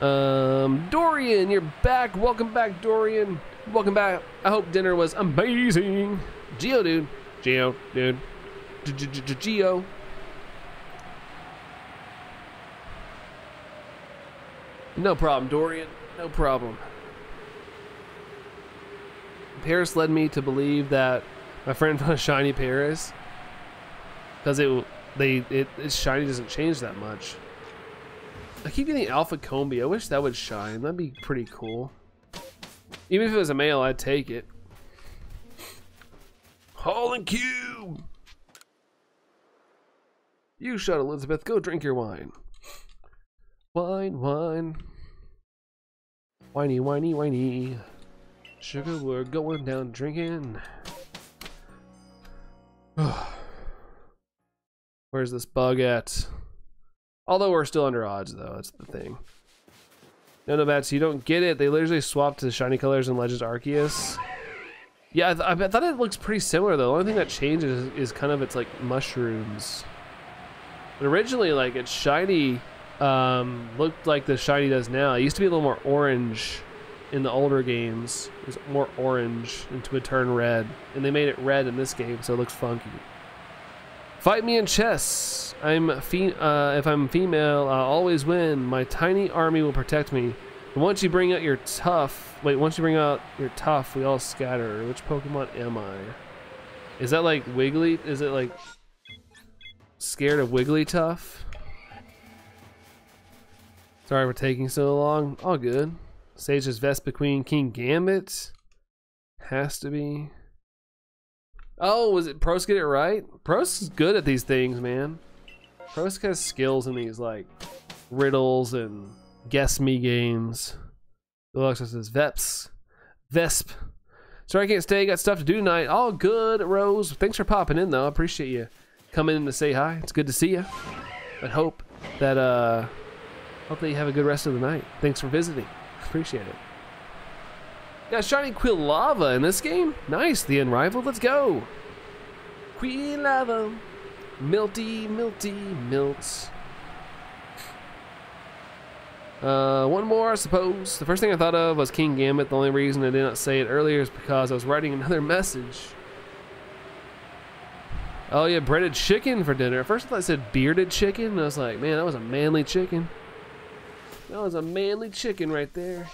Um, Dorian, you're back. Welcome back, Dorian. Welcome back. I hope dinner was amazing. Geo, dude. Geo, dude. Geo. No problem, Dorian. No problem. Paris led me to believe that my friend found a shiny Paris. Because it, they, it, it's shiny doesn't change that much. I keep getting Alpha Combi. I wish that would shine. That'd be pretty cool. Even if it was a male, I'd take it. Hauling Cube! You shut, Elizabeth. Go drink your wine. Wine, wine. Whiny, whiny, whiny. Sugar, we're going down drinking. Where's this bug at? Although we're still under odds though, that's the thing. No, no, Bats, you don't get it. They literally swapped to shiny colors in Legends Arceus. Yeah, I, th I thought it looks pretty similar though. The only thing that changes is, is kind of it's like mushrooms. But originally, like it's shiny um, looked like the shiny does now. It used to be a little more orange in the older games. It was more orange into a turn red, and they made it red in this game, so it looks funky. Fight me in chess. I'm fe uh, if I'm female, I'll always win. My tiny army will protect me. And once you bring out your tough, wait, once you bring out your tough, we all scatter. Which Pokemon am I? Is that like Wiggly? Is it like scared of Wigglytuff? Sorry for taking so long. All good. Sage's Vespa Queen, King Gambit. Has to be. Oh, was it Prosk get it right? Prosk is good at these things, man. Prosk has skills in these like riddles and guess me games. Deluxe says Veps. Vesp. Sorry I can't stay, got stuff to do tonight. All good, Rose. Thanks for popping in though. I appreciate you coming in to say hi. It's good to see you. But hope that uh hope that you have a good rest of the night. Thanks for visiting. Appreciate it. Got shiny Quilava in this game. Nice, the Unrivaled. Let's go. Quilava. Milty, Milty, Milt. Uh, one more, I suppose. The first thing I thought of was King Gambit. The only reason I did not say it earlier is because I was writing another message. Oh yeah, breaded chicken for dinner. At first I thought I said bearded chicken, and I was like, man, that was a manly chicken. That was a manly chicken right there.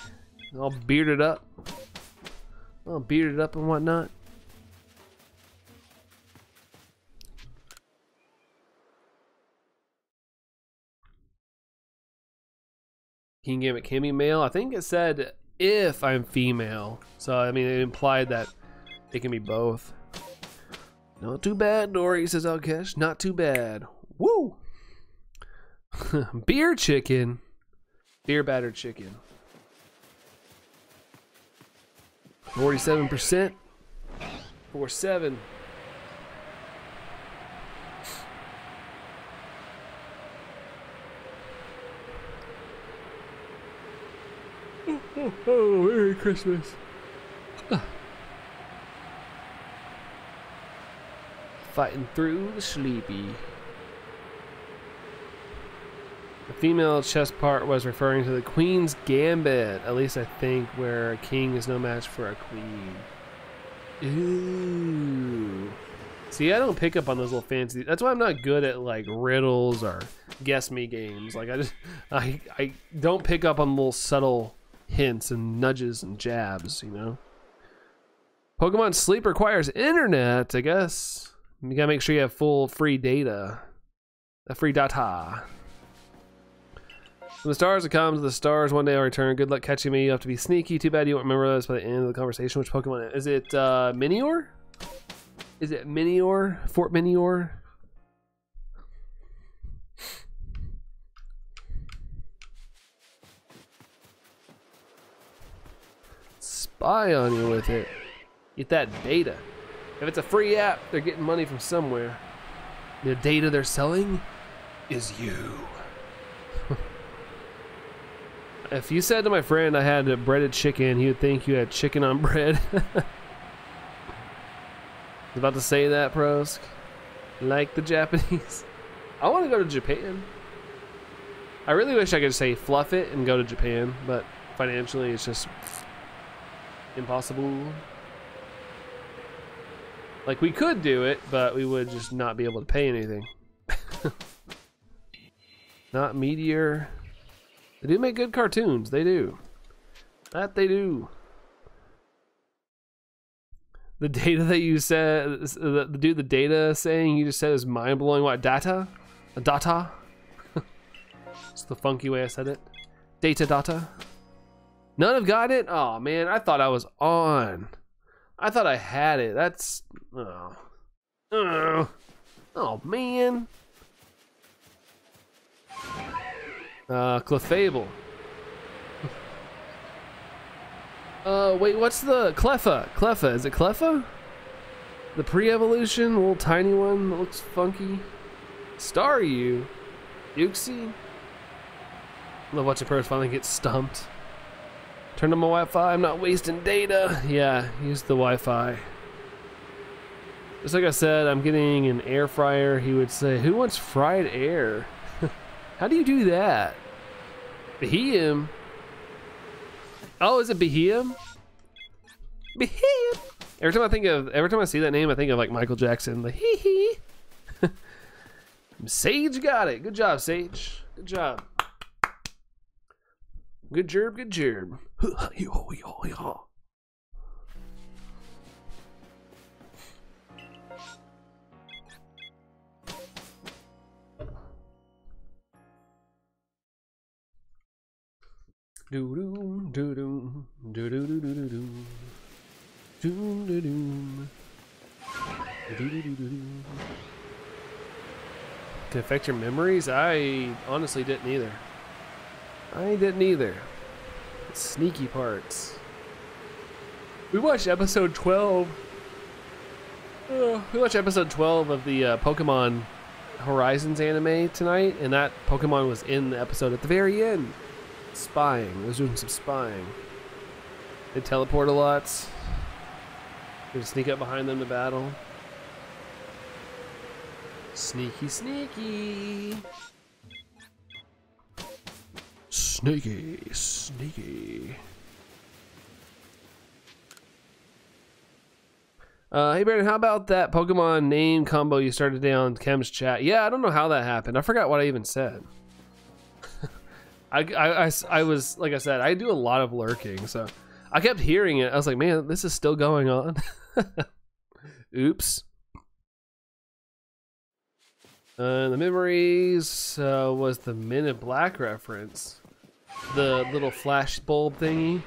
All bearded up. All bearded up and whatnot. King Gambit can be male. I think it said if I'm female. So, I mean, it implied that it can be both. Not too bad, Dory, says Alkesh. Not too bad. Woo! Beer chicken. Beer battered chicken. forty-seven percent. forty-seven. Oh, oh, oh, Merry Christmas. Ah. Fighting through the sleepy. The female chess part was referring to the Queen's Gambit, at least I think, where a king is no match for a queen. Ooh. See, I don't pick up on those little fancy. That's why I'm not good at like riddles or guess me games. Like I just I I don't pick up on little subtle hints and nudges and jabs, you know. Pokemon Sleep requires internet, I guess. You gotta make sure you have full free data. The free data. From the stars it comes, the stars one day I'll return. Good luck catching me. You have to be sneaky. Too bad you won't remember this by the end of the conversation. Which Pokemon is it? Uh, Minior? Is it Minior? Fort Minior? Spy on you with it. Get that data. If it's a free app, they're getting money from somewhere. The data they're selling is you. If you said to my friend I had a breaded chicken, he would think you had chicken on bread. I was about to say that, Prosk. Like the Japanese. I want to go to Japan. I really wish I could say fluff it and go to Japan, but financially it's just impossible. Like, we could do it, but we would just not be able to pay anything. Not Meteor. They do make good cartoons. They do. That they do. The data that you said, the, the, dude, the data saying you just said is mind-blowing. What, data? A data? It's the funky way I said it. Data, data. None have got it? Oh man, I thought I was on. I thought I had it. That's oh, oh, oh man. Uh, Clefable. Uh, wait, what's the Cleffa? Cleffa? Is it Cleffa? The pre-evolution, little tiny one that looks funky. Staryu, Uxie. Love watching Purrs finally get stumped. Turn on my Wi-Fi, I'm not wasting data. Yeah, use the Wi-Fi. Just like I said, I'm getting an air fryer. He would say, who wants fried air? How do you do that? Behem. Oh, is it Behem? Behem. Every time I think of, every time I see that name, I think of like Michael Jackson, like hee hee. Sage got it. Good job, Sage. Good job. Good gerb, good gerb. Doo-doo, doo-doo, doo-doo, doo-doo, doo-doo, doo-doo. To affect your memories? I honestly didn't either. I didn't either. Sneaky parts. We watched episode twelve. Uh, we watched episode twelve of the uh, Pokemon Horizons anime tonight, and that Pokemon was in the episode at the very end. Spying. I was doing some spying. They teleport a lot. They sneak up behind them to battle. Sneaky, sneaky. Sneaky, sneaky. Uh, hey Brandon, how about that Pokemon name combo you started today on Chem's chat? Yeah, I don't know how that happened. I forgot what I even said. I, I, I, I was, like I said, I do a lot of lurking, so I kept hearing it. I was like, man, this is still going on. Oops. Uh, the memories uh, was the Men in Black reference. The little flash bulb thingy. Me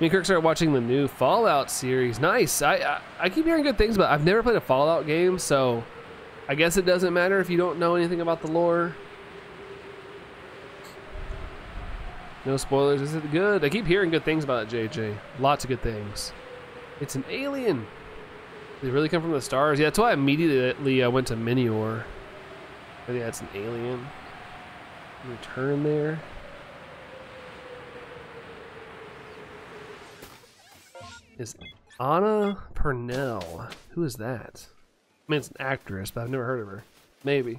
and Kirk started watching the new Fallout series. Nice. I, I I keep hearing good things, but I've never played a Fallout game, so I guess it doesn't matter if you don't know anything about the lore. No spoilers. Is it good? I keep hearing good things about it, J J. Lots of good things. It's an alien. They really come from the stars. Yeah, that's why immediately I went to Minior. But yeah, it's an alien. Return there. Is Anna Purnell? Who is that? I mean, it's an actress, but I've never heard of her. Maybe.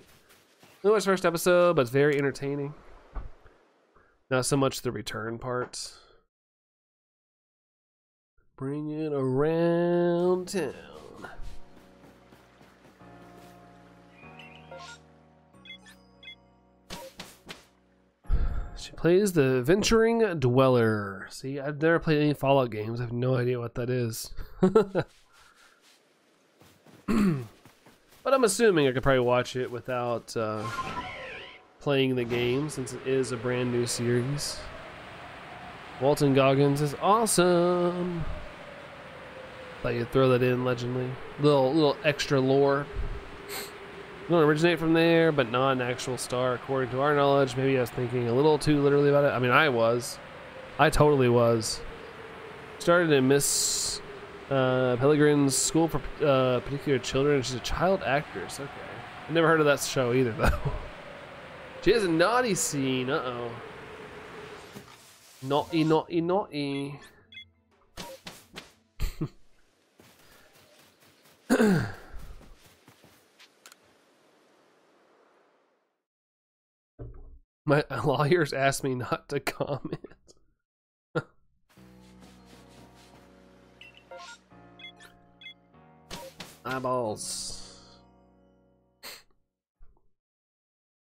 It was first episode, but it's very entertaining. Not so much the return parts. Bring it around town. She plays the Venturing Dweller. See, I've never played any Fallout games. I have no idea what that is. But I'm assuming I could probably watch it without uh, playing the game, since it is a brand new series. Walton Goggins is awesome. Thought you'd throw that in, legendly. Little little extra lore. Don't originate from there, but not an actual star, according to our knowledge. Maybe I was thinking a little too literally about it. I mean, I was. I totally was. Started in Miss uh, Pelegrine's School for uh, Particular Children. She's a child actress. Okay. I've never heard of that show either, though. She has a naughty scene. Uh-oh. Naughty, naughty, naughty. My lawyers asked me not to comment. Eyeballs.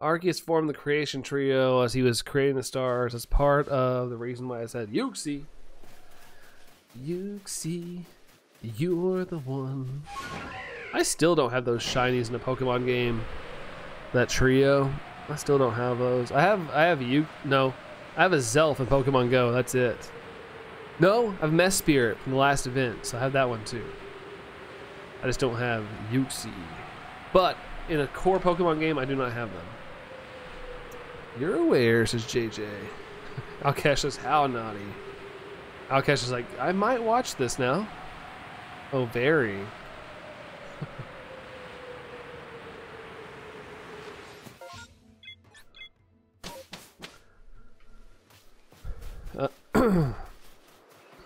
Arceus formed the creation trio as he was creating the stars, as part of the reason why I said Yuxi. Yuxi, you're the one. I still don't have those shinies in a Pokemon game. That trio. I still don't have those. I have, I have you. No, I have a Zelf in Pokemon Go. That's it. No, I've Mesprit from the last event, so I have that one too. I just don't have Uxie. But in a core Pokemon game, I do not have them. You're aware, says J J. Alcash says, how naughty. Alcash is like, I might watch this now. Oh, very.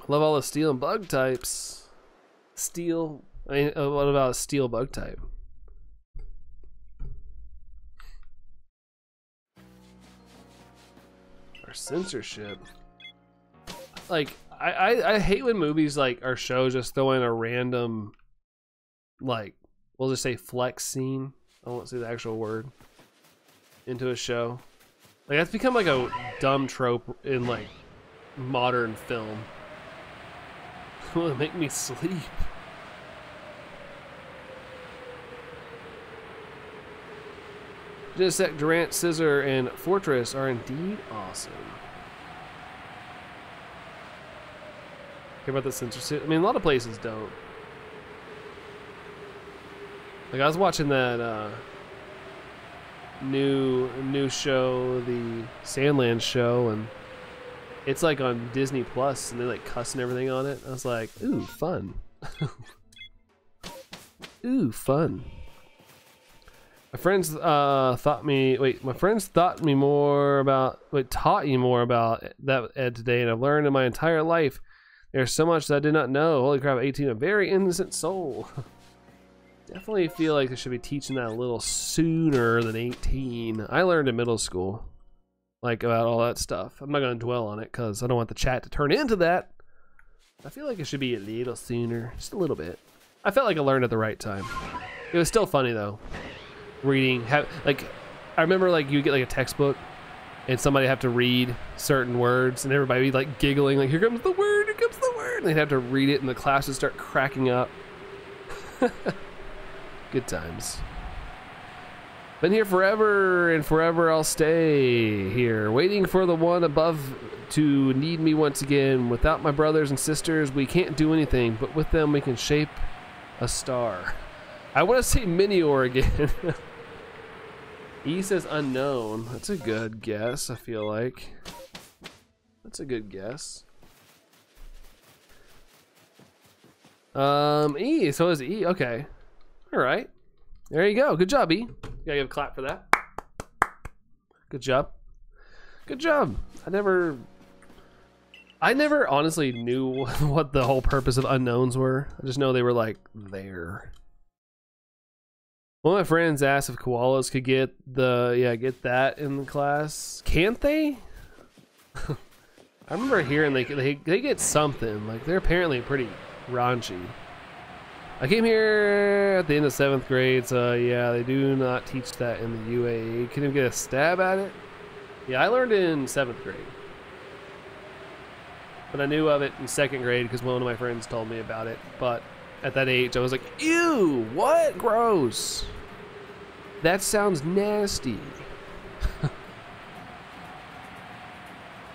Love all the steel and bug types. Steel. I mean, what about a steel bug type? Or censorship. Like, I, I, I hate when movies like our shows just throw in a random, like, we'll just say flex scene. I won't say the actual word. Into a show. Like, that's become like a dumb trope in like modern film. Will it make me sleep? Genesect, Durant, Scissor, and Fortress are indeed awesome. Care about the censorship? I mean, a lot of places don't. Like, I was watching that uh, new new show, the Sandland show, and it's like on Disney Plus, and they're like cussing everything on it. I was like, ooh, fun. Ooh, fun. My friends uh, thought me, wait, my friends thought me more about, wait, taught you more about that Ed today, and I've learned in my entire life. There's so much that I did not know. Holy crap, eighteen, a very innocent soul. Definitely feel like they should be teaching that a little sooner than eighteen. I learned in middle school. Like, about all that stuff. I'm not going to dwell on it because I don't want the chat to turn into that. I feel like it should be a little sooner. Just a little bit. I felt like I learned at the right time. It was still funny, though. Reading. Have, like, I remember, like, you get, like, a textbook. And somebody have to read certain words. And everybody would be, like, giggling. Like, here comes the word. Here comes the word. And they'd have to read it. And the class would start cracking up. Good times. Been here forever, and forever I'll stay here, waiting for the one above to need me once again. Without my brothers and sisters, we can't do anything, but with them we can shape a star. I want to say Minior again. E says unknown. That's a good guess, I feel like. That's a good guess. Um, E, so is E, okay. All right. There you go. Good job, E. You gotta give a clap for that. Good job. Good job. I never... I never honestly knew what the whole purpose of unknowns were. I just know they were, like, there. One of my friends asked if koalas could get the... Yeah, get that in the class. Can't they? I remember hearing they, they, they get something. Like, they're apparently pretty raunchy. I came here at the end of seventh grade, so yeah, they do not teach that in the U A E. Couldn't even get a stab at it. Yeah, I learned in seventh grade. But I knew of it in second grade because one of my friends told me about it. But at that age, I was like, ew, what? Gross. That sounds nasty.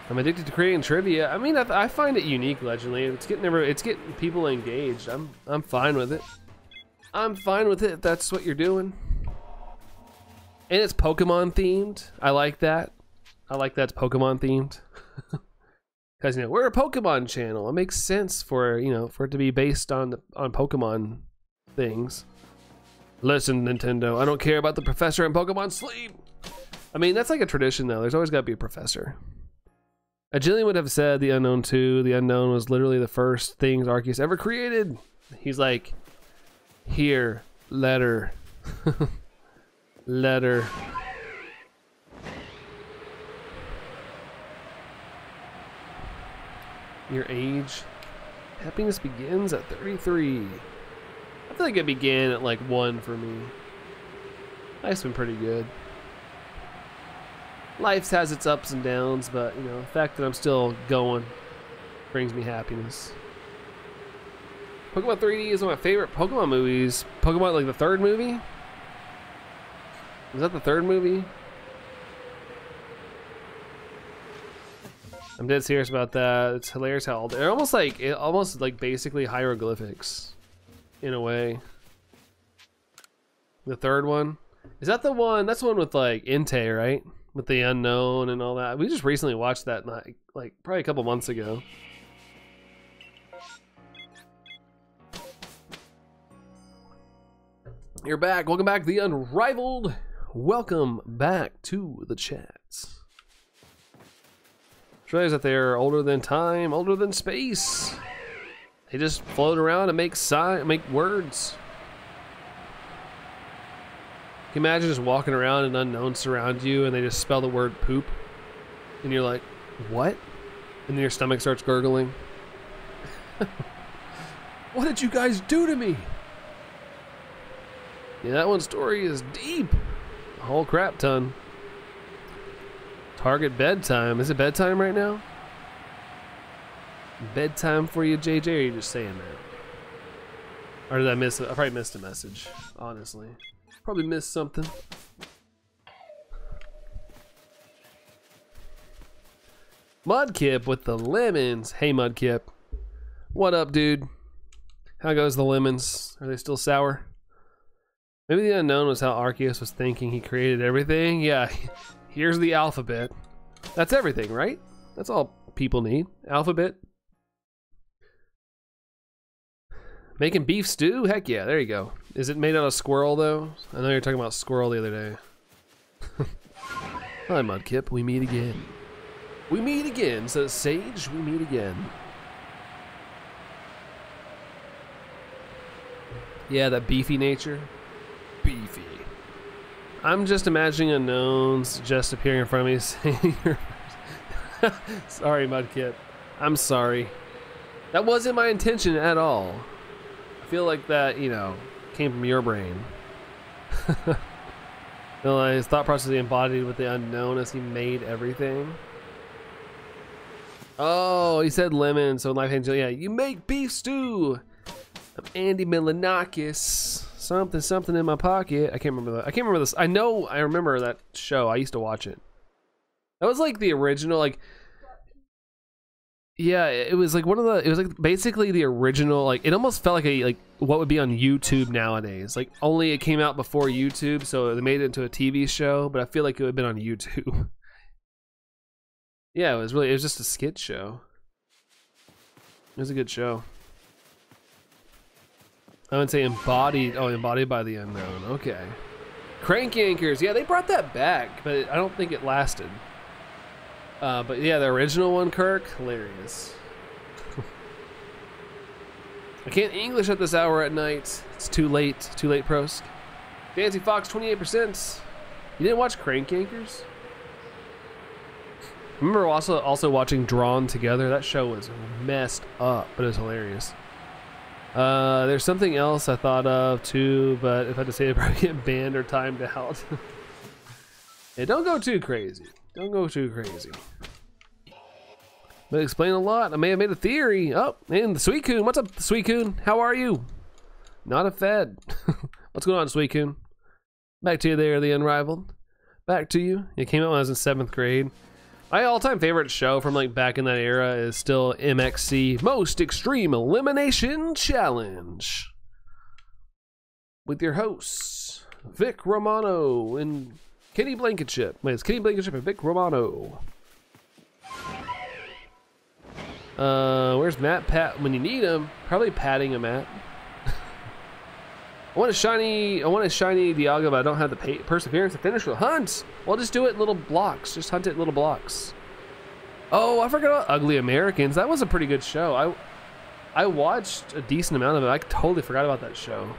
I'm addicted to creating trivia. I mean, I, th I find it unique, Legendly. It's getting every, it's getting people engaged. I'm, I'm fine with it. I'm fine with it if that's what you're doing. And it's Pokemon themed. I like that. I like that it's Pokemon themed. Because, you know, we're a Pokemon channel. It makes sense for, you know, for it to be based on, on Pokemon things. Listen, Nintendo, I don't care about the professor in Pokemon Sleep. I mean, that's like a tradition, though. There's always got to be a professor. A Jillian would have said The Unknown two. The Unknown was literally the first things Arceus ever created. He's like, here, letter. Letter. Your age. Happiness begins at thirty-three. I feel like it began at like one for me. Life's been pretty good. Life has its ups and downs, but you know, the fact that I'm still going brings me happiness. Pokemon three D is one of my favorite Pokemon movies. Pokemon, like the third movie? Was that the third movie? I'm dead serious about that. It's hilarious how old. They're almost like, it almost like basically hieroglyphics in a way. The third one? Is that the one? That's the one with like Entei, right? With the unknown and all that. We just recently watched that night, like probably a couple months ago. You're back. Welcome back to the Unrivaled. Welcome back to the chats. Just realize that they're older than time, older than space. They just float around and make sign, make words. Can you imagine just walking around and unknowns surround you and they just spell the word poop? And you're like, what? And then your stomach starts gurgling. What did you guys do to me? Yeah, that one's story is deep. A whole crap ton. Target bedtime. Is it bedtime right now? Bedtime for you, J J, or are you just saying that? Or did I miss it? I probably missed a message, honestly. Probably missed something. Mudkip with the lemons. Hey, Mudkip. What up, dude? How goes the lemons? Are they still sour? Maybe the unknown was how Arceus was thinking. He created everything. Yeah, here's the alphabet. That's everything, right? That's all people need. Alphabet. Making beef stew? Heck yeah, there you go. Is it made out of squirrel though? I know you were talking about squirrel the other day. Hi Mudkip, we meet again. We meet again, says Sage, we meet again. Yeah, that beefy nature. Beefy. I'm just imagining unknowns just appearing in front of me saying your sorry Mudkip, I'm sorry. That wasn't my intention at all. Feel like that, you know, came from your brain. His thought process embodied with the unknown as he made everything. Oh, he said lemon, so in Life Angel, yeah, you make beef stew. I'm Andy Milanakis. Something, something in my pocket. I can't remember that. I can't remember this. I know I remember that show. I used to watch it. That was like the original, like yeah, it was like one of the, it was like basically the original, like it almost felt like a, like what would be on YouTube nowadays. Like only it came out before YouTube, so they made it into a T V show, but I feel like it would have been on YouTube. Yeah, it was really, it was just a skit show. It was a good show. I would say embodied, oh, embodied by the unknown, okay. Crank Yankers, yeah, they brought that back, but I don't think it lasted. Uh, but yeah, the original one, Kirk, hilarious. I can't English at this hour at night. It's too late. Too late, Prosk. Fancy Fox, twenty-eight percent. You didn't watch Crank Yankers? I remember also also watching Drawn Together. That show was messed up, but it was hilarious. Uh, there's something else I thought of too, but if I had to say it, I'd probably get banned or timed out. Hey, don't go too crazy. Don't go too crazy. That explains a lot. I may have made a theory. Oh, and the Suicune. What's up, Suicune? How are you? Not a fed. What's going on, Suicune? Back to you there, the Unrivaled. Back to you. It came out when I was in seventh grade. My all-time favorite show from like back in that era is still M X C, Most Extreme Elimination Challenge, with your hosts Vic Romano and Kenny Blankenship. Wait, it's Kenny Blankenship and Vic Romano. Uh, where's Matt Pat when you need him? Probably patting him at. I want a shiny, I want a shiny Dialga, but I don't have the pay, perseverance to finish the hunt. Well, just do it in little blocks. Just hunt it in little blocks. Oh, I forgot about Ugly Americans. That was a pretty good show. I I watched a decent amount of it. I totally forgot about that show.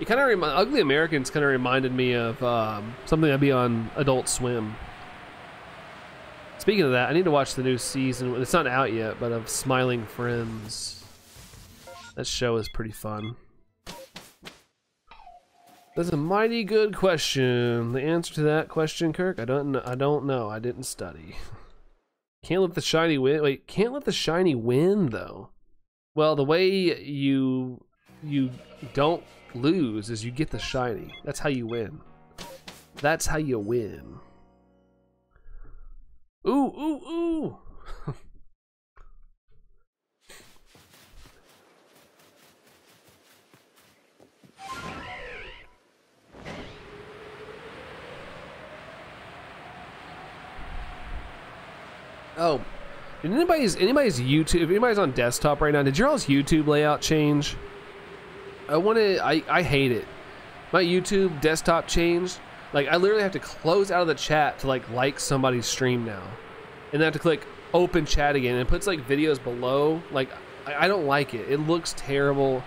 It kind of Ugly Americans kind of reminded me of um, something that'd be on Adult Swim. Speaking of that, I need to watch the new season. It's not out yet, but of Smiling Friends. That show is pretty fun. That's a mighty good question. The answer to that question, Kirk, I don't know. I don't know. I didn't study. Can't let the shiny win. Wait, can't let the shiny win though. Well, the way you you don't lose is you get the shiny. That's how you win. That's how you win. Ooh, ooh, ooh. Oh, did anybody's anybody's YouTube? If anybody's on desktop right now, did your all's YouTube layout change? I want to. I I hate it. My YouTube desktop changed. Like I literally have to close out of the chat to like like somebody's stream now, and then I have to click open chat again. And it puts like videos below. Like I, I don't like it. It looks terrible.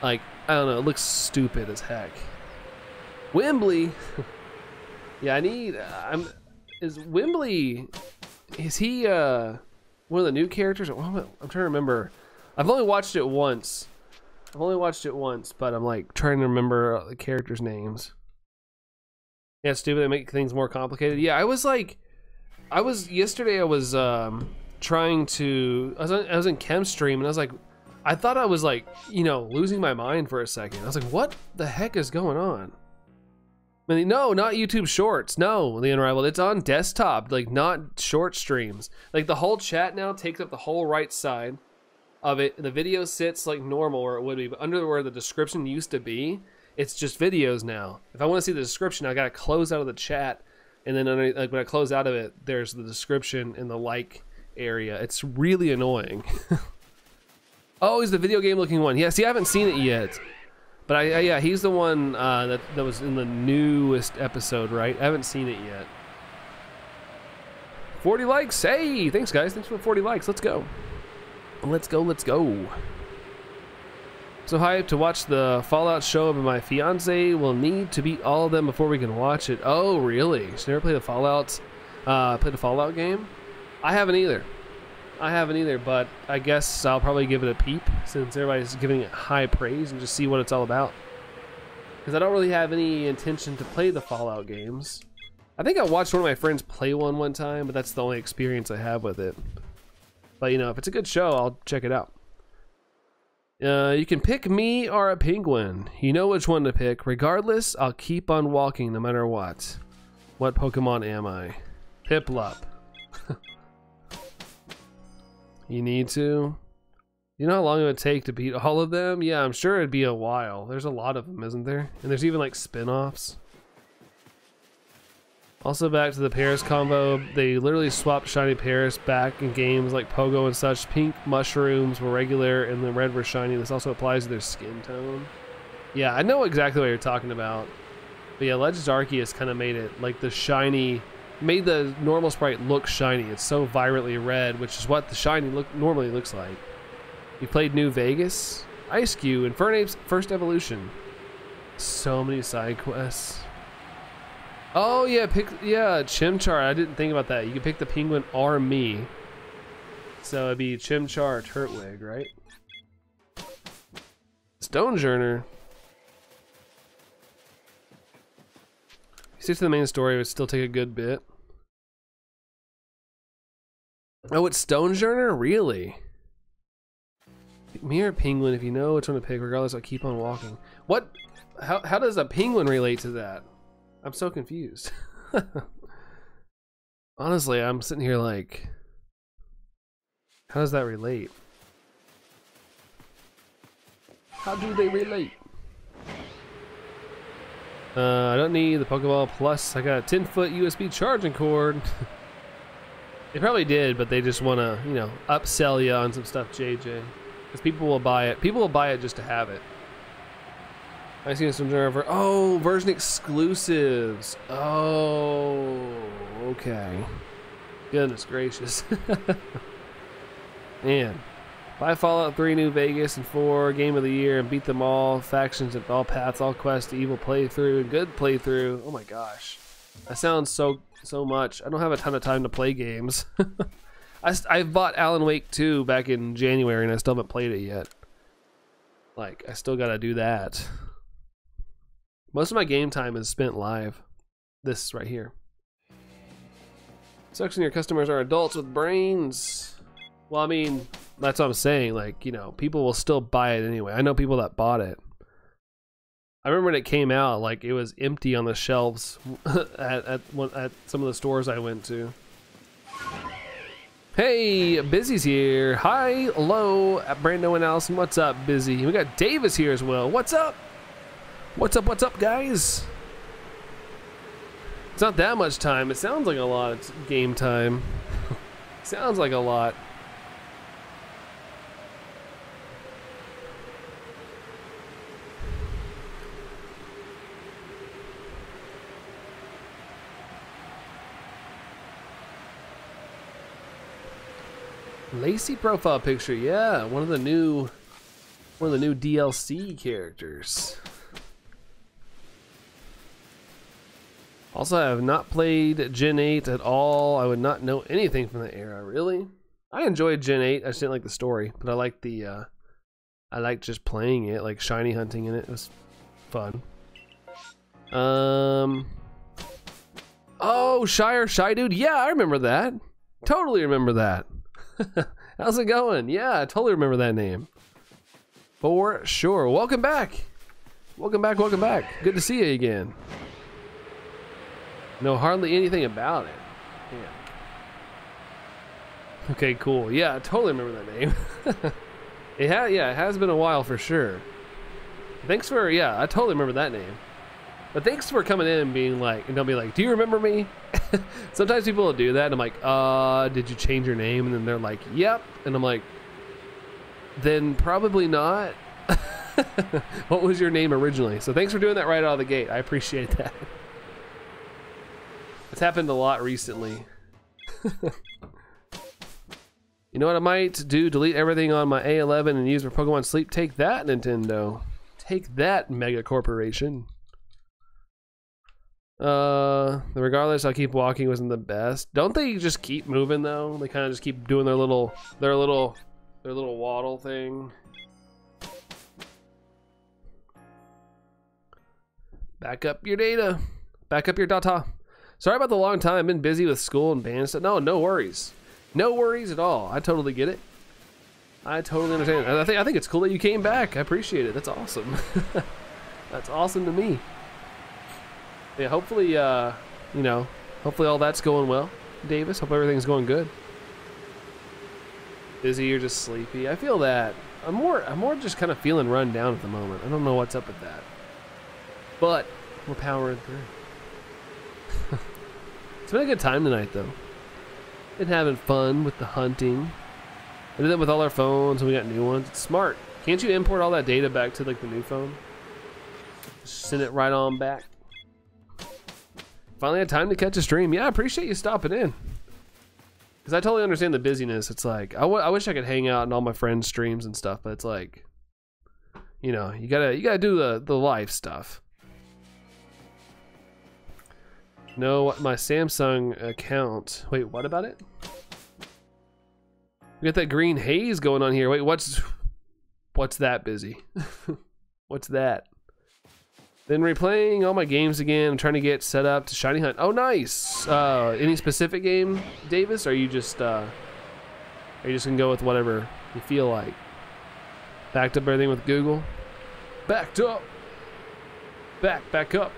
Like I don't know. It looks stupid as heck. Wembley. Yeah, I need. I'm. Is Wembley? Is he uh, one of the new characters? I'm trying to remember. I've only watched it once. I've only watched it once, but I'm like trying to remember the characters' names. Yeah, stupid. They make things more complicated. Yeah, I was like, I was yesterday. I was um, trying to. I was, on, I was in chem stream, and I was like, I thought I was like, you know, losing my mind for a second. I was like, what the heck is going on? No, not YouTube Shorts. No, the Unrivaled. It's on desktop, like not short streams. Like the whole chat now takes up the whole right side of it. The video sits like normal, or it would be, but under where the description used to be, it's just videos now. If I want to see the description, I gotta close out of the chat, and then under, like when I close out of it, there's the description in the like area. It's really annoying. Oh, he's the video game looking one. Yeah, see, I haven't seen it yet. But I, I, yeah, he's the one uh, that, that was in the newest episode, right? I haven't seen it yet. forty likes, hey, thanks guys, thanks for forty likes, let's go. Let's go, let's go. So hyped to watch the Fallout show up, and my fiance will need to beat all of them before we can watch it. Oh, really? She never played the Fallout, uh, played the Fallout game? I haven't either. I haven't either, but I guess I'll probably give it a peep since everybody's giving it high praise and just see what it's all about. Because I don't really have any intention to play the Fallout games. I think I watched one of my friends play one one time, but that's the only experience I have with it. But you know, if it's a good show, I'll check it out. Uh, you can pick me or a penguin. You know which one to pick. Regardless, I'll keep on walking no matter what. What Pokemon am I? Piplup. You need to. You know how long it would take to beat all of them? Yeah, I'm sure it'd be a while. There's a lot of them, isn't there? And there's even like spin-offs. Also back to the Paris combo, they literally swapped Shiny Paris back in games like Pogo and such. Pink mushrooms were regular and the red were shiny. This also applies to their skin tone. Yeah, I know exactly what you're talking about. But yeah, Legends Arceus kind of made it like the shiny, made the normal sprite look shiny. It's so vibrantly red, which is what the shiny look normally looks like. You played New Vegas, Ice Cube, and Infernape's First Evolution. So many side quests. Oh yeah, pick yeah Chimchar. I didn't think about that. You can pick the penguin or me. So it'd be Chimchar, Turtwig, right? Stonejourner. Stick to the main story. It would still take a good bit. Oh, it's Stonejourner? Really? Pick me or Penguin, if you know which one to pick, regardless, I'll keep on walking. What? How, how does a penguin relate to that? I'm so confused. Honestly, I'm sitting here like, how does that relate? How do they relate? Uh, I don't need the Pokeball, plus I got a ten foot U S B charging cord. They probably did, but they just want to, you know, upsell you on some stuff, J J. Because people will buy it. People will buy it just to have it. I see some driver. Oh, version exclusives. Oh, okay. Goodness gracious. Man. Buy Fallout three, New Vegas, and four, Game of the Year, and beat them all. Factions and all paths, all quests, evil playthrough, and good playthrough. Oh my gosh. That sounds so, so much. I don't have a ton of time to play games. I, I bought Alan Wake two back in January, and I still haven't played it yet. Like, I still gotta do that. Most of my game time is spent live. This right here. Sucks when your customers are adults with brains. Well, I mean, that's what I'm saying. Like, you know, people will still buy it anyway. I know people that bought it. I remember when it came out, like, it was empty on the shelves at at, one, at some of the stores I went to. Hey, Busy's here. Hi, hello, Brando and Allison. What's up, Busy? We got Davis here as well. What's up? What's up, what's up, guys? It's not that much time. It sounds like a lot. It's game time. Sounds like a lot. Lacey profile picture, yeah, one of the new, one of the new D L C characters. Also, I have not played Gen eight at all. I would not know anything from the era, really. I enjoyed Gen eight. I just didn't like the story, but I liked the, uh, I liked just playing it, like shiny hunting in it. It was fun. Um, oh, Shire Shy Dude, yeah, I remember that. Totally remember that. How's it going? Yeah, I totally remember that name. For sure. Welcome back. Welcome back, welcome back. Good to see you again. Know hardly anything about it. Yeah. Okay, cool. Yeah, I totally remember that name. it ha yeah, it has been a while for sure. Thanks for, yeah, I totally remember that name. But thanks for coming in and being like, and they'll be like, do you remember me? Sometimes people will do that, and I'm like, uh, did you change your name? And then they're like, yep. And I'm like, then probably not. What was your name originally? So thanks for doing that right out of the gate. I appreciate that. It's happened a lot recently. You know what I might do? Delete everything on my A eleven and use my Pokemon Sleep. Take that, Nintendo. Take that, mega corporation. Uh, regardless, I'll keep walking wasn't the best. Don't they just keep moving though? They kind of just keep doing their little, their little, their little waddle thing. Back up your data. Back up your data. Sorry about the long time. I've been busy with school and band stuff. No, no worries. No worries at all. I totally get it. I totally understand. I think I think it's cool that you came back. I appreciate it. That's awesome. That's awesome to me. Yeah, hopefully, uh, you know, hopefully all that's going well, Davis. Hope everything's going good. Busy, you're just sleepy. I feel that. I'm more, I'm more just kind of feeling run down at the moment. I don't know what's up with that. But we're powering through. It's been a good time tonight, though. Been having fun with the hunting. I did that with all our phones, and we got new ones. It's smart. Can't you import all that data back to like the new phone? Just send it right on back. Finally had time to catch a stream. Yeah, I appreciate you stopping in. Because I totally understand the busyness. It's like, I, w I wish I could hang out in all my friends' streams and stuff, but it's like, you know, you gotta you gotta do the, the live stuff. No, my Samsung account. Wait, what about it? We got that green haze going on here. Wait, what's, what's that, Busy? What's that? Then replaying all my games again. I'm trying to get set up to shiny hunt. Oh, nice. Uh, any specific game, Davis? Or are you just uh, Or you just can go with whatever you feel like. Backed up everything with Google. Backed up. Back, back up.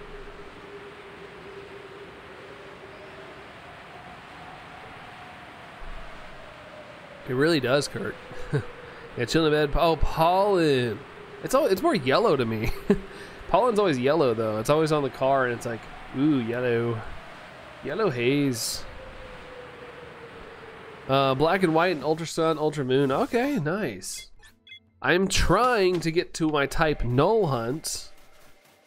It really does, Kurt. Yeah, chill in the bed. Oh, pollen. It's all, it's more yellow to me. Pollen's always yellow, though. It's always on the car, and it's like, ooh, yellow. Yellow haze. Uh, black and white and ultra sun, ultra moon. Okay, nice. I'm trying to get to my type null hunt.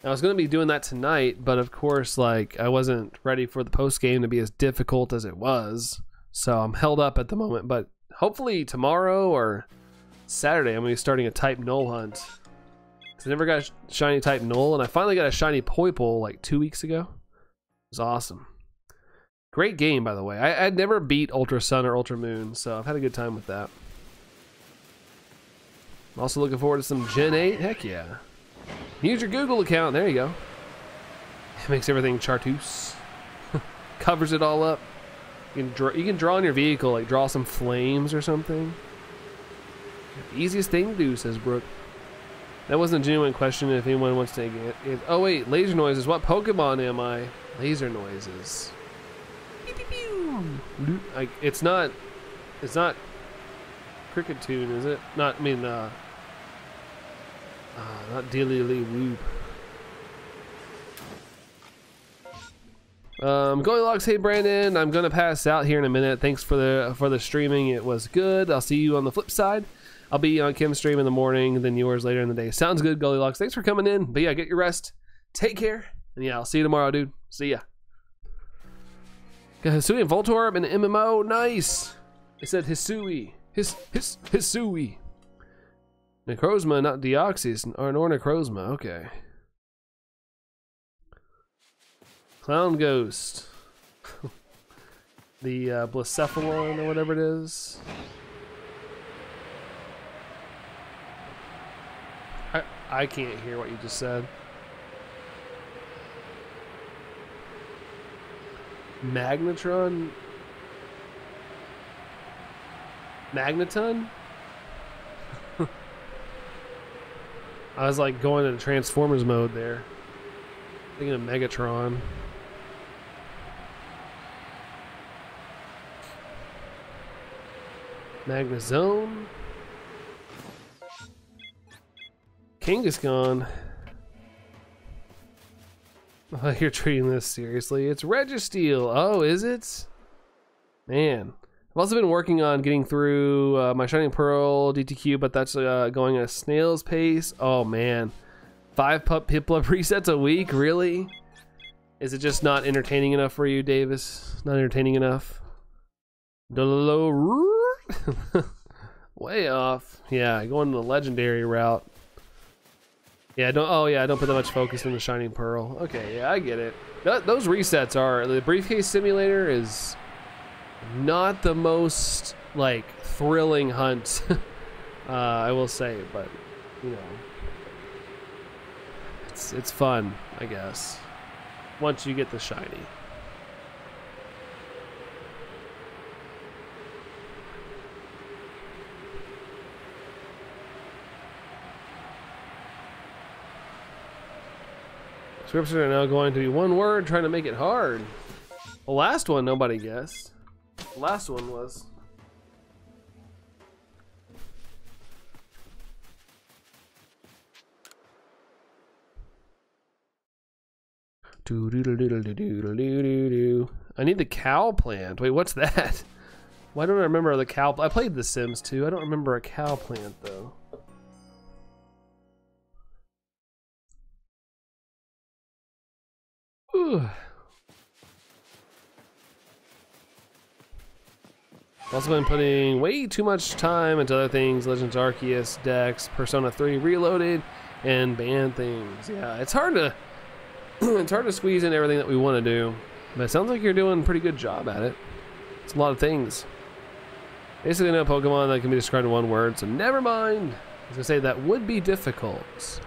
I was going to be doing that tonight, but of course, like, I wasn't ready for the post game to be as difficult as it was. So I'm held up at the moment, but hopefully tomorrow or Saturday, I'm going to be starting a type null hunt. Because I never got a shiny type null, and I finally got a shiny Poipole like two weeks ago. It was awesome. Great game, by the way. I, I'd never beat Ultra Sun or Ultra Moon, so I've had a good time with that. I'm also looking forward to some Gen eight. Heck yeah. Use your Google account. There you go. It makes everything chartreuse. Covers it all up. You can, draw, you can draw on your vehicle, like draw some flames or something. The easiest thing to do, says Brooke. That wasn't a genuine question if anyone wants to get it. Oh wait, laser noises. What Pokemon am I? Laser noises. Pew, pew, pew. Like, it's not, it's not Cricket Tune, is it? Not, I mean, uh, uh not Dilly-Lee Whoop. Um, Goldilocks, hey Brandon, I'm gonna pass out here in a minute. Thanks for the for the streaming. It was good. I'll see you on the flip side. I'll be on Kim's stream in the morning, then yours later in the day. Sounds good, Goldilocks. Thanks for coming in. But yeah, get your rest. Take care. And yeah, I'll see you tomorrow, dude. See ya. Got Hisui and Voltorb in the M M O. Nice. It said Hisui. His his Hisui. Necrozma, not Deoxys, or nor Necrozma. Okay. Clown Ghost. The uh, Blacephalon or whatever it is. I, I can't hear what you just said. Magnetron? Magneton? I was like going into Transformers mode there. Thinking of Megatron. Magnezone. Kangaskhan. Oh, you're treating this seriously. It's Registeel. Oh, is it? Man. I've also been working on getting through uh, my Shining Pearl D T Q, but that's uh, going at a snail's pace. Oh, man. Five pup Piplup resets a week? Really? Is it just not entertaining enough for you, Davis? Not entertaining enough? Way off. Yeah, going the legendary route. Yeah, don't. Oh yeah, I don't put that much focus in the Shining Pearl. Okay, yeah, I get it. Th those resets are, the briefcase simulator is not the most like thrilling hunt, uh, I will say, but you know, it's it's fun, I guess, once you get the shiny. Scripts are now going to be one word, trying to make it hard. The last one nobody guessed. The last one was do do do do do do do do do. I need the cow plant. Wait, what's that? Why don't I remember the cow? I played The Sims two. I don't remember a cow plant though. Ooh. Also been putting way too much time into other things, Legends Arceus, Dex, Persona three Reloaded, and banned things. Yeah, it's hard to it's hard to squeeze in everything that we want to do, but it sounds like you're doing a pretty good job at it. It's a lot of things. Basically no Pokemon that can be described in one word, so never mind. I was gonna say that would be difficult.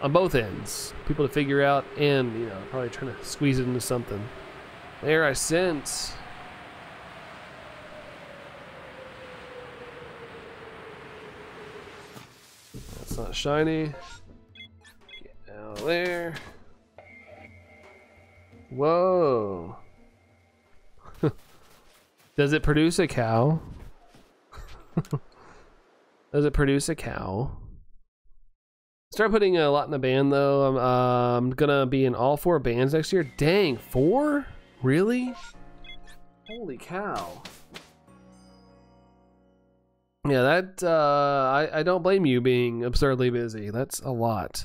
On both ends, people to figure out, and you know, probably trying to squeeze it into something. There, I sense. not shiny. Get out there. Whoa. Does it produce a cow? Does it produce a cow? Start putting a lot in the band though. I'm, uh, I'm gonna be in all four bands next year. Dang, four? Really? Holy cow. Yeah, that, uh, I, I don't blame you being absurdly busy. That's a lot.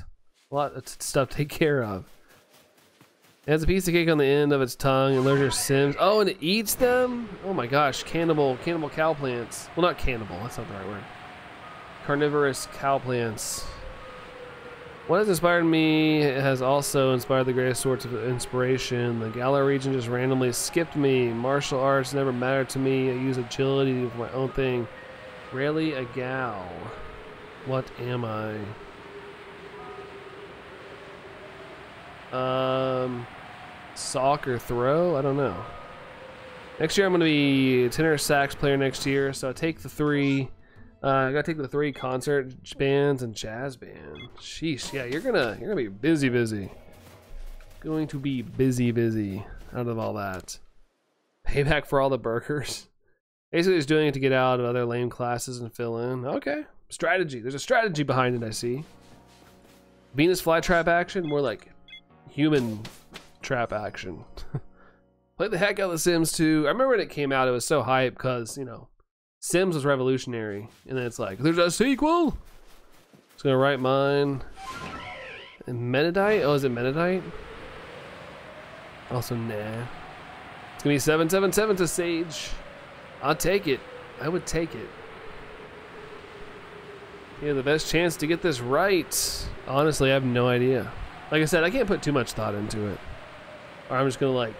A lot of stuff to take care of. It has a piece of cake on the end of its tongue and larger sims. Oh, and it eats them? Oh my gosh, cannibal, cannibal cow plants. Well, not cannibal, that's not the right word. Carnivorous cow plants. What has inspired me has also inspired the greatest sorts of inspiration. The Galar region just randomly skipped me. Martial arts never mattered to me. I use agility for my own thing. Rarely a gal. What am I? Um, sock or throw? I don't know. Next year I'm gonna be a tenor sax player next year, so I take the three. Uh, I gotta take the three concert bands and jazz band. Sheesh, yeah, you're gonna you're gonna be busy, busy. Going to be busy, busy out of all that. Payback for all the burgers. Basically, just doing it to get out of other lame classes and fill in. Okay, strategy. There's a strategy behind it. I see. Venus flytrap action, more like human trap action. Played the heck out of The Sims two. I remember when it came out, it was so hype because you know. Sims was revolutionary, and then it's like, there's a sequel? It's gonna write mine. And Metadite? Oh, is it Metadite? Also, nah. It's gonna be seven seven seven to Sage. I'll take it. I would take it. You have the best chance to get this right. Honestly, I have no idea. Like I said, I can't put too much thought into it. Or I'm just gonna, like,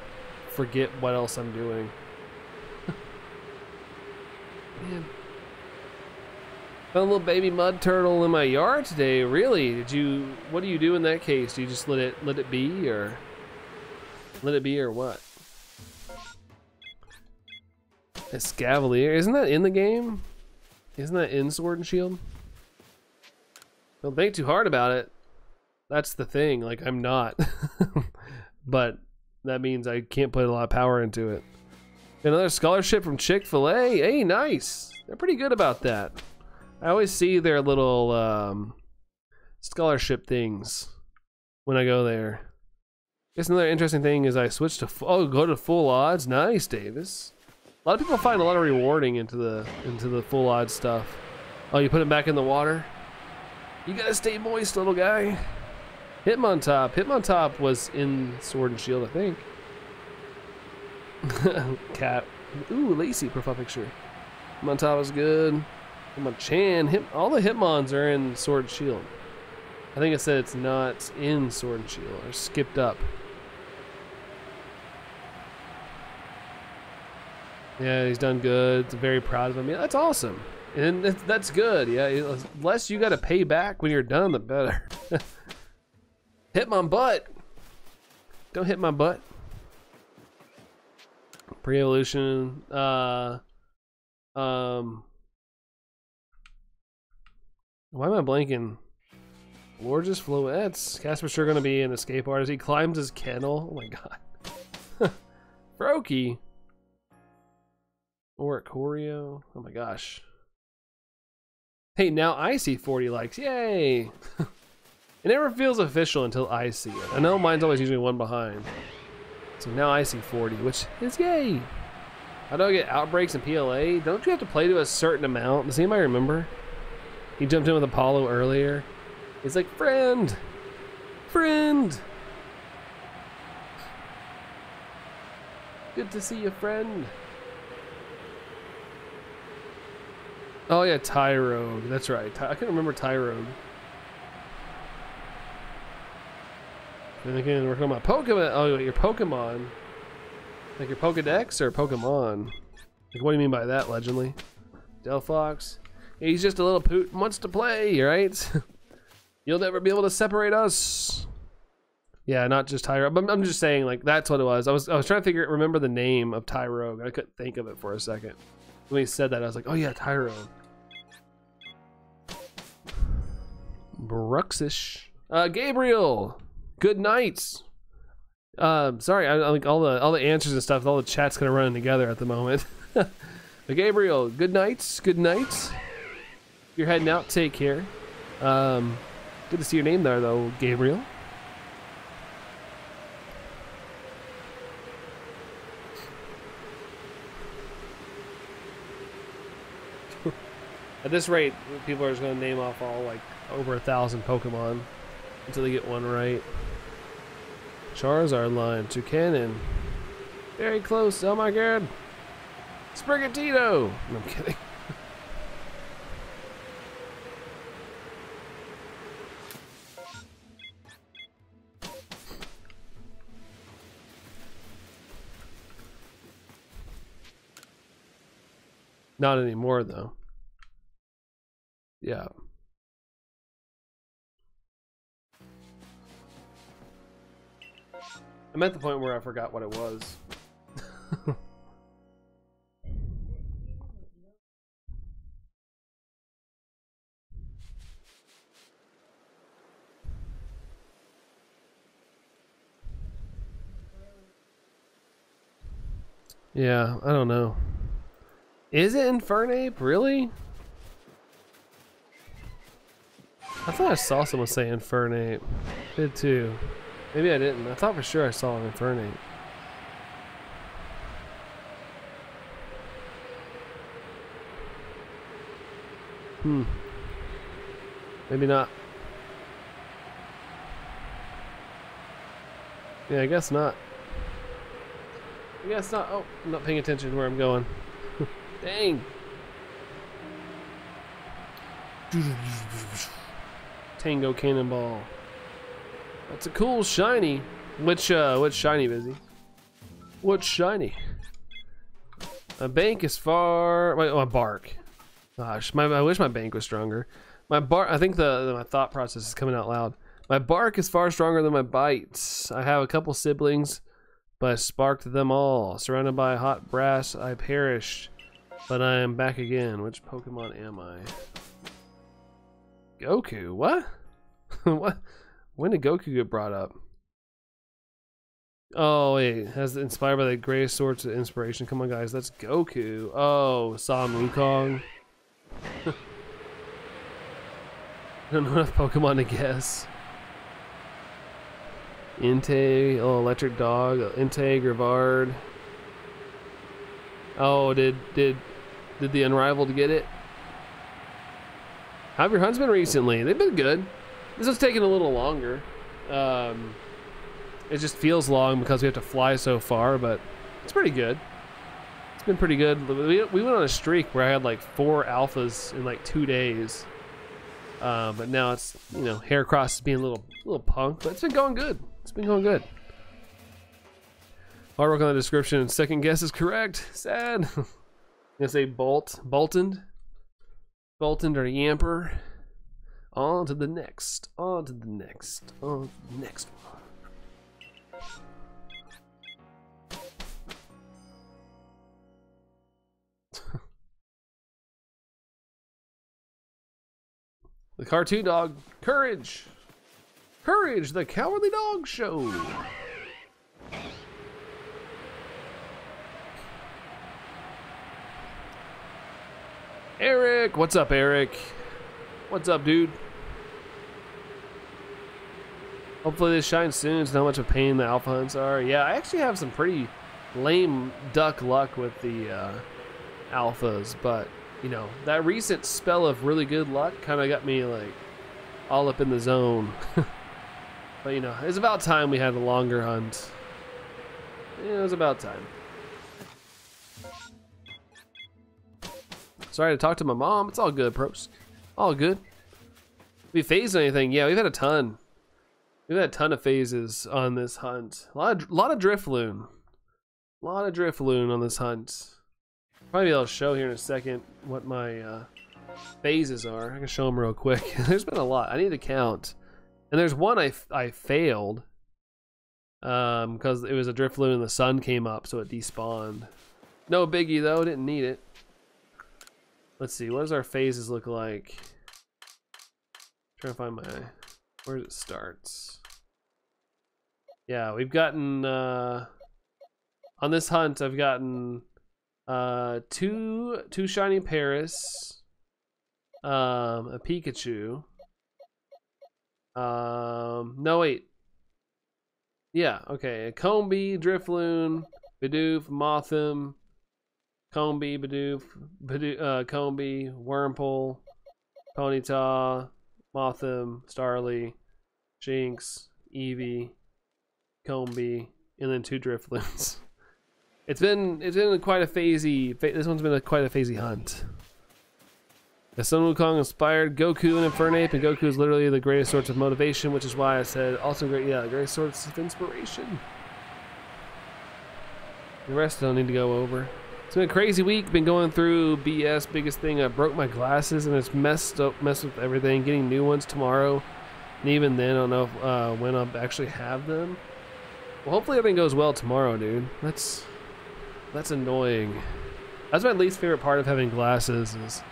forget what else I'm doing. Man. Found a little baby mud turtle in my yard today. Really? Did you? What do you do in that case? Do you just let it let it be, or let it be, or what? A Scavalier? Isn't that in the game? Isn't that in Sword and Shield? Don't think too hard about it. That's the thing. Like I'm not, but that means I can't put a lot of power into it. Another scholarship from Chick-fil-A. Hey, nice. They're pretty good about that. I always see their little um, scholarship things when I go there. I guess another interesting thing is I switched to oh, go to full odds. Nice, Davis. A lot of people find a lot of rewarding into the into the full odds stuff. Oh, you put him back in the water. You gotta stay moist, little guy. Hitmontop. Hitmontop was in Sword and Shield, I think. Cat. Ooh, Lacey profile picture. Montav is good. Hitmonchan. Hit, all the Hitmons are in Sword and Shield. I think it said it's not in Sword and Shield. Or skipped up. Yeah, he's done good. Very proud of him. Yeah, that's awesome. And that's, that's good. Yeah, less you got to pay back when you're done, the better. Hit my butt. Don't hit my butt. Pre-evolution, uh, um, why am I blanking? Gorgeous Floettes. Casper's sure gonna be an escape artist. He climbs his kennel. Oh my god. Brokey. Or Corio. Oh my gosh. Hey, now I see forty likes. Yay! It never feels official until I see it. I know mine's always usually one behind. So now I see forty, which is yay. How do I get outbreaks in P L A? Don't you have to play to a certain amount? Does anybody remember? He jumped in with Apollo earlier. He's like, friend, friend. Good to see you, friend. Oh yeah, Tyrogue, that's right. Ty I couldn't remember Tyrogue. And again, working on my Pokemon. Oh, your Pokemon. Like your Pokedex or Pokemon? Like, what do you mean by that, Legendly? Delphox. Yeah, he's just a little poot and wants to play, right? You'll never be able to separate us. Yeah, not just Tyrogue. But I'm just saying, like, that's what it was. I was I was trying to figure remember the name of Tyrogue. I couldn't think of it for a second. When he said that, I was like, oh yeah, Tyrogue. Bruxish. Uh, Gabriel, good night. Um, sorry, I, I like all the all the answers and stuff. All the chat's kind of running together at the moment. But Gabriel, good night. Good night. You're heading out. Take care. Um, good to see your name there, though, Gabriel. At this rate, people are just going to name off all like over a thousand Pokemon until they get one right. Charizard, Lime, Toucanon. Very close. Oh my god. Sprigatito. No, I'm kidding. Not anymore, though. Yeah. I'm at the point where I forgot what it was. Yeah, I don't know. Is it Infernape? Really? I thought I saw someone say Infernape. I did too. Maybe I didn't. I thought for sure I saw an Infernape. Hmm. Maybe not. Yeah, I guess not. I guess not. Oh, I'm not paying attention to where I'm going. Dang. Tango Cannonball. That's a cool shiny. Which uh what's shiny, Busy? What's shiny? My bank is far my, oh, my bark. Gosh, my I wish my bank was stronger. My bark I think the, the my thought process is coming out loud. My bark is far stronger than my bites. I have a couple siblings, but I sparked them all. Surrounded by hot brass, I perished. But I am back again. Which Pokemon am I? Goku, what? What? When did Goku get brought up? Oh wait, has inspired by the greatest source of inspiration. Come on, guys, that's Goku. Oh, Son Wukong. I don't know enough Pokemon to guess. Entei, oh, Electric Dog, Entei, Gravard. Oh, did did did the Unrivaled get it? How have your hunts been recently? They've been good. This is taking a little longer. Um, it just feels long because we have to fly so far, but it's pretty good. It's been pretty good. We, we went on a streak where I had like four alphas in like two days. Uh, but now it's, you know, Heracross is being a little, little punk, but it's been going good. It's been going good. Hard work on the description. Second guess is correct. Sad. I'm gonna say Bolt, Bolton. Bolton or Yamper. On to the next. On to the next. On to the next one. The cartoon dog. Courage. Courage, the Cowardly Dog Show. Eric, what's up, Eric? What's up, dude? Hopefully this shines soon. So how much of a pain the alpha hunts are. Yeah, I actually have some pretty lame duck luck with the uh, alphas, but you know that recent spell of really good luck kind of got me like all up in the zone. But you know, it's about time we had a longer hunt. Yeah, it was about time. Sorry to talk to my mom. It's all good, Prosk. All good. We phased anything? Yeah, we've had a ton. We've had a ton of phases on this hunt. A lot of, lot of Drifloon. A lot of Drifloon on this hunt. Probably I'll show here in a second what my uh, phases are. I can show them real quick. There's been a lot. I need to count. And there's one I, I failed. Um, because it was a Drifloon and the sun came up, so it despawned. No biggie though, didn't need it. Let's see, what does our phases look like? Trying to find my, where it starts. Yeah, we've gotten, uh, on this hunt, I've gotten uh, two, two shiny Paris, um, a Pikachu. Um, no, wait. Yeah, okay. A Combee, Drifloon, Bidoof, Motham, Combee, Bidoof, Bidoof uh, Combee, Wurmple, Ponyta, Motham, Starly, Jinx, Eevee, Combee, and then two Drifloons. It's been it's been quite a phasey. This one's been a, quite a phasey hunt. The Sun Wukong inspired Goku and Infernape, and Goku is literally the greatest source of motivation, which is why I said also great. Yeah, the greatest source of inspiration. The rest I don't need to go over. It's been a crazy week. Been going through B S. Biggest thing, I broke my glasses and it's messed up, messed with everything. Getting new ones tomorrow, and even then, I don't know if, uh, when I'll actually have them. Well, hopefully everything goes well tomorrow, dude. That's that's annoying. That's my least favorite part of having glasses is.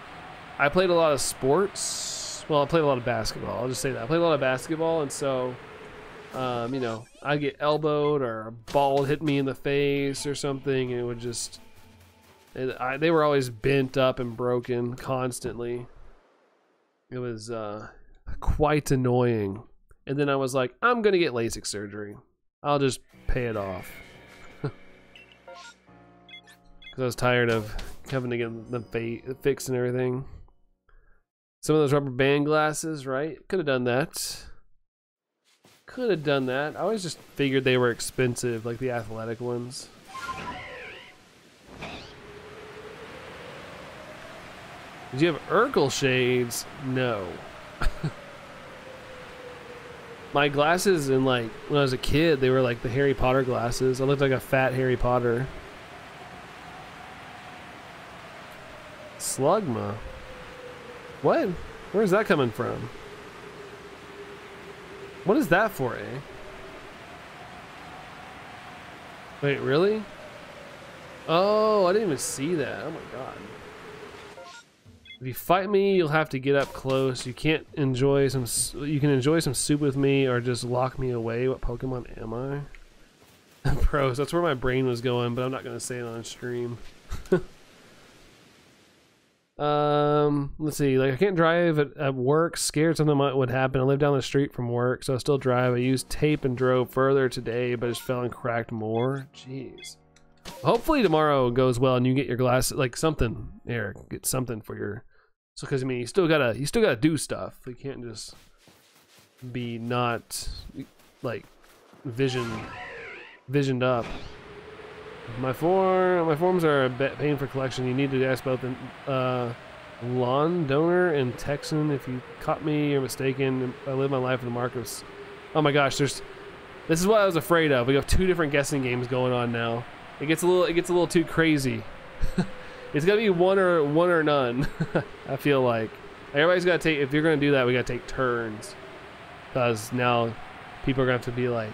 I played a lot of sports. Well, I played a lot of basketball. I'll just say that. I played a lot of basketball, and so, um, you know, I get elbowed or a ball hit me in the face or something, and it would just... It, I, they were always bent up and broken constantly. It was uh, quite annoying. And then I was like, I'm going to get LASIK surgery. I'll just pay it off. Because I was tired of having to get them fixed and everything. Some of those rubber band glasses, right? Could have done that. Could have done that. I always just figured they were expensive, like the athletic ones. Did you have Urkel shades? No. My glasses in like, when I was a kid, they were like the Harry Potter glasses. I looked like a fat Harry Potter. Slugma? What? Where's that coming from? What is that for, eh? Wait, really? Oh, I didn't even see that. Oh my god. If you fight me, you'll have to get up close. You can't enjoy some... You can enjoy some soup with me or just lock me away. What Pokemon am I? Pros, that's where my brain was going, but I'm not going to say it on stream. Um, let's see, like I can't drive at, at work, scared something might would happen. I live down the street from work, so I still drive. I used tape and drove further today, but just fell and cracked more. Jeez. Hopefully tomorrow goes well and you get your glasses, like something, Eric, get something for your, so because I mean, you still gotta, you still gotta do stuff. You can't just be not, like, vision, visioned up. My form, my forms are a bit paying for collection. You need to ask about the uh, lawn donor and Texan. If you caught me, you're mistaken. I live my life in the markets. Oh my gosh, there's. This is what I was afraid of. We have two different guessing games going on now. It gets a little, it gets a little too crazy. It's gonna be one or one or none. I feel like everybody's gotta take. If you're gonna do that, we gotta take turns. Cause now people are gonna have to be like.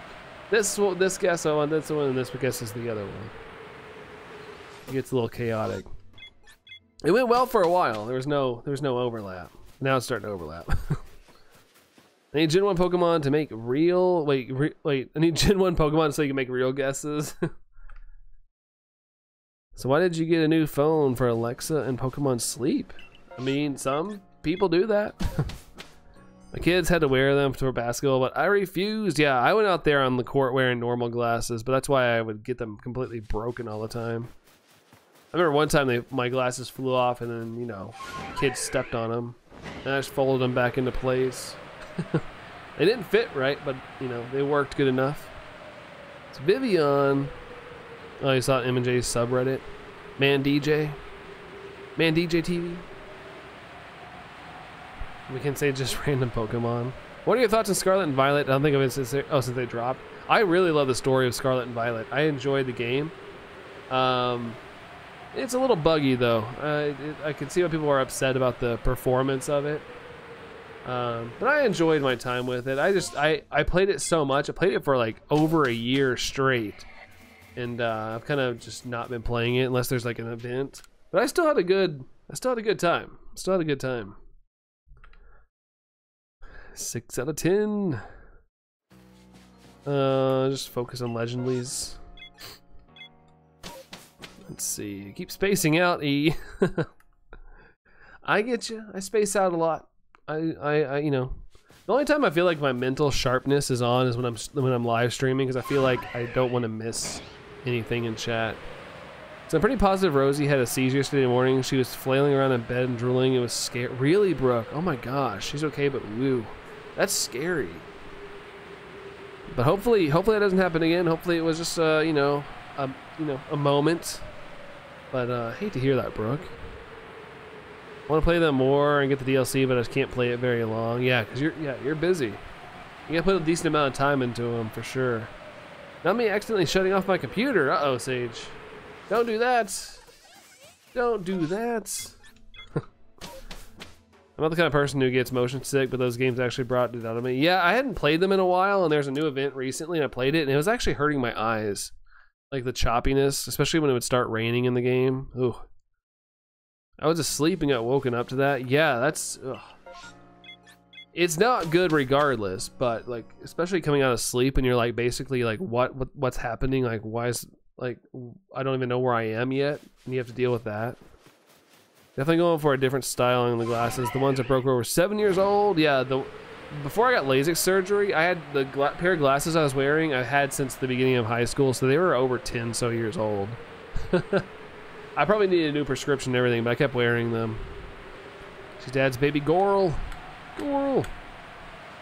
This this guess I want this one, and this guess is the other one. It gets a little chaotic. It went well for a while. There was no there was no overlap. Now it's starting to overlap. I need Gen one Pokemon to make real wait re, wait. I need Gen one Pokemon so you can make real guesses. So why did you get a new phone for Alexa and Pokemon Sleep? I mean, some people do that. My kids had to wear them for basketball, but I refused. Yeah, I went out there on the court wearing normal glasses, but that's why I would get them completely broken all the time. I remember one time they, my glasses flew off and then, you know, kids stepped on them. And I just folded them back into place. They didn't fit right, but, you know, they worked good enough. It's Vivian. Oh, you saw M and J's subreddit. Man D J. Man D J T V. We can say just random Pokemon. What are your thoughts on Scarlet and Violet? I don't think of it since they, oh, since they dropped. I really love the story of Scarlet and Violet. I enjoyed the game. Um, it's a little buggy though. Uh, it, I can see why people are upset about the performance of it. Um, but I enjoyed my time with it. I just I I played it so much. I played it for like over a year straight, and uh, I've kind of just not been playing it unless there's like an event. But I still had a good I still had a good time. Still had a good time. six out of ten. Uh, just focus on Legendlies. Let's see. Keep spacing out, E. I get you. I space out a lot. I, I, I, you know, the only time I feel like my mental sharpness is on is when I'm when I'm live streaming, because I feel like I don't want to miss anything in chat. So I'm pretty positive Rosie had a seizure yesterday morning. She was flailing around in bed and drooling. It was scary. Really, Brooke? Oh my gosh, she's okay, but woo, that's scary. But hopefully, hopefully that doesn't happen again. Hopefully it was just, uh, you know, a, you know, a moment. But uh, I hate to hear that, Brooke. I want to play them more and get the D L C, but I just can't play it very long. Yeah, because you're, yeah, you're busy. You gotta put a decent amount of time into them, for sure. Not me accidentally shutting off my computer. Uh-oh, Sage. Don't do that. Don't do that. I'm not the kind of person who gets motion sick, but those games actually brought it out of me. Yeah, I hadn't played them in a while, and there's a new event recently, and I played it, and it was actually hurting my eyes. Like the choppiness, especially when it would start raining in the game. Ooh. I was asleep and got woken up to that. Yeah, that's, ugh. It's not good regardless, but like, especially coming out of sleep and you're like, basically like, what, what what's happening? Like, why is, like, I don't even know where I am yet. And you have to deal with that. Definitely going for a different style on the glasses. The ones that broke were seven years old. Yeah, the before I got LASIK surgery, I had the gla pair of glasses I was wearing, I had since the beginning of high school. So they were over ten so years old. I probably needed a new prescription and everything, but I kept wearing them. She's dad's baby Goral. Goral.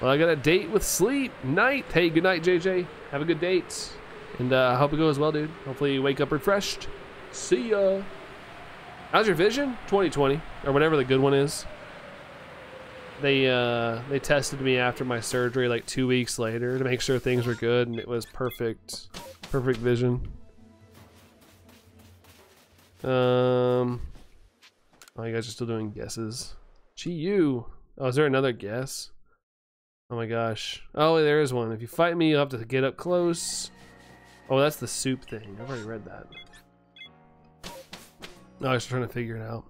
Well, I got a date with sleep. Night. Hey, good night, J J. Have a good date. And I uh, hope it goes well, dude. Hopefully you wake up refreshed. See ya. How's your vision? twenty twenty, or whatever the good one is. They, uh, they tested me after my surgery like two weeks later to make sure things were good, and it was perfect. Perfect vision. Um, oh, you guys are still doing guesses. Chi-Yu. Oh, is there another guess? Oh my gosh. Oh, there is one. If you fight me, you'll have to get up close. Oh, that's the soup thing. I've already read that. No, I was trying to figure it out.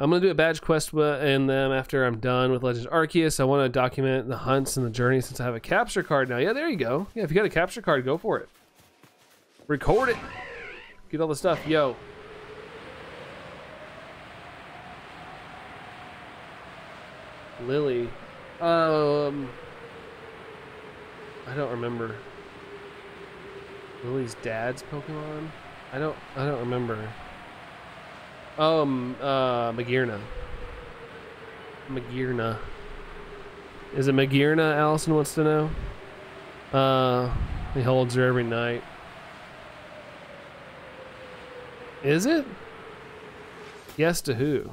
I'm going to do a badge quest and then after I'm done with Legends Arceus, I want to document the hunts and the journey since I have a capture card now. Yeah, there you go. Yeah, if you got a capture card, go for it. Record it. Get all the stuff, yo. Lily. Um, I don't remember. Lily's dad's Pokemon? I don't, I don't remember. Um, uh, Magearna. Magearna. Is it Magearna, Allison wants to know? Uh, he holds her every night. Is it? Yes to who?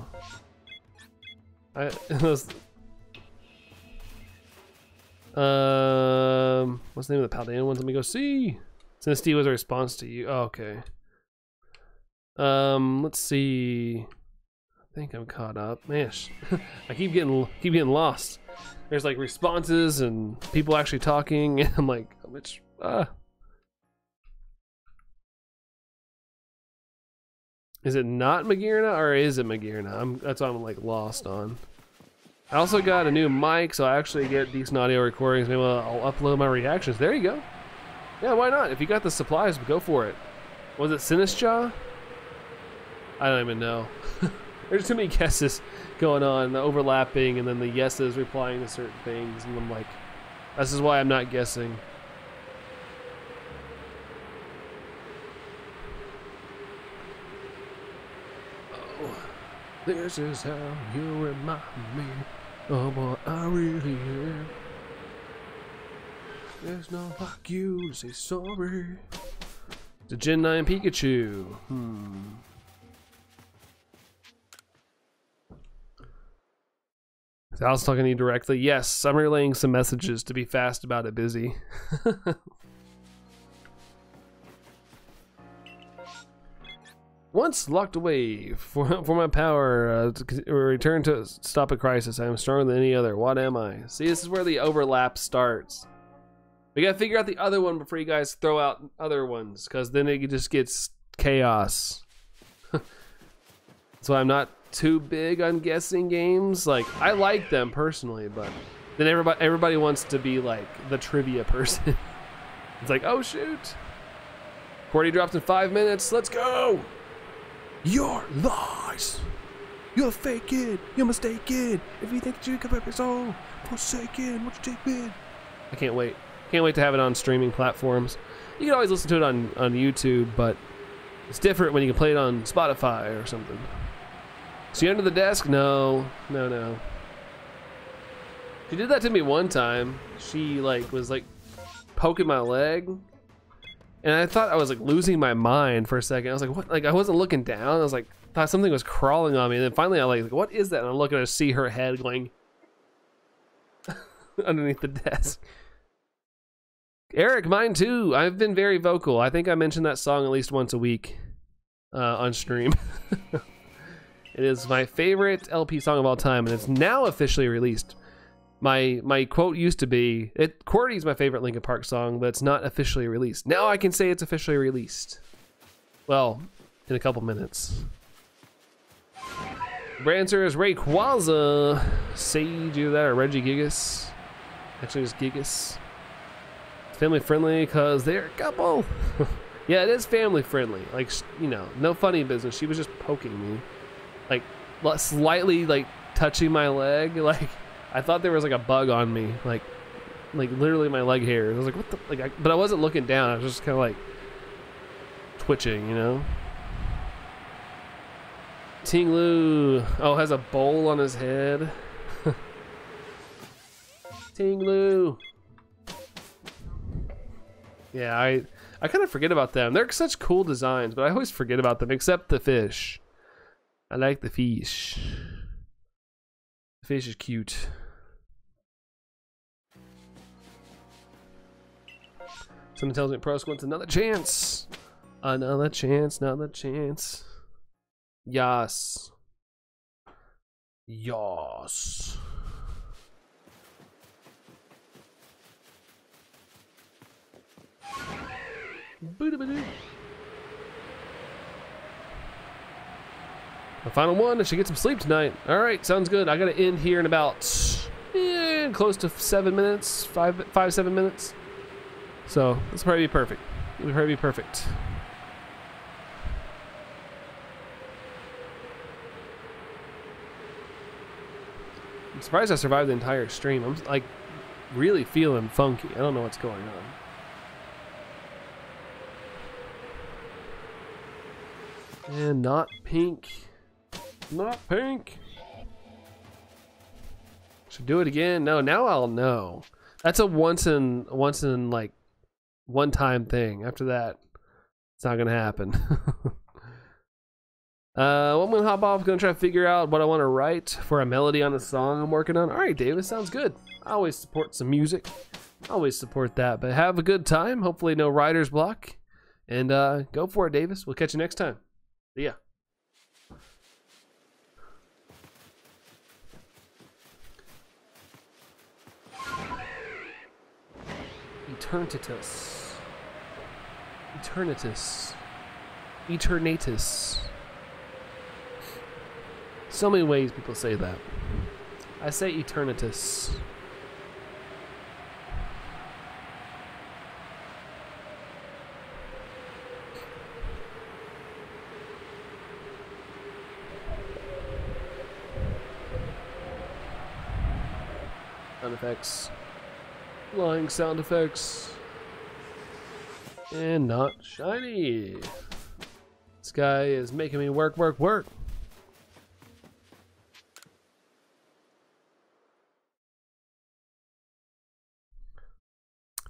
I was, um, what's the name of the Paldean ones? Let me go see. Since D was a response to you. Oh, okay. Um, let's see. I think I'm caught up. Man, I keep getting keep getting lost. There's like responses and people actually talking, and I'm like, which ah. Is it not Magearna or is it Magearna? I'm, that's what I'm like lost on. I also got a new mic, so I actually get decent audio recordings. Maybe I'll, I'll upload my reactions. There you go. Yeah, why not? If you got the supplies, go for it. Was it Sinistra? I don't even know. There's too many guesses going on, the overlapping, and then the yeses replying to certain things, and I'm like, this is why I'm not guessing. This is how you remind me of what I really am. There's no fuck you to say sorry. The Gen nine Pikachu. Hmm. Is Al's talking to you directly? Yes, I'm relaying some messages to be fast about it, busy. Once locked away for, for my power, uh, to return to stop a crisis. I am stronger than any other. What am I? See, this is where the overlap starts. We gotta figure out the other one before you guys throw out other ones, because then it just gets chaos. That's why I'm not too big on guessing games. Like, I like them personally, but then everybody everybody wants to be like the trivia person. It's like, oh shoot, QWERTY drops in five minutes, let's go. Your lies, you're faking, you're mistaken. If you think you can rip your soul, forsaken, what you take in. I can't wait. Can't wait to have it on streaming platforms. You can always listen to it on, on YouTube, but it's different when you can play it on Spotify or something. So you under the desk? No, no, no. She did that to me one time. She like was like poking my leg, and I thought I was like losing my mind for a second. I was like, what? Like I wasn't looking down. I was like, thought something was crawling on me, and then finally I like, what is that? And I'm looking to see her head going underneath the desk. Eric, mine too. I've been very vocal. I think I mentioned that song at least once a week uh, on stream. It is my favorite L P song of all time, and it's now officially released. My my quote used to be, it, QWERTY is my favorite Linkin Park song, but it's not officially released. Now I can say it's officially released. Well, in a couple minutes. Brancer is Rayquaza. Sage, either that or Reggie Gigas. Actually, it's Gigas. Family friendly because they're a couple. Yeah, it is family friendly. Like, you know, no funny business. She was just poking me, like slightly like touching my leg. Like I thought there was like a bug on me, like like literally my leg hair. I was like, what the, like I, but I wasn't looking down. I was just kind of like twitching, you know. Tinglu, oh, has a bowl on his head. Tinglu. Yeah, I I kind of forget about them. They're such cool designs, but I always forget about them, except the fish. I like the fish. The fish is cute. Someone tells me Prosk wants another chance. Another chance, another chance. Yas. Yas. The final one, and she gets some sleep tonight. All right, sounds good. I gotta end here in about eh, close to seven minutes, five, five, seven minutes. So this will probably be perfect. It'll probably be perfect. I'm surprised I survived the entire stream. I'm like really feeling funky. I don't know what's going on. And not pink. Not pink. Should do it again. No, now I'll know. That's a once in once in like one time thing. After that, it's not gonna happen. uh well, I'm gonna hop off, gonna try to figure out what I wanna write for a melody on a song I'm working on. Alright, Davis, sounds good. I always support some music. I always support that, but have a good time. Hopefully no writer's block. And uh go for it, Davis. We'll catch you next time. Yeah. Eternitus. Eternitus. Eternatus. So many ways people say that. I say Eternitus. Effects, flying sound effects, and not shiny. This guy is making me work, work, work.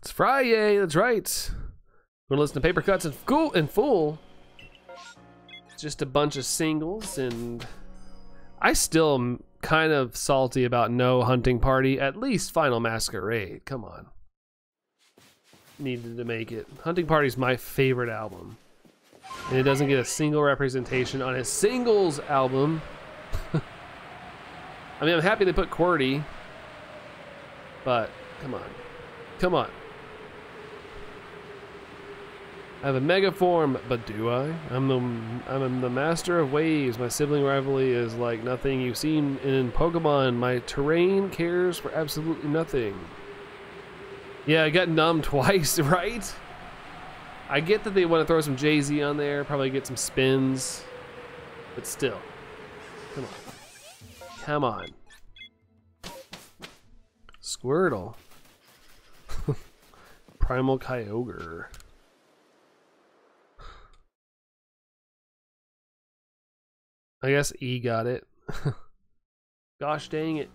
It's Friday, that's right. We're gonna listen to paper cuts and cool and full. Just a bunch of singles, and I still. Kind of salty about no hunting party. At least Final Masquerade, come on, needed to make it. Hunting Party's my favorite album, and it doesn't get a single representation on a singles album. I mean, I'm happy they put QWERTY, but come on, come on. I have a mega form, but do I? I'm the I'm the master of waves. My sibling rivalry is like nothing you've seen in Pokemon. My terrain cares for absolutely nothing. Yeah, I got numb twice, right? I get that they want to throw some Jay-Z on there, probably get some spins, but still. Come on. Come on. Squirtle. Primal Kyogre. I guess E got it. Gosh dang it.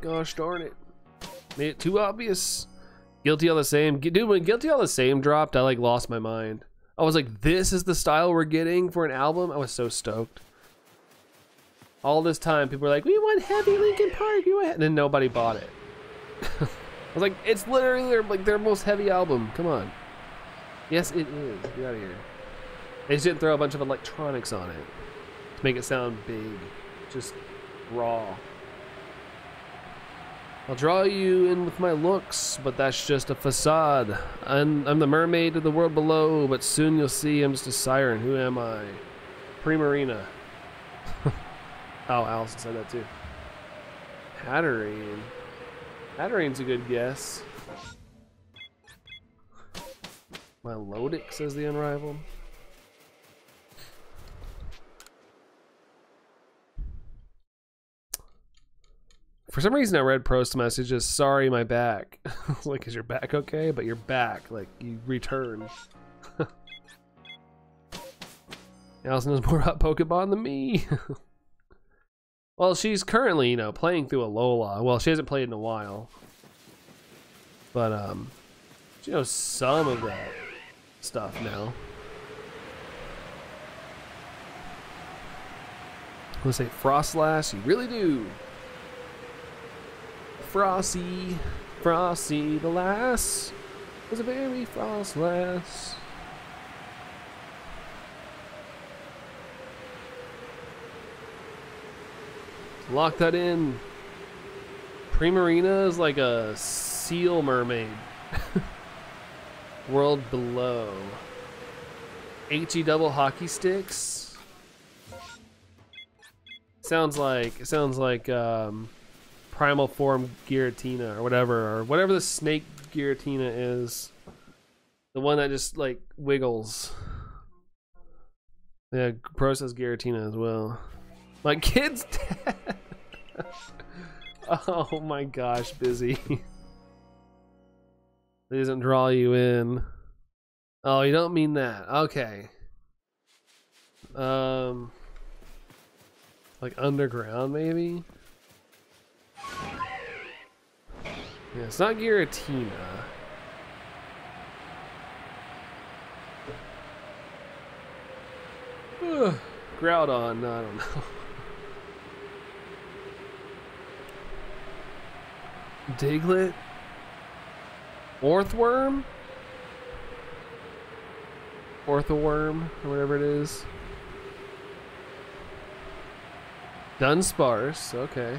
Gosh darn it. Made it too obvious. Guilty all the same. Dude, when Guilty all the same dropped, I like lost my mind. I was like, this is the style we're getting for an album? I was so stoked. All this time, people were like, we want heavy Linkin Park. We want and then nobody bought it. I was like, it's literally their, like, their most heavy album. Come on. Yes, it is. Get out of here. They just didn't throw a bunch of electronics on it to make it sound big. Just raw. I'll draw you in with my looks, but that's just a facade. I'm, I'm the mermaid of the world below, but soon you'll see I'm just a siren. Who am I? Primarina. Oh, Allison said that too. Hatterene. Hatterane's a good guess. Milotic says the unrivaled. For some reason I read Pro's message as, sorry, my back. Like, is your back okay? But you're back, like, you return. Allison knows more about Pokemon than me. Well, she's currently, you know, playing through Alola. Well, she hasn't played in a while. But, um, she knows some of that stuff now. I'm gonna say Frostlass, you really do. Frosty, Frosty the lass was a very frost lass. Lock that in. Primarina is like a seal mermaid. World below. H E double hockey sticks. Sounds like, sounds like, um, Primal Form Giratina or whatever, or whatever the snake Giratina is. The one that just like wiggles. Yeah, Pro says Giratina as well. My kid's dead. Oh my gosh, Busy. It doesn't draw you in. Oh, you don't mean that. Okay. Um, like underground maybe? Yeah, it's not Giratina. Groudon, I don't know. Diglett? Orthworm? Orthoworm, or whatever it is. Dunsparce, okay.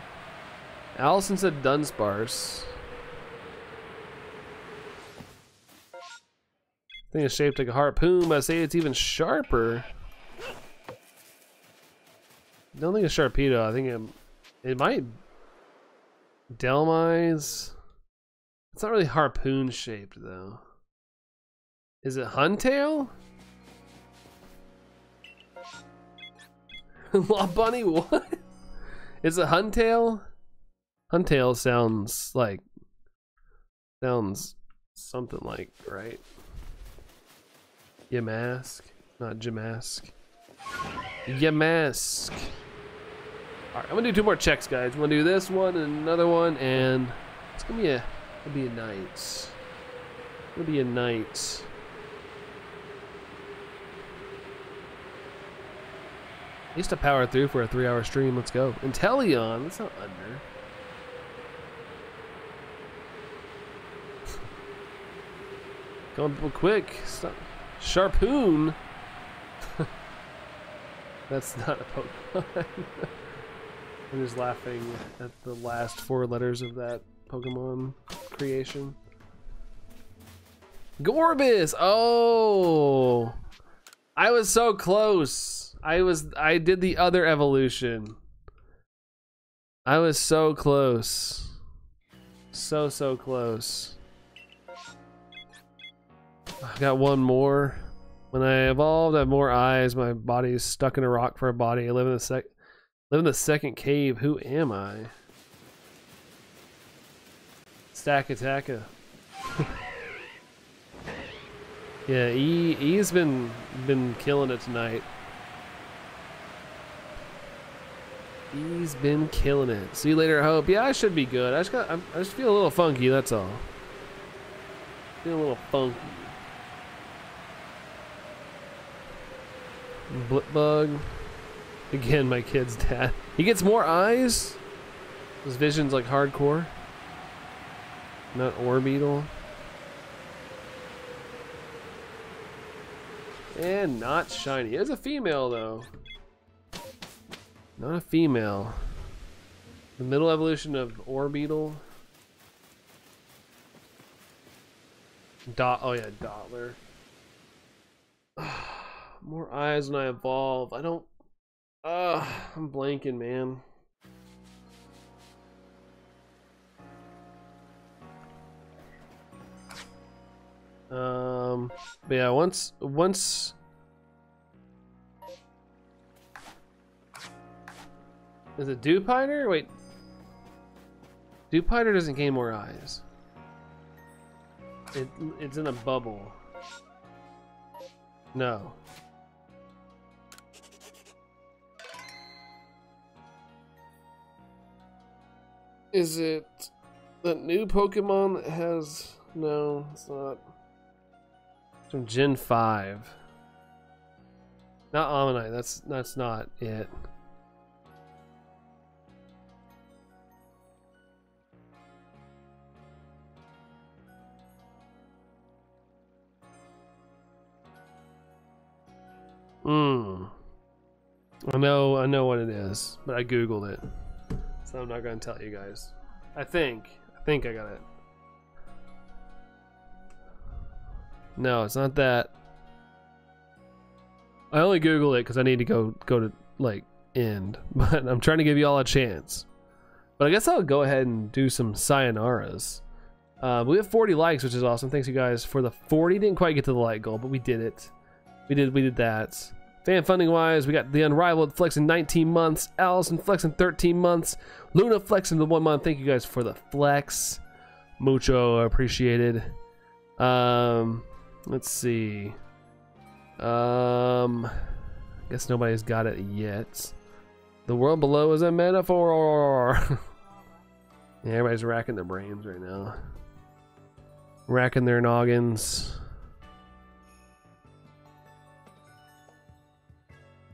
Allison said Dunsparce. I think it's shaped like a harpoon, but I say it's even sharper. I don't think it's Sharpedo. I think it, it might. Delmise. It's not really harpoon shaped though. Is it Huntail? Law Bunny, what? Is it Huntail? Huntail sounds like, sounds something like, right? Yamask, not Jamask. Yamask. All right, I'm gonna do two more checks, guys. I'm gonna do this one and another one, and it's gonna be a, it'll be a night. It'll be a night. I used to power through for a three-hour stream. Let's go. Inteleon. That's not under. Going people quick. Stop. Sharpoon? That's not a Pokemon. I'm just laughing at the last four letters of that Pokemon creation. Gorbis. Oh, I was so close. I was, I did the other evolution. I was so close. So, so close. I've got one more. When I evolved, I have more eyes. My body is stuck in a rock for a body. I live in the sec live in the second cave. Who am I? Stack attacker. Yeah, E E's been been killing it tonight. He's been killing it. See you later, Hope. Yeah, I should be good. I just got. I just feel a little funky. That's all. Feel a little funky. Blip bug. Again, my kid's dad. He gets more eyes. His vision's like hardcore. Not orbital. And not shiny. It's a female though. Not a female. The middle evolution of Orbeetle. Dot. Oh yeah, Dottler. More eyes when I evolve. I don't. Uh, I'm blanking, man. Um. But yeah, once once. Is it Dewpider? Wait. Dewpider doesn't gain more eyes. It it's in a bubble. No. Is it the new Pokemon that has no, it's not. It's from Gen five. Not Omanyte, that's that's not it. Hmm. I know, I know what it is, but I googled it, so I'm not gonna tell you guys. I think, I think I got it. No, it's not that. I only googled it because I need to go go to like end, but I'm trying to give you all a chance. But I guess I'll go ahead and do some sayonara's. Uh, we have forty likes, which is awesome. Thanks you guys for the forty. Didn't quite get to the like goal, but we did it. We did, we did that. Fan funding wise, we got the Unrivaled flexing nineteen months, Allison flexing thirteen months, Luna flexing the one month. Thank you guys for the flex, mucho appreciated. Um, let's see. Um, I guess nobody's got it yet. The world below is a metaphor. Yeah, everybody's racking their brains right now, racking their noggins.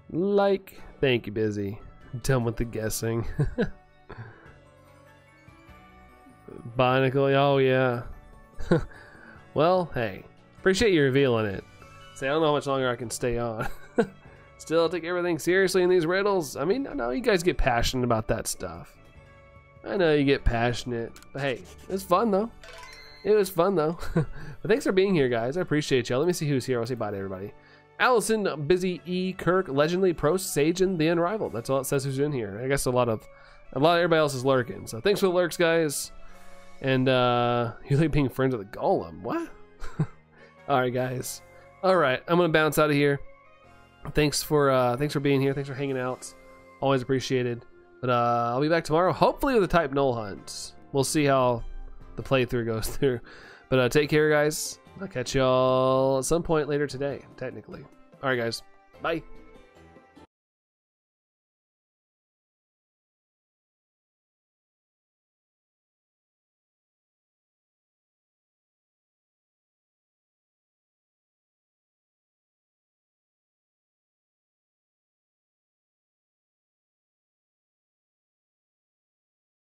Like, thank you, Busy. I'm done with the guessing. Bonicle, oh yeah. Well, hey, appreciate you revealing it. Say, I don't know how much longer I can stay on. Still, I'll take everything seriously in these riddles. I mean, I know you guys get passionate about that stuff. I know you get passionate, but hey, it was fun though. It was fun though. But thanks for being here, guys. I appreciate y'all. Let me see who's here. I'll say bye to everybody. Allison, Busy, E, Kirk, Legendly, Pro, Sage, and the Unrivaled. That's all it says who's in here. I guess a lot of, a lot of everybody else is lurking. So thanks for the lurks, guys. And uh, you like being friends with the Golem? What? All right, guys. All right, I'm gonna bounce out of here. Thanks for, uh, thanks for being here. Thanks for hanging out. Always appreciated. But uh, I'll be back tomorrow, hopefully with a Type Null hunt. We'll see how the playthrough goes through. But uh, take care, guys. I'll catch y'all at some point later today, technically. All right, guys. Bye.